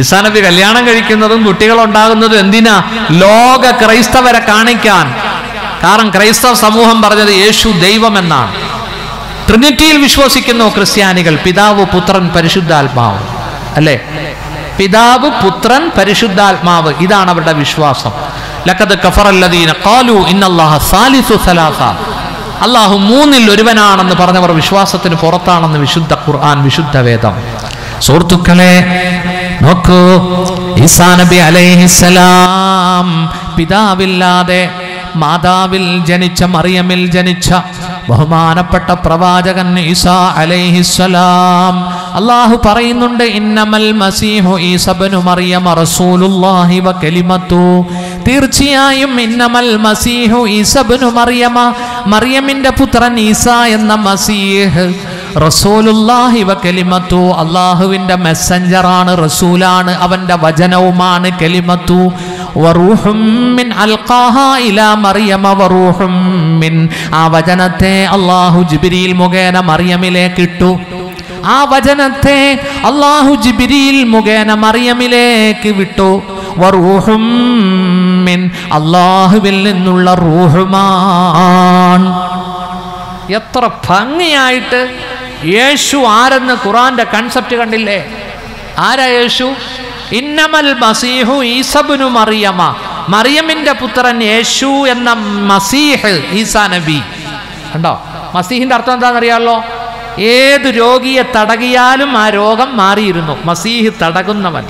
ഈസാ നബി കല്യാണം കഴിക്കുന്നതും കുട്ടികളുണ്ടാകുന്നതും? എന്തിനാ? ലോക ക്രൈസ്തവരെ കാണിക്കാൻ. കാരണം ക്രൈസ്തവ സമൂഹം പറഞ്ഞത് യേശു ദൈവം എന്നാണ്. ട്രിനിറ്റിയിൽ വിശ്വസിക്കുന്നു ക്രിസ്ത്യാനികൾ. പിതാവ്, പുത്രൻ, പരിശുദ്ധാത്മാവ്. അല്ലേ? പിതാവ്, പുത്രൻ, പരിശുദ്ധാത്മാവ്, ഇതാണ് അവരുടെ വിശ്വാസം. ലഖദ് കഫറല്ലദീന ഖാലൂ ഇന്നല്ലാഹ സാലിസു സലാസ, അള്ളാഹു മൂന്നിൽ ഒരുവനാണെന്ന് പറഞ്ഞവർ വിശ്വാസത്തിന് പുറത്താണെന്ന് വിശുദ്ധ ഖുർആൻ, വിശുദ്ധ വേദം. സുഹൃത്തുക്കളെ നോക്കൂ, ഈസാ നബി അലൈഹിസ്സലാം പിതാവില്ലാതെ മാതാവിൽ ജനിച്ച, മറിയമിൽ ജനിച്ച ബഹുമാനപ്പെട്ട പ്രവാചകൻ ഈസാ അലൈഹിസ്സലാം. അള്ളാഹു പറയുന്നുണ്ട്, ഇന്നമൽ മസീഹു ഈസാ ഇബ്നു മറിയമ റസൂലുള്ളാഹി വ കലിമത്തു, തീർച്ചയായും ഇന്നമൽ മസീഹു ഈസാ ഇബ്നു മറിയമ, മറിയമിൻ്റെ പുത്രൻ ഈസാ എന്ന മസീഹ് റസൂലുള്ളാഹി വ കലിമത്തു, അള്ളാഹുവിൻ്റെ മെസ്സഞ്ചറാണ്, റസൂലാണ്, അവൻ്റെ വചനവുമാണ്. കലിമത്തു വറൂഹും മിൻ അൽഖാഹാ ഇലാ മറിയമ വറൂഹും മിൻ, ആ വചനത്തെ അള്ളാഹു ജിബ്രീൽ മുഖേന മറിയമിലേക്ക് ഇട്ടു. ആ വചനത്തെ അള്ളാഹു ജിബ്രീൽ മുഖേന മറിയമിലേക്ക് വിട്ടു. വറൂഹും മിൻ, അള്ളാഹുവിൽ നിന്നുള്ള റൂഹുമാൻ. എത്ര ഭംഗിയായിട്ട് യേശു ആരെന്ന് ഖുറാന്റെ കൺസെപ്റ്റ് കണ്ടില്ലേ? ആരാ യേശു? ഇന്നമൽ മസീഹു ഈസാ ഇബ്നു മറിയമ, മറിയമിന്റെ പുത്രൻ യേശു എന്ന മസീഹ് ഈസാ നബി. കണ്ടോ? മസീഹിന്റെ അർത്ഥം എന്താണെന്ന് അറിയാമല്ലോ. ഏത് രോഗിയെ തടകിയാലും ആ രോഗം മാറിയിരുന്നു. മസീഹ് തടകുന്നവൻ.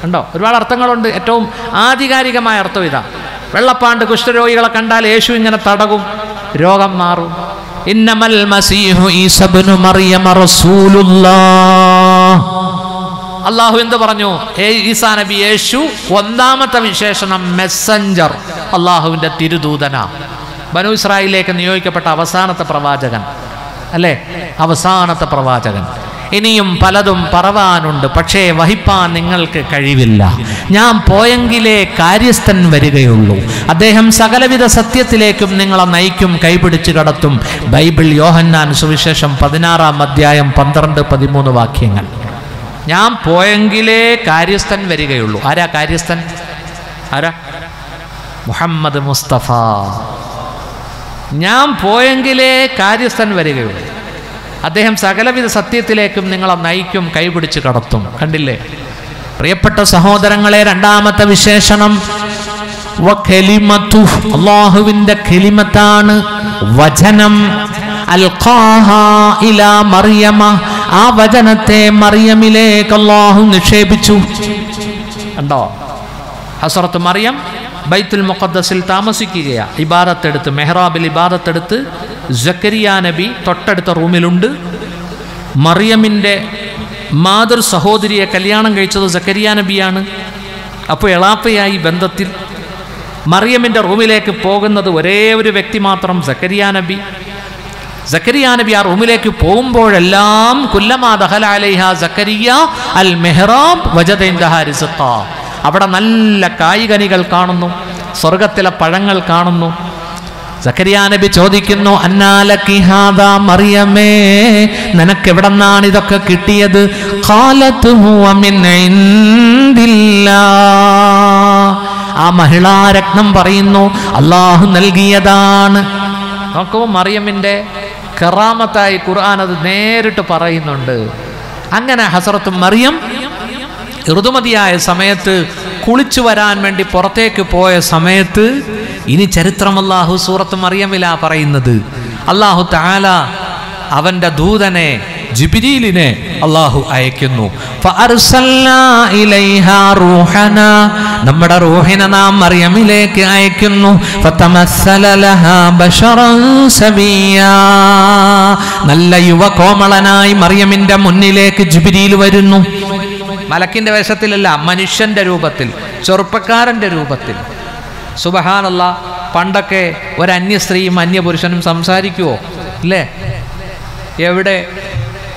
കണ്ടോ, ഒരുപാട് അർത്ഥങ്ങളുണ്ട്. ഏറ്റവും ആധികാരികമായ അർത്ഥം ഇതാ. വെള്ളപ്പാണ്ട് കുഷ്ഠരോഗികളെ കണ്ടാൽ യേശു ഇങ്ങനെ തടകും, രോഗം മാറും. ഇന്നമൽ മസീഹു ഈസ ഇബ്നു മറിയമ റസൂലുള്ളാഹ്. അള്ളാഹു എന്ത് പറഞ്ഞു? ഈസാ നബി യേശു ഒന്നാമത്തെ വിശേഷണം മെസ്സഞ്ചർ, അള്ളാഹുവിൻ്റെ തിരുദൂതന, ബനു ഇസ്രായേലിലേക്ക് നിയോഗിക്കപ്പെട്ട അവസാനത്തെ പ്രവാചകൻ അല്ലേ, അവസാനത്തെ പ്രവാചകൻ. ഇനിയും പലതും പറവാനുണ്ട്, പക്ഷേ വഹിപ്പാൻ നിങ്ങൾക്ക് കഴിവില്ല. ഞാൻ പോയെങ്കിലേ കാര്യസ്ഥൻ വരികയുള്ളൂ. അദ്ദേഹം സകലവിധ സത്യത്തിലേക്കും നിങ്ങളെ നയിക്കും, കൈപിടിച്ച് കടത്തും. ബൈബിൾ, യോഹന്നാൻ സുവിശേഷം പതിനാറാം അധ്യായം പന്ത്രണ്ട് പതിമൂന്ന് വാക്യങ്ങൾ. ഞാൻ പോയെങ്കിലേ കാര്യസ്ഥൻ വരികയുള്ളൂ. ആരാ കാര്യസ്ഥൻ? ആരാ? മുഹമ്മദ് മുസ്തഫ. ഞാൻ പോയെങ്കിലേ കാര്യസ്ഥൻ വരികയുള്ളൂ. അദ്ദേഹം സകലവിധ സത്യത്തിലേക്കും നിങ്ങളെ നയിക്കും, കൈപിടിച്ച് കടത്തും. കണ്ടില്ലേ പ്രിയപ്പെട്ട സഹോദരങ്ങളെ, രണ്ടാമത്തെ വിശേഷണം അല്ലാഹുവിൻ്റെ ഖലിമത്താണ്, വചനം. അൽഖാഹ ഇലാ മറിയമ, ആ വചനത്തെ മറിയമിലേക്ക് അല്ലാഹു നിക്ഷേപിച്ചു. കണ്ടോ, ഹസ്രത്ത് മറിയം ബൈത്തുൽ മുഖദ്ദസിൽ താമസിക്കുകയാണ്. ഇബാദത്തെടുത്ത്, മെഹ്റാബിൽ ഇബാദത്തെടുത്ത്, ജക്കരിയ നബി തൊട്ടടുത്ത റൂമിലുണ്ട്. മറിയമിൻ്റെ മാതൃ സഹോദരിയെ കല്യാണം കഴിച്ചത് ജക്കരിയ നബിയാണ്. അപ്പോൾ എളാപ്പയായി ബന്ധത്തിൽ മറിയമിൻ്റെ റൂമിലേക്ക് പോകുന്നത് ഒരേ ഒരു വ്യക്തി മാത്രം, ജക്കരിയ നബി. ജക്കരിയ നബി ആ റൂമിലേക്ക് പോകുമ്പോഴെല്ലാം കുല്ലമാ ദഖല അലൈഹാ ജക്കരിയ അൽ മെഹ്റാബ് വജദ ഇൻദഹാ റിസ്ഖ, അവിടെ നല്ല കായ്കനികൾ കാണുന്നു, സ്വർഗത്തിലെ പഴങ്ങൾ കാണുന്നു. സക്കരിയ നബി ചോദിക്കുന്നു, അന്നാലകി ഹാദാ മറിയമേ, നിനക്ക് എവിടെന്നാണ് ഇതൊക്കെ കിട്ടിയത്? ഖാലതു ഹുവ മിൻ ഇൻദില്ലാഹ്, ആ മഹിളാരത്നം പറയുന്നു അള്ളാഹു നൽകിയതാണ്. നോക്കൂ, മറിയമിൻ്റെ കറാമത്തായി ഖുർആൻ അത് നേരിട്ട് പറയുന്നുണ്ട്. അങ്ങനെ ഹസ്രത്ത് മറിയം ഋതുമതിയായ സമയത്ത് കുളിച്ചു വരാൻ വേണ്ടി പുറത്തേക്ക് പോയ സമയത്ത്, ഇനി ചരിത്രം അല്ലാഹു സൂറത്ത് മറിയമിലാ പറയുന്നത്, അല്ലാഹു തആല അവൻ്റെ ദൂതനെ ജിബ്രീലിനെ അല്ലാഹു അയക്കുന്നു. ഫഅർസൽനാ ഇലൈഹാ റൂഹനാ, നമ്മുടെ റൂഹിനെ നാം മറിയമിലേക്ക് അയക്കുന്നു. ഫതമസ്സല ലഹാ ബശറൻ സബിയാ, നല്ല യുവകോമളനായി മറിയമിൻ്റെ മുന്നിലേക്ക് ജിബ്രീൽ വരുന്നു. മലക്കിൻ്റെ വേഷത്തിലല്ല, മനുഷ്യൻ്റെ രൂപത്തിൽ, ചെറുപ്പക്കാരൻ്റെ രൂപത്തിൽ. സുബ്ഹാനല്ലാഹ്, പണ്ടൊക്കെ ഒരന്യ സ്ത്രീയും അന്യപുരുഷനും സംസാരിക്കുവോ? ഇല്ലേ? എവിടെ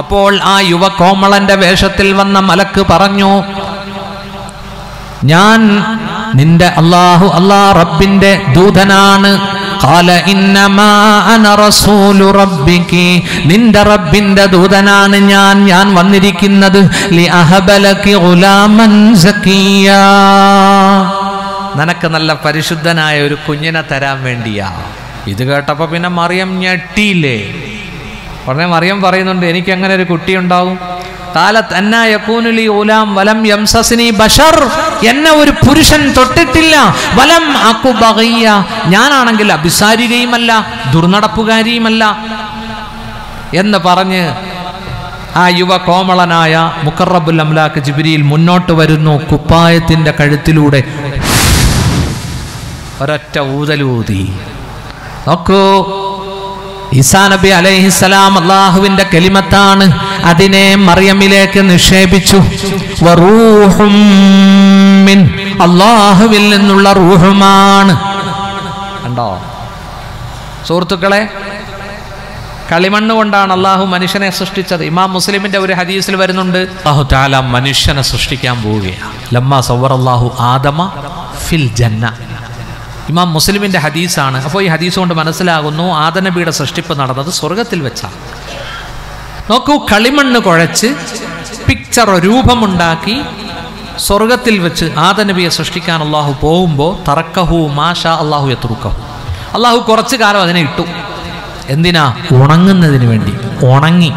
അപ്പോൾ ആ യുവകോമളന്റെ വേഷത്തിൽ വന്ന മലക്ക് പറഞ്ഞു, ഞാൻ നിന്റെ അല്ലാഹു അല്ലാ റബ്ബിന്റെ ദൂതനാണ്. ഖാല ഇന്നമാ അന റസൂലു റബ്ബികി, നിന്റെ റബ്ബിന്റെ ദൂതനാണ് ഞാൻ ഞാൻ വന്നിരിക്കുന്നത്. ലി അഹബലകി ഗുലാമൻ സക്കിയ, നിനക്ക് നല്ല പരിശുദ്ധനായ ഒരു കുഞ്ഞിനെ തരാൻ വേണ്ടിയാ. ഇത് കേട്ടപ്പോൾ പിന്നെ മറിയം ഞെട്ടിയില്ലേ. ഉടനെ മറിയം പറയുന്നുണ്ട്, എനിക്കങ്ങനെ ഒരു കുട്ടി ഉണ്ടാവും. ഖാലത് അന്നാ യകൂനു ലി ഗുലാം വലം യംസസ്നി ബശർ, എന്നെ ഒരു പുരുഷൻ തൊട്ടിട്ടില്ല. വലം അഖു ബഗിയ, ഞാനാണെങ്കിൽ അഭിസാരികയുമല്ല ദുർനടപ്പുകാരിയുമല്ല എന്ന് പറഞ്ഞ് ആ യുവ കോമളനായ മുഖറബുൽ അംലാക്ക് ജിബ്രീൽ മുന്നോട്ട് വരുന്നു. കുപ്പായത്തിൻ്റെ കഴുത്തിലൂടെ ഒരൊറ്റ ഊതലൂതി. നോക്കൂ, ഈസാ നബി അലൈഹിസ്സലാം അള്ളാഹുവിൻ്റെ കലിമത്താണ്, അതിനെ മറിയമിലേക്ക് നിക്ഷേപിച്ചു. വറൂഹും മിൻ, അള്ളാഹുവിൽ നിന്നുള്ള റൂഹുമാണ്. കണ്ടോ സുഹൃത്തുക്കളെ, കളിമണ്ണ് കൊണ്ടാണ് അള്ളാഹു മനുഷ്യനെ സൃഷ്ടിച്ചത്. ഇമാം മുസ്ലിമിൻ്റെ ഒരു ഹദീസിൽ വരുന്നുണ്ട്, അല്ലാഹു തആല മനുഷ്യനെ സൃഷ്ടിക്കാൻ പോവുകയാണ്. ലമ്മാ സവ്വറല്ലാഹു ആദമ ഫിൽ ജന്ന. ഇമാം മുസ്ലിമിൻ്റെ ഹദീസാണ്. അപ്പോൾ ഈ ഹദീസ് കൊണ്ട് മനസ്സിലാകുന്നു ആദം നബിയുടെ സൃഷ്ടിപ്പ് നടന്നത് സ്വർഗത്തിൽ വെച്ചാണ്. Noku Kaliman Korachi, picture or Ruba Mundaki, Sorgatil which Adanabia Sustikan Allahu Bombo, Tarakahu, Masha, Allahu Yatruka. Allahu Korachikara than it too. Endina, Onangan than Vendi, Onangi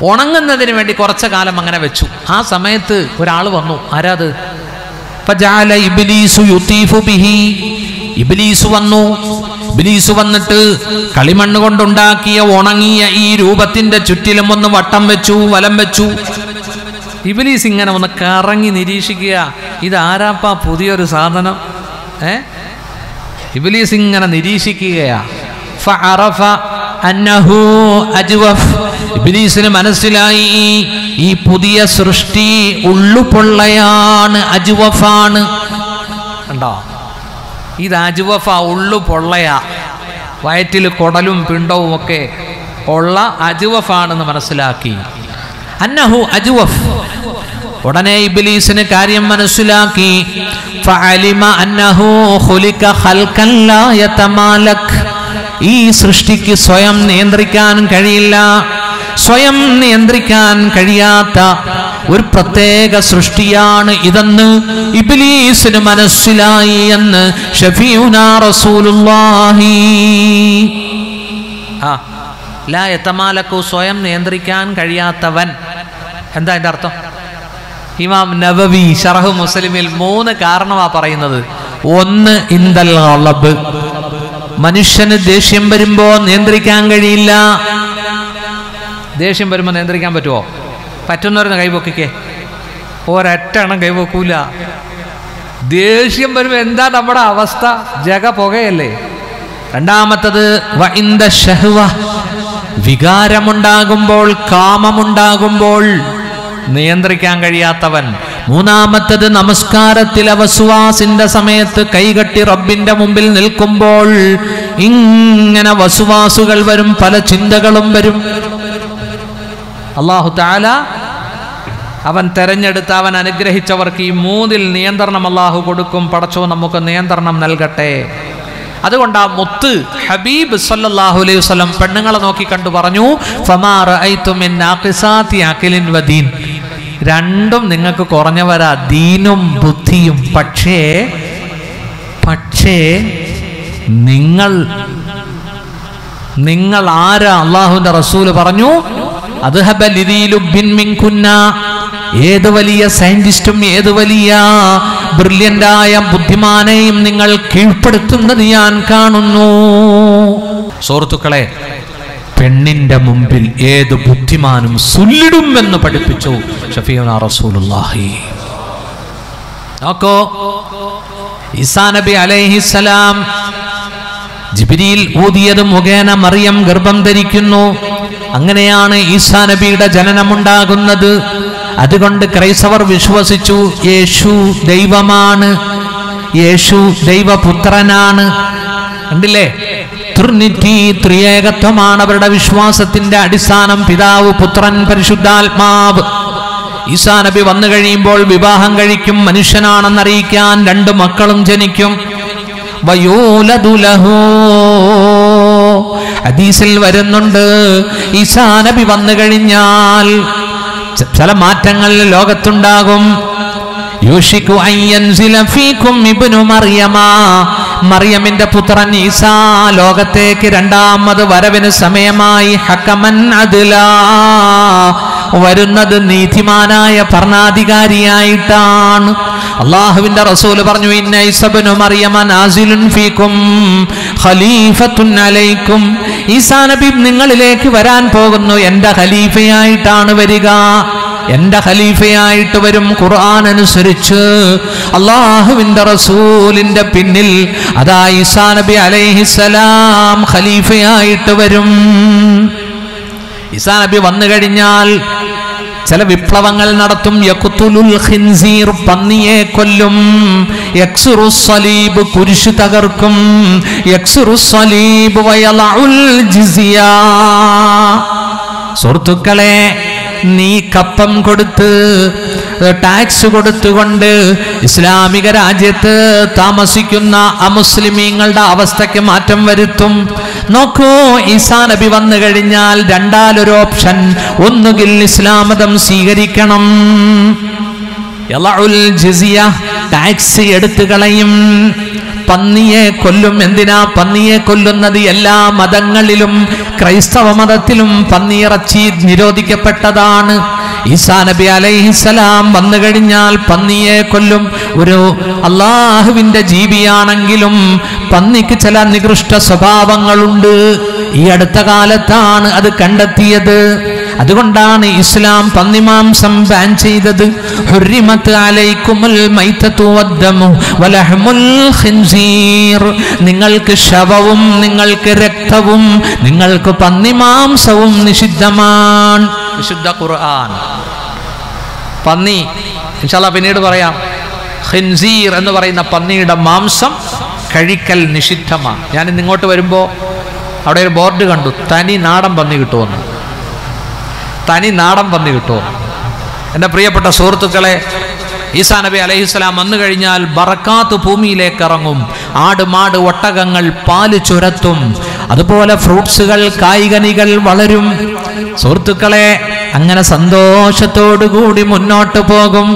Onangan than Vendi Korachakala Manganavichu. Ah, Samet, Kuralvano, Arad Pajala Ibilisu Yutifu Bihi, Ibilisuano. Bilisu Vanatil, Kalimandondaki, Wanangia, E. Rubatin, the Chutilamon, the Vatambechu, Valambechu, Ibilising and on the Karangi Nidishigia, either Arapa, Pudio, Sadana, eh? Ibilising and Nidishikia, Fa'arafa, Annahu, Adjuaf, Ibilis in Manasilai, E. Pudia Srusti, Ulupolayan, Adjuafan, and all. This Ajuafa Ulu Porlaya, Vaitil Kodalum Pindo, okay, Orla Ajuafan and the Manasilaki. Annahu Ajuaf, Odane Bilis in a Kariam Manasilaki, Fa'alima Annahu, Hulika Halkalla, Yatamalak, E. Srustiki Soyam Nendrikan Karila, Soyam Nendrikan Kariata. ഒരു പ്രത്യേക സൃഷ്ടിയാണ് ഇതെന്ന് ഇബ്ലീസിന് മനസ്സിലായി എന്ന് ഷഫീഉന റസൂലുള്ളാഹി ആ ലാ യതമാലകു സ്വയം നിയന്ത്രിക്കാൻ കഴിയാത്തവൻ എന്താ അതിന്റെ അർത്ഥം ഇമാം നബവി ശർഹ് മുസ്ലിമിൽ മൂന്ന് കാരണമാ പറയുന്നത് ഒന്ന് ഇന്ദൽ ഗളബ് മനുഷ്യന് ദേഷ്യം വരുമ്പോൾ നിയന്ത്രിക്കാൻ കഴിയില്ല ദേഷ്യം വരുമ്പോൾ നിയന്ത്രിക്കാൻ പറ്റുമോ Patunor Gaibokike or at Tana Gaibokula Deshim Bervenda Abra Avasta Jaga Pogele and Amata wa in the Shahua Vigara Mundagumbol Kama Mundagumbol Neandri Kangariatavan Munamata the Namaskara Tilavasuas in the Samet Kaigati Rabinda Mumbil Nilkumbol In and a Vasuva Sugalverum Palachinda Galumberum Allahu Ta'ala Avan Terenjadutavan and Agrehichavarki, Moodil Neandarnam Allahu Kodukum, Paracho Namuka Neandarnam Nelgate Adavanda Mutu, Habib Sallallahu Alaihi Wasallam, Pendangalanoki Kantubaranu, Famara Aitum in Nakisati Akilin Vadin Random Ningaku Koranavara, Dinum Buthium Pache Pache Ningal Ningal Ara, Allahu the Rasul Baranu. Adhaba Lidilu bin Minkuna, Edovalia scientistum, Edovalia, Brilliantaya, Buddhimane, Ningal Kilpertunda, the Ankanunu Sortukale Peninda Mumbil, Edo Buddhimanum, Sulidum and the Padipicho, Shafiuna Rasulullahi Ako Isanabi alayhi salam Jibril Udiya Mogana, Mariam Garbam Derikuno. Anganeana Isanabida Jananamunda Gunadu Adigond Kaisavar Vishwasichu Yeshu Deva Man Yeshu Deva Putranan Andile Trinity Triagatamana Brada Vishwasatinda Adisanam Pidavu Putran Parishudal Mab Isanabi Vandaganimbol Vivahangarikum Manishanan Narikan Dandu Makalam Jenikum Vayula Dulahu Adisel Varanunda Isanabi Vandagadinyal Salamatangal Logatundagum Yoshiku Ayan Zilafikum Ibnu Mariama Mariam in the Putran Isa Logate Kiranda Mother Varavena Samayamai Hakaman Adila Varuna the Nitimana Parnadigari Aitan Allah in the Rasul Barnuin Isabeno Mariaman Azilun Ficum Khalifatun Alaykum Isanabib Ningalek Varan Pogno Yenda Khalifa Tan Veriga Yenda Khalifa to Verum Quran and Srichu Allah in the Rasul in the Pinil Ada Isanabi alayhi salam Khalifa to Verum Isanabi Vandagadinyal ചില വിപ്ലവങ്ങൾ നടത്തും യഖ്തുലുൽ ഖിൻസീർ പന്നിയെ കൊല്ലും യക്സുറുസ് സലീബ് കുരിശ് തകർക്കും യക്സുറുസ് സലീബ് വയലഉൽ ജിസിയ സുഹൃത്തുക്കളെ നീ കപ്പം കൊടുത്ത് tax കൊടുത്തുകൊണ്ട് ഇസ്ലാമിക രാജ്യത്ത് താമസിക്കുന്ന അമുസ്ലിമീങ്ങളുടെ അവസ്ഥയ്ക്ക് മാറ്റം വരുത്തും Noko Isa Nabi vannu kazhinjal Randal oru option onnukil Islam matham sweekarikanam Yalaul jizya tax eduthu kalayum Panniye kollum endina Panniye kollunnathu ella mathangalilum Kraistava mathathilum Panniyiracchi nirodhikkapettadanu Isa Nabi alayhi salam vannu kazhinjal Panniye kollum oru Allahuvinte jeeviyanengilum Pannikku chala nigrushta swabhavangalundu ഈ അടുത്ത കാലത്താണ് അത് കണ്ടെത്തിയത് അതുകൊണ്ടാണ് ഇസ്ലാം പന്നിമാംസം ban ചെയ്തത് ഹുരിമത്ത് അലൈക്കുമുൽ മൈതതു വദ്ദമു വലഹ്മുൽ ഖിൻസീർ നിങ്ങൾക്ക് ശവവും നിങ്ങൾക്ക് രക്തവും നിങ്ങൾക്ക് പന്നിമാംസവും നിഷിദ്ധമാണ് വിശുദ്ധ ഖുർആൻ പന്നി ഇൻഷാല്ലാ പിന്നീട് പറയാം ഖിൻസീർ എന്ന് പറയുന്ന പന്നിയുടെ മാംസം കഴിക്കൽ നിഷിദ്ധമാണ് ഞാൻ ഇങ്ങോട്ട് വരുമ്പോൾ അവിടെ ഒരു ബോർഡ് കണ്ടു തനി നാടൻ പന്നി കിട്ടുമെന്ന് തനി നാടൻ പന്നി കിട്ടുമെന്ന് എൻ്റെ പ്രിയപ്പെട്ട സുഹൃത്തുക്കളെ ഈസാ നബി അലൈഹിസ്സലാം വന്നു കഴിഞ്ഞാൽ ബറക്കാത്ത് ഭൂമിയിലേക്ക് ഇറങ്ങും ആട് മാട് ഒട്ടകങ്ങൾ പാല് ചുരത്തും അതുപോലെ ഫ്രൂട്ട്സുകൾ കായ്കനികൾ വളരും സുഹൃത്തുക്കളെ അങ്ങനെ സന്തോഷത്തോടുകൂടി മുന്നോട്ട് പോകും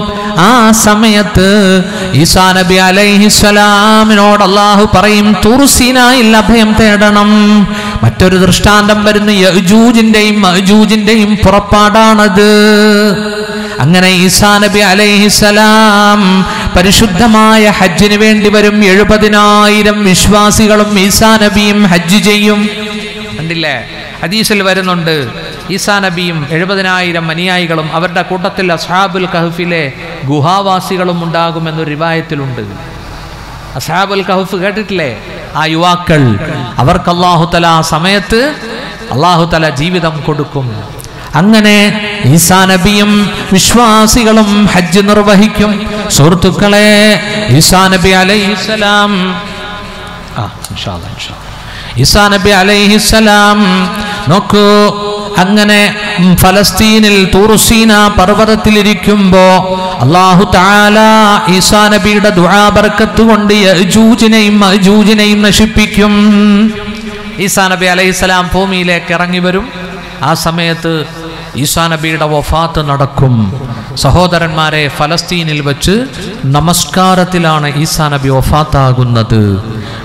ആ സമയത്ത് ഈസാ നബി അലൈഹിസ്സലാമിനോട് അല്ലാഹു പറയും തുർസിനായിൽ അഭയം തേടണം മറ്റൊരു ദൃഷ്ടാന്തം വരുന്ന യഅജൂജിന്റെയും മഅജൂജിന്റെയും പുറപ്പാടാണത് അങ്ങനെ ഈസാ നബി അലൈഹിസ്സലാം പരിശുദ്ധമായ ഹജ്ജിന് വേണ്ടി വരും എഴുപതിനായിരം വിശ്വാസികളും ഈസാ നബിയും ഹജ്ജ് ചെയ്യും കണ്ടില്ലേ ഹദീസിൽ വരുന്നുണ്ട് ഈസാ നബിയും എഴുപതിനായിരം അനുയായികളും അവരുടെ കൂട്ടത്തിൽ അസ്ഹാബുൽ കഹ്ഫിലെ ഗുഹാവാസികളും ഉണ്ടാകുമെന്നൊരു റിവായത്തിലുണ്ട് അസ്ഹാബുൽ കഹ്ഫ് കേട്ടിട്ടില്ലേ ആ യുവാക്കൾ അവർക്ക് അല്ലാഹു തആല ആ സമയത്ത് അല്ലാഹു തആല ജീവിതം കൊടുക്കും അങ്ങനെ ഈസാ നബിയും വിശ്വാസികളും ഹജ്ജ് നിർവഹിക്കും സുഹൃത്തുക്കളെ ഈസാ നബി അലൈഹിസ്സലാം ആ ഇൻഷാ അല്ലാഹ് ഇൻഷാ അല്ലാഹ് ഈസാ നബി അലൈഹിസ്സലാം നോക്കൂ അങ്ങനെ ഫലസ്തീനിൽ തുറുസീന പർവ്വതത്തിലിരിക്കുമ്പോ അല്ലാഹു തആല ഈസാ നബിയുടെ ദുആ ബർക്കത്ത് കൊണ്ട് യഅജൂജിനെയും മഅജൂജിനെയും നശിപ്പിക്കും ഈസാ നബി അലൈഹിസ്സലാം ഭൂമിയിലേക്ക് ഇറങ്ങി വരും ആ സമയത്ത് ഈസാ നബിയുടെ വഫാത്ത് നടക്കും സഹോദരന്മാരെ ഫലസ്തീനിൽ വെച്ച് നമസ്കാരത്തിലാണ് ഈസാ നബി വഫാത്താകുന്നത്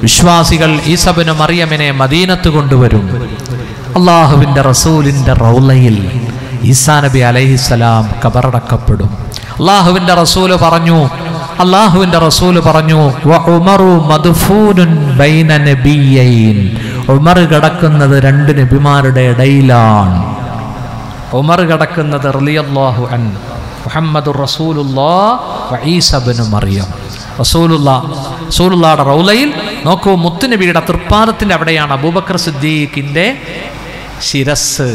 വിശ്വാസികൾ ഈസാ ഇബ്നു മറിയമിനെ മദീനത്ത് കൊണ്ടുവരും അള്ളാഹുവിൻ്റെ റസൂലിൻ്റെ റൗളയിൽ ഈസാ നബി അലൈഹിസ്സലാം കബറടക്കപ്പെടും അള്ളാഹുവിൻ്റെ റസൂല് പറഞ്ഞു അള്ളാഹുവിൻ്റെ റസൂല് പറഞ്ഞു ഉമറു മദ്ഫൂനുൻ ബൈന നബിയൈൻ ഉമർ കിടക്കുന്നത് രണ്ട് നബിമാരുടെ ഇടയിലാണ് ഉമർ കിടക്കുന്നത് റളിയല്ലാഹു അൻഹു മുഹമ്മദുർ റസൂലുള്ളാഹി വ ഈസാ ഇബ്നു മറിയം റസൂലുള്ള റസൂലുള്ളാഹിയുടെ റൗളയിൽ നോക്കൂ മുത്തുനബിയുടെ തൃപ്പാദത്തിൻ്റെ അവിടെയാണ് അബൂബക്കർ സിദ്ദീഖിൻ്റെ ശിരസ്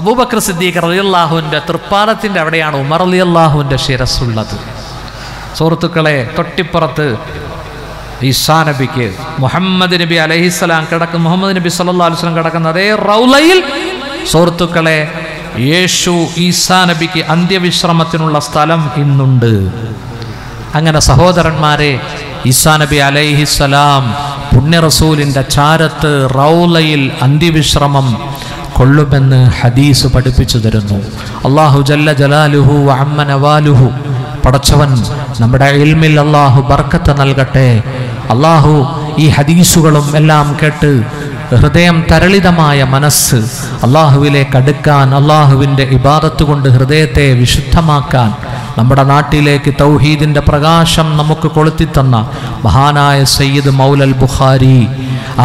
അബൂബക്കർ സിദ്ദീഖ് റളിയല്ലാഹുവിൻ്റെ തൃപ്പാദത്തിൻ്റെ അവിടെയാണ് ഉമർ റളിയല്ലാഹുവിൻ്റെ ശിരസ് ഉള്ളത് സുഹൃത്തുക്കളെ തൊട്ടിപ്പുറത്ത് ഈസാ നബിക്ക് മുഹമ്മദ് നബി അലൈഹിസ്സലാം കിടക്കുന്ന മുഹമ്മദ് നബി സല്ലല്ലാഹു അലൈഹി വസല്ലം കിടക്കുന്ന അതേ റൗളയിൽ സുഹൃത്തുക്കളെ യേശു ഈസാ നബിക്ക് അന്ത്യവിശ്രമത്തിനുള്ള സ്ഥലം ഇന്നുണ്ട് അങ്ങനെ സഹോദരന്മാരെ ഈസാ നബി അലൈഹിസ്സലാം പുണ്യ റസൂലിൻ്റെ ചാരത്ത് റൗളയിൽ അന്ത്യവിശ്രമം കൊള്ളുമെന്ന് ഹദീസ് പഠിപ്പിച്ചു തരുന്നു അല്ലാഹു ജല്ല ജലാലുഹു വ അമ്മ നവാലുഹു പടച്ചവൻ നമ്മുടെ ഇൽമിൽ അല്ലാഹു ബർക്കത്ത് നൽകട്ടെ അല്ലാഹു ഈ ഹദീസുകളും എല്ലാം കേട്ട് ഹൃദയം തരളിതമായ മനസ്സ് അല്ലാഹുവിലേക്ക് അടുക്കാൻ അല്ലാഹുവിൻ്റെ ഇബാദത്ത് കൊണ്ട് ഹൃദയത്തെ വിശുദ്ധമാക്കാൻ നമ്മുടെ നാട്ടിലേക്ക് തൗഹീദിൻ്റെ പ്രകാശം നമുക്ക് കൊളുത്തിത്തന്ന മഹാനായ സയ്യിദ് മൗലൽ ബുഖാരി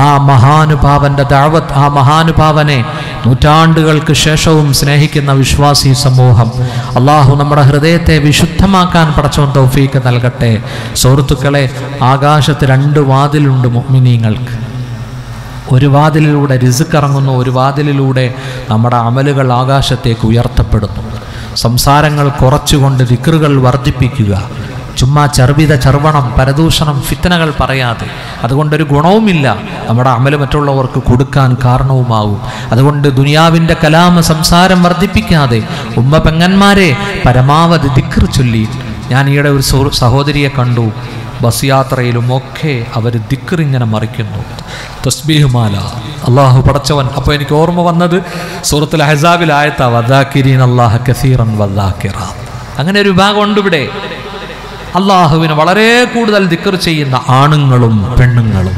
ആ മഹാനുഭാവൻ്റെ ദഅവത്ത് ആ മഹാനുഭാവനെ നൂറ്റാണ്ടുകൾക്ക് ശേഷവും സ്നേഹിക്കുന്ന വിശ്വാസി സമൂഹം അല്ലാഹു നമ്മുടെ ഹൃദയത്തെ വിശുദ്ധമാക്കാൻ പടച്ചവൻ തൗഫീക്ക് നൽകട്ടെ സുഹൃത്തുക്കളെ ആകാശത്ത് രണ്ട് വാതിലുണ്ട് മുഅ്മിനീങ്ങൾക്ക് ഒരു വാതിലിലൂടെ റിസ്ക് ഇറങ്ങുന്നു ഒരു വാതിലിലൂടെ നമ്മുടെ അമലുകൾ ആകാശത്തേക്ക് ഉയർത്തപ്പെടുന്നു സംസാരങ്ങൾ കുറച്ചുകൊണ്ട് ദിക്റുകൾ വർദ്ധിപ്പിക്കുക ചുമ്മാ ചർവിത ചർവണം പരദൂഷണം ഫിത്നകൾ പറയാതെ അതുകൊണ്ടൊരു ഗുണവുമില്ല നമ്മുടെ അമല് മറ്റുള്ളവർക്ക് കൊടുക്കാൻ കാരണവുമാവും അതുകൊണ്ട് ദുനിയാവിൻ്റെ കലാമ സംസാരം വർദ്ധിപ്പിക്കാതെ ഉമ്മ പെങ്ങന്മാരെ പരമാവധി ദിക്ർ ചൊല്ലി ഞാൻ ഈയിടെ ഒരു സഹോദരിയെ കണ്ടു ബസ്സിയാത്രയിലും ഒക്കെ അവർ ദിക്റിങ്ങനെ മറിക്കുന്നു, തസ്ബീഹുമാല. അള്ളാഹു പടച്ചവൻ. അപ്പോൾ എനിക്ക് ഓർമ്മ വന്നത് സൂറത്തുൽ അഹ്സാബിൽ ആയത്താ വദാകിരീൻ അല്ലാഹ കസീറൻ വദാകിറ. അങ്ങനെ ഒരു വിഭാഗമുണ്ട് ഇവിടെ അള്ളാഹുവിനെ വളരെ കൂടുതൽ ദിക്ർ ചെയ്യുന്ന ആണുങ്ങളും പെണ്ണുങ്ങളും.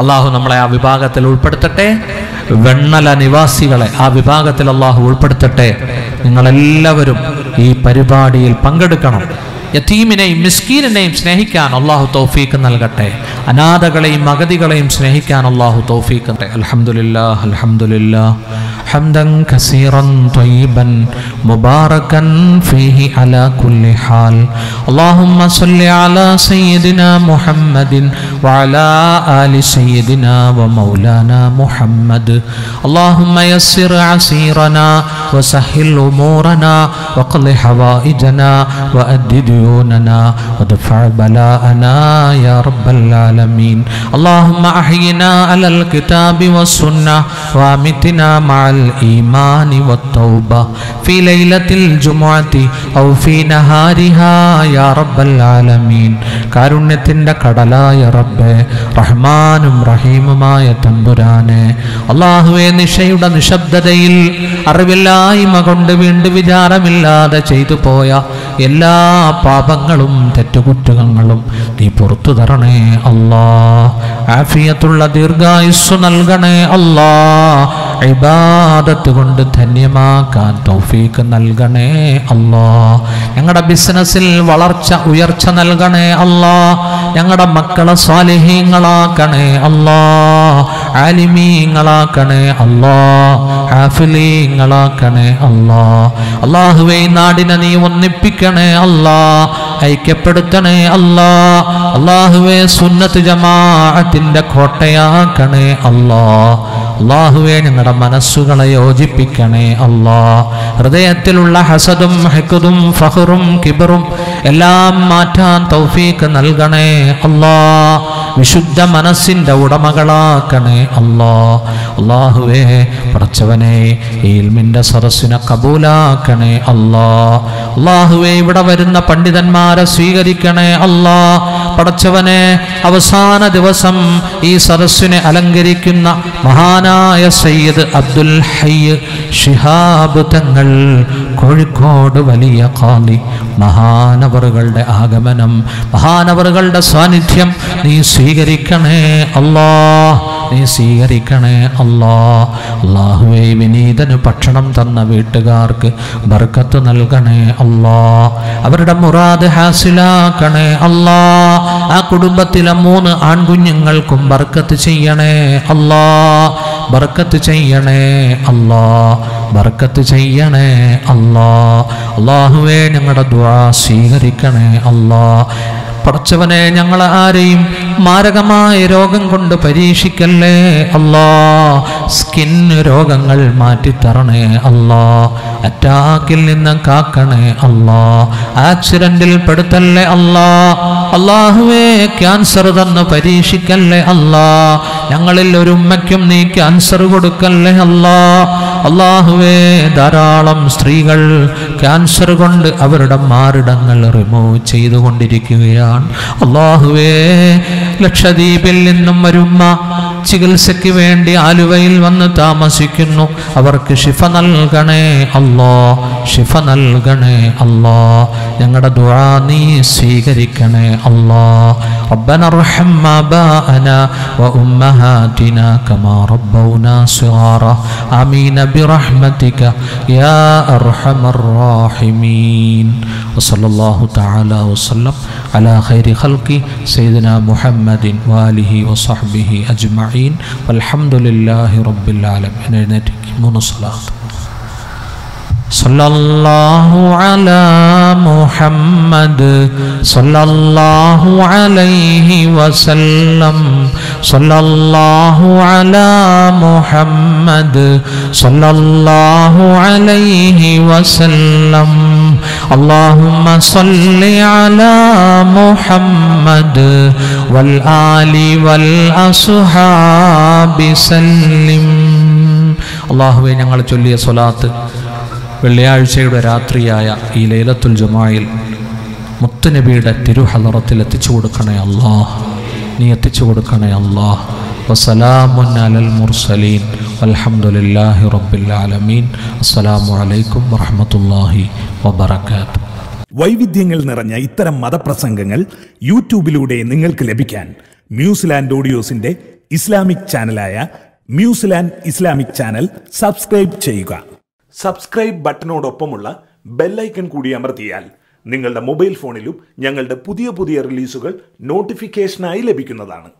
അള്ളാഹു നമ്മളെ ആ വിഭാഗത്തിൽ ഉൾപ്പെടുത്തട്ടെ. വെണ്ണല നിവാസികളെ ആ വിഭാഗത്തിൽ അള്ളാഹു ഉൾപ്പെടുത്തട്ടെ. നിങ്ങളെല്ലാവരും ഈ പരിപാടിയിൽ പങ്കെടുക്കണം. യതീമിനെയും മിസ്കീനിനെയും സ്നേഹിക്കാൻ അള്ളാഹു തൗഫീഖ് നൽകട്ടെ. അനാഥകളെയും അഗതികളെയും സ്നേഹിക്കാൻ അള്ളാഹു തൗഫീഖ് നൽകട്ടെ. അൽഹംദുലില്ലാഹ് അൽഹംദുലില്ലാഹ് ഹംദൻ കസീറൻ തയ്യിബൻ മുബാറകൻ ഫീഹി അലാ കുല്ലി ഹാൽ. അല്ലാഹുമ്മ സ്വല്ലി അലാ സയ്യിദിനാ മുഹമ്മദിൻ വഅലാ ആലി സയ്യിദിനാ വമൗലാനാ മുഹമ്മദ്. അല്ലാഹുമ്മ യസ്സിർ അസീറനാ വസഹ്ഹിൽ ഉമൂറനാ വഖളി ഹവായിജനാ വഅദ്ദിദ് نا ودفع بلاءنا يا رب العالمين. اللهم أحينا على الكتاب والسنة وامتنا مع الإيمان والتوبة في ليلة الجمعة أو في نهارها يا رب العالمين. കാരുണ്യത്തിൻ്റെ കടലായ റബ്ബേ, റഹ്മാനും റഹീമുമായ തമ്പുരാനെ, അള്ളാഹുവെ, നിശയുടെ നിശബ്ദതയിൽ അറിവില്ലായ്മ കൊണ്ട് വീണ്ടും വിചാരമില്ലാതെ ചെയ്തു പോയ എല്ലാ പാപങ്ങളും തെറ്റുകുറ്റങ്ങളും നീ പുറത്തു തരണേ അല്ലാ. ആഫിയത്തുള്ള ദീർഘായുസ്സു നൽകണേ അല്ലാ. ഇബാദത്ത് കൊണ്ട് ധന്യമാക്കാൻ തൗഫീഖ് നൽകണേ അല്ലാ. ഞങ്ങളുടെ ബിസിനസ്സിൽ വളർച്ച ഉയർച്ച നൽകണേ അല്ലാ. ഞങ്ങളുടെ മക്കളെ സാലിഹീങ്ങളാക്കണേ അല്ലാ. ആലിമീങ്ങളാക്കണേ അല്ലാ. ഹാഫിലീങ്ങളാക്കണേ അല്ലാ. അല്ലാഹുവേ, നാടിനെ നീ ഒന്നിപ്പിക്കണേ അല്ലാ. ഐക്യപ്പെടുത്തണേ അല്ലാ. അല്ലാഹുവേ, സുന്നത്ത് ജമാഅത്തിന്റെ കോട്ടയാക്കണേ അല്ലാ. അല്ലാഹുവേ, ഞങ്ങളുടെ മനസ്സുകളെ യോജിപ്പിക്കണേ അല്ലാ. ഹൃദയത്തിലുള്ള ഹസദും ഹെക്കുതും ഫഹറും കിബറും എല്ലാം മാറ്റാൻ തൗഫീഖ് നൽകണേ അല്ലാ. വിശുദ്ധ മനസ്സിൻ്റെ ഉടമകളാക്കണേ അല്ലാ. അല്ലാഹുവേ പടച്ചവനെ, ഇൽമിൻ്റെ സദസ്സിനെ കബൂലാക്കണേ അല്ലാ. അല്ലാഹുവേ, ഇവിടെ വരുന്ന പണ്ഡിതന്മാരെ സ്വീകരിക്കണേ അല്ലാ. പടച്ചവനെ, അവസാന ദിവസം ഈ സദസ്സിനെ അലങ്കരിക്കുന്ന മഹാനായ സയ്യിദ് അബ്ദുൽ ഹയ്യ് ശിഹാബ് തങ്ങൾ, കോഴിക്കോട് വലിയ ഖാദി, മഹാനവറുകളുടെ ആഗമനം, മഹാനവറുകളുടെ സാന്നിധ്യം നീ സ്വീകരിക്കണേ അല്ലാ. നീ സ്വീകരിക്കണേ അല്ലാ. അല്ലാഹുവേ, വിനീതന് ഭക്ഷണം തന്ന വീട്ടുകാർക്ക് ബർക്കത്ത് നൽകണേ അല്ലാ. അവരുടെ മുറാദ് ഹാസിലാക്കണേ അല്ലാ. ആ കുടുംബത്തിലെ മൂന്ന് ആൺകുഞ്ഞുങ്ങൾക്കും ബർക്കത്ത് ചെയ്യണേ അല്ലാ. ബർക്കത്ത് ചെയ്യണേ അല്ലാ. ബർക്കത്ത് ചെയ്യണേ അല്ലാ. അല്ലാഹുവേ, ഞങ്ങളുടെ ദുആ സ്വീകരിക്കണേ അല്ലാ. പടച്ചവനെ, ഞങ്ങൾ ആരെയും മാരകമായ രോഗം കൊണ്ട് പരീക്ഷിക്കല്ലേ അല്ലാ. സ്കിൻ രോഗങ്ങൾ മാറ്റിത്തരണേ അല്ലാ. അറ്റാക്കിൽ നിന്ന് കാക്കണേ അല്ലാ. ആക്സിഡന്റിൽ പെടുത്തല്ലേ അല്ലാ. അല്ലാഹുവേ, ക്യാൻസർ തന്ന് പരീക്ഷിക്കല്ലേ അല്ലാ. ഞങ്ങളിൽ ഒരു ഉമ്മയ്ക്കും നീ ക്യാൻസർ കൊടുക്കല്ലേ അല്ലാ. അല്ലാഹുവേ, ധാരാളം സ്ത്രീകൾ ക്യാൻസർ കൊണ്ട് അവരുടെ മാറിടങ്ങൾ റിമൂവ് ചെയ്തുകൊണ്ടിരിക്കുകയാണ്. അല്ലാഹുവേ, ലക്ഷദ്വീപിൽ നിന്നും വരുന്ന ചികിത്സയ്ക്ക് വേണ്ടി ആലുവയിൽ വന്ന് താമസിക്കുന്നു. അവർക്ക് ശിഫ നൽകണേ അല്ലാ. ശിഫ നൽകണേ അല്ലാ. ഞങ്ങളുടെ ദുആ നീ സ്വീകരിക്കണേ അല്ലാ. റബ്ബന അർഹം ആബാഅന വഉമ്മഹാതിന കമാ റബ്ബൗനാ സിഗാറ. ആമീന ബിറഹ്മതിക യാ അർഹമർ റഹീമീൻ. വസല്ലല്ലാഹു തആല വസല്ലം അലാ ഖൈരി ഖൽഖി സയ്യിദിനാ മുഹമ്മദിൻ വാലിഹി വസഹ്ബിഹി അജ്മഈൻ. അൽഹംദുലില്ലാഹി റബ്ബിൽ ആലമീൻ. എഴുന്നേറ്റ് മൂന്ന് സ്വലാത്ത്. സല്ലല്ലാഹു അലാ മുഹമ്മദ് സല്ലല്ലാഹു അലൈഹി വസല്ലം. സല്ലല്ലാഹു അലാ മുഹമ്മദ് സല്ലല്ലാഹു അലൈഹി വസല്ലം. اللهم صل على محمد والآل والأصحاب سلم. അല്ലാഹുവേ, ഞങ്ങൾ ചൊല്ലിയ സ്വലാത്ത് വെള്ളിയാഴ്ചയുടെ രാത്രിയായ ഈ ലൈലത്തുൽ ജുമായിൽ മുത്തുനബിയുടെ തിരുഹലറത്തിൽ എത്തിച്ചു കൊടുക്കണേ അല്ലാ, നീ എത്തിച്ചു കൊടുക്കണേ അല്ലാ. വസ്സലാമുൻ അലൽ മുർസലീൻ വൽഹംദുലില്ലാഹി റബ്ബിൽ ആലമീൻ. അസ്സലാമു അലൈക്കും വറഹ്മത്തുള്ളാഹി വബറകാതുഹു. വൈവിധ്യങ്ങൾ നിറഞ്ഞ ഇത്തരം മതപ്രസംഗങ്ങൾ യൂട്യൂബിലൂടെ നിങ്ങൾക്ക് ലഭിക്കാൻ ന്യൂസിലാൻഡ് ഓഡിയോസിൻ്റെ ഇസ്ലാമിക് ചാനലായ ന്യൂസിലാൻഡ് ഇസ്ലാമിക് ചാനൽ സബ്സ്ക്രൈബ് ചെയ്യുക. സബ്സ്ക്രൈബ് ബട്ടനോടൊപ്പമുള്ള ബെല്ലൈക്കൺ കൂടി അമർത്തിയാൽ നിങ്ങളുടെ മൊബൈൽ ഫോണിലും ഞങ്ങളുടെ പുതിയ പുതിയ റിലീസുകൾ നോട്ടിഫിക്കേഷനായി ലഭിക്കുന്നതാണ്.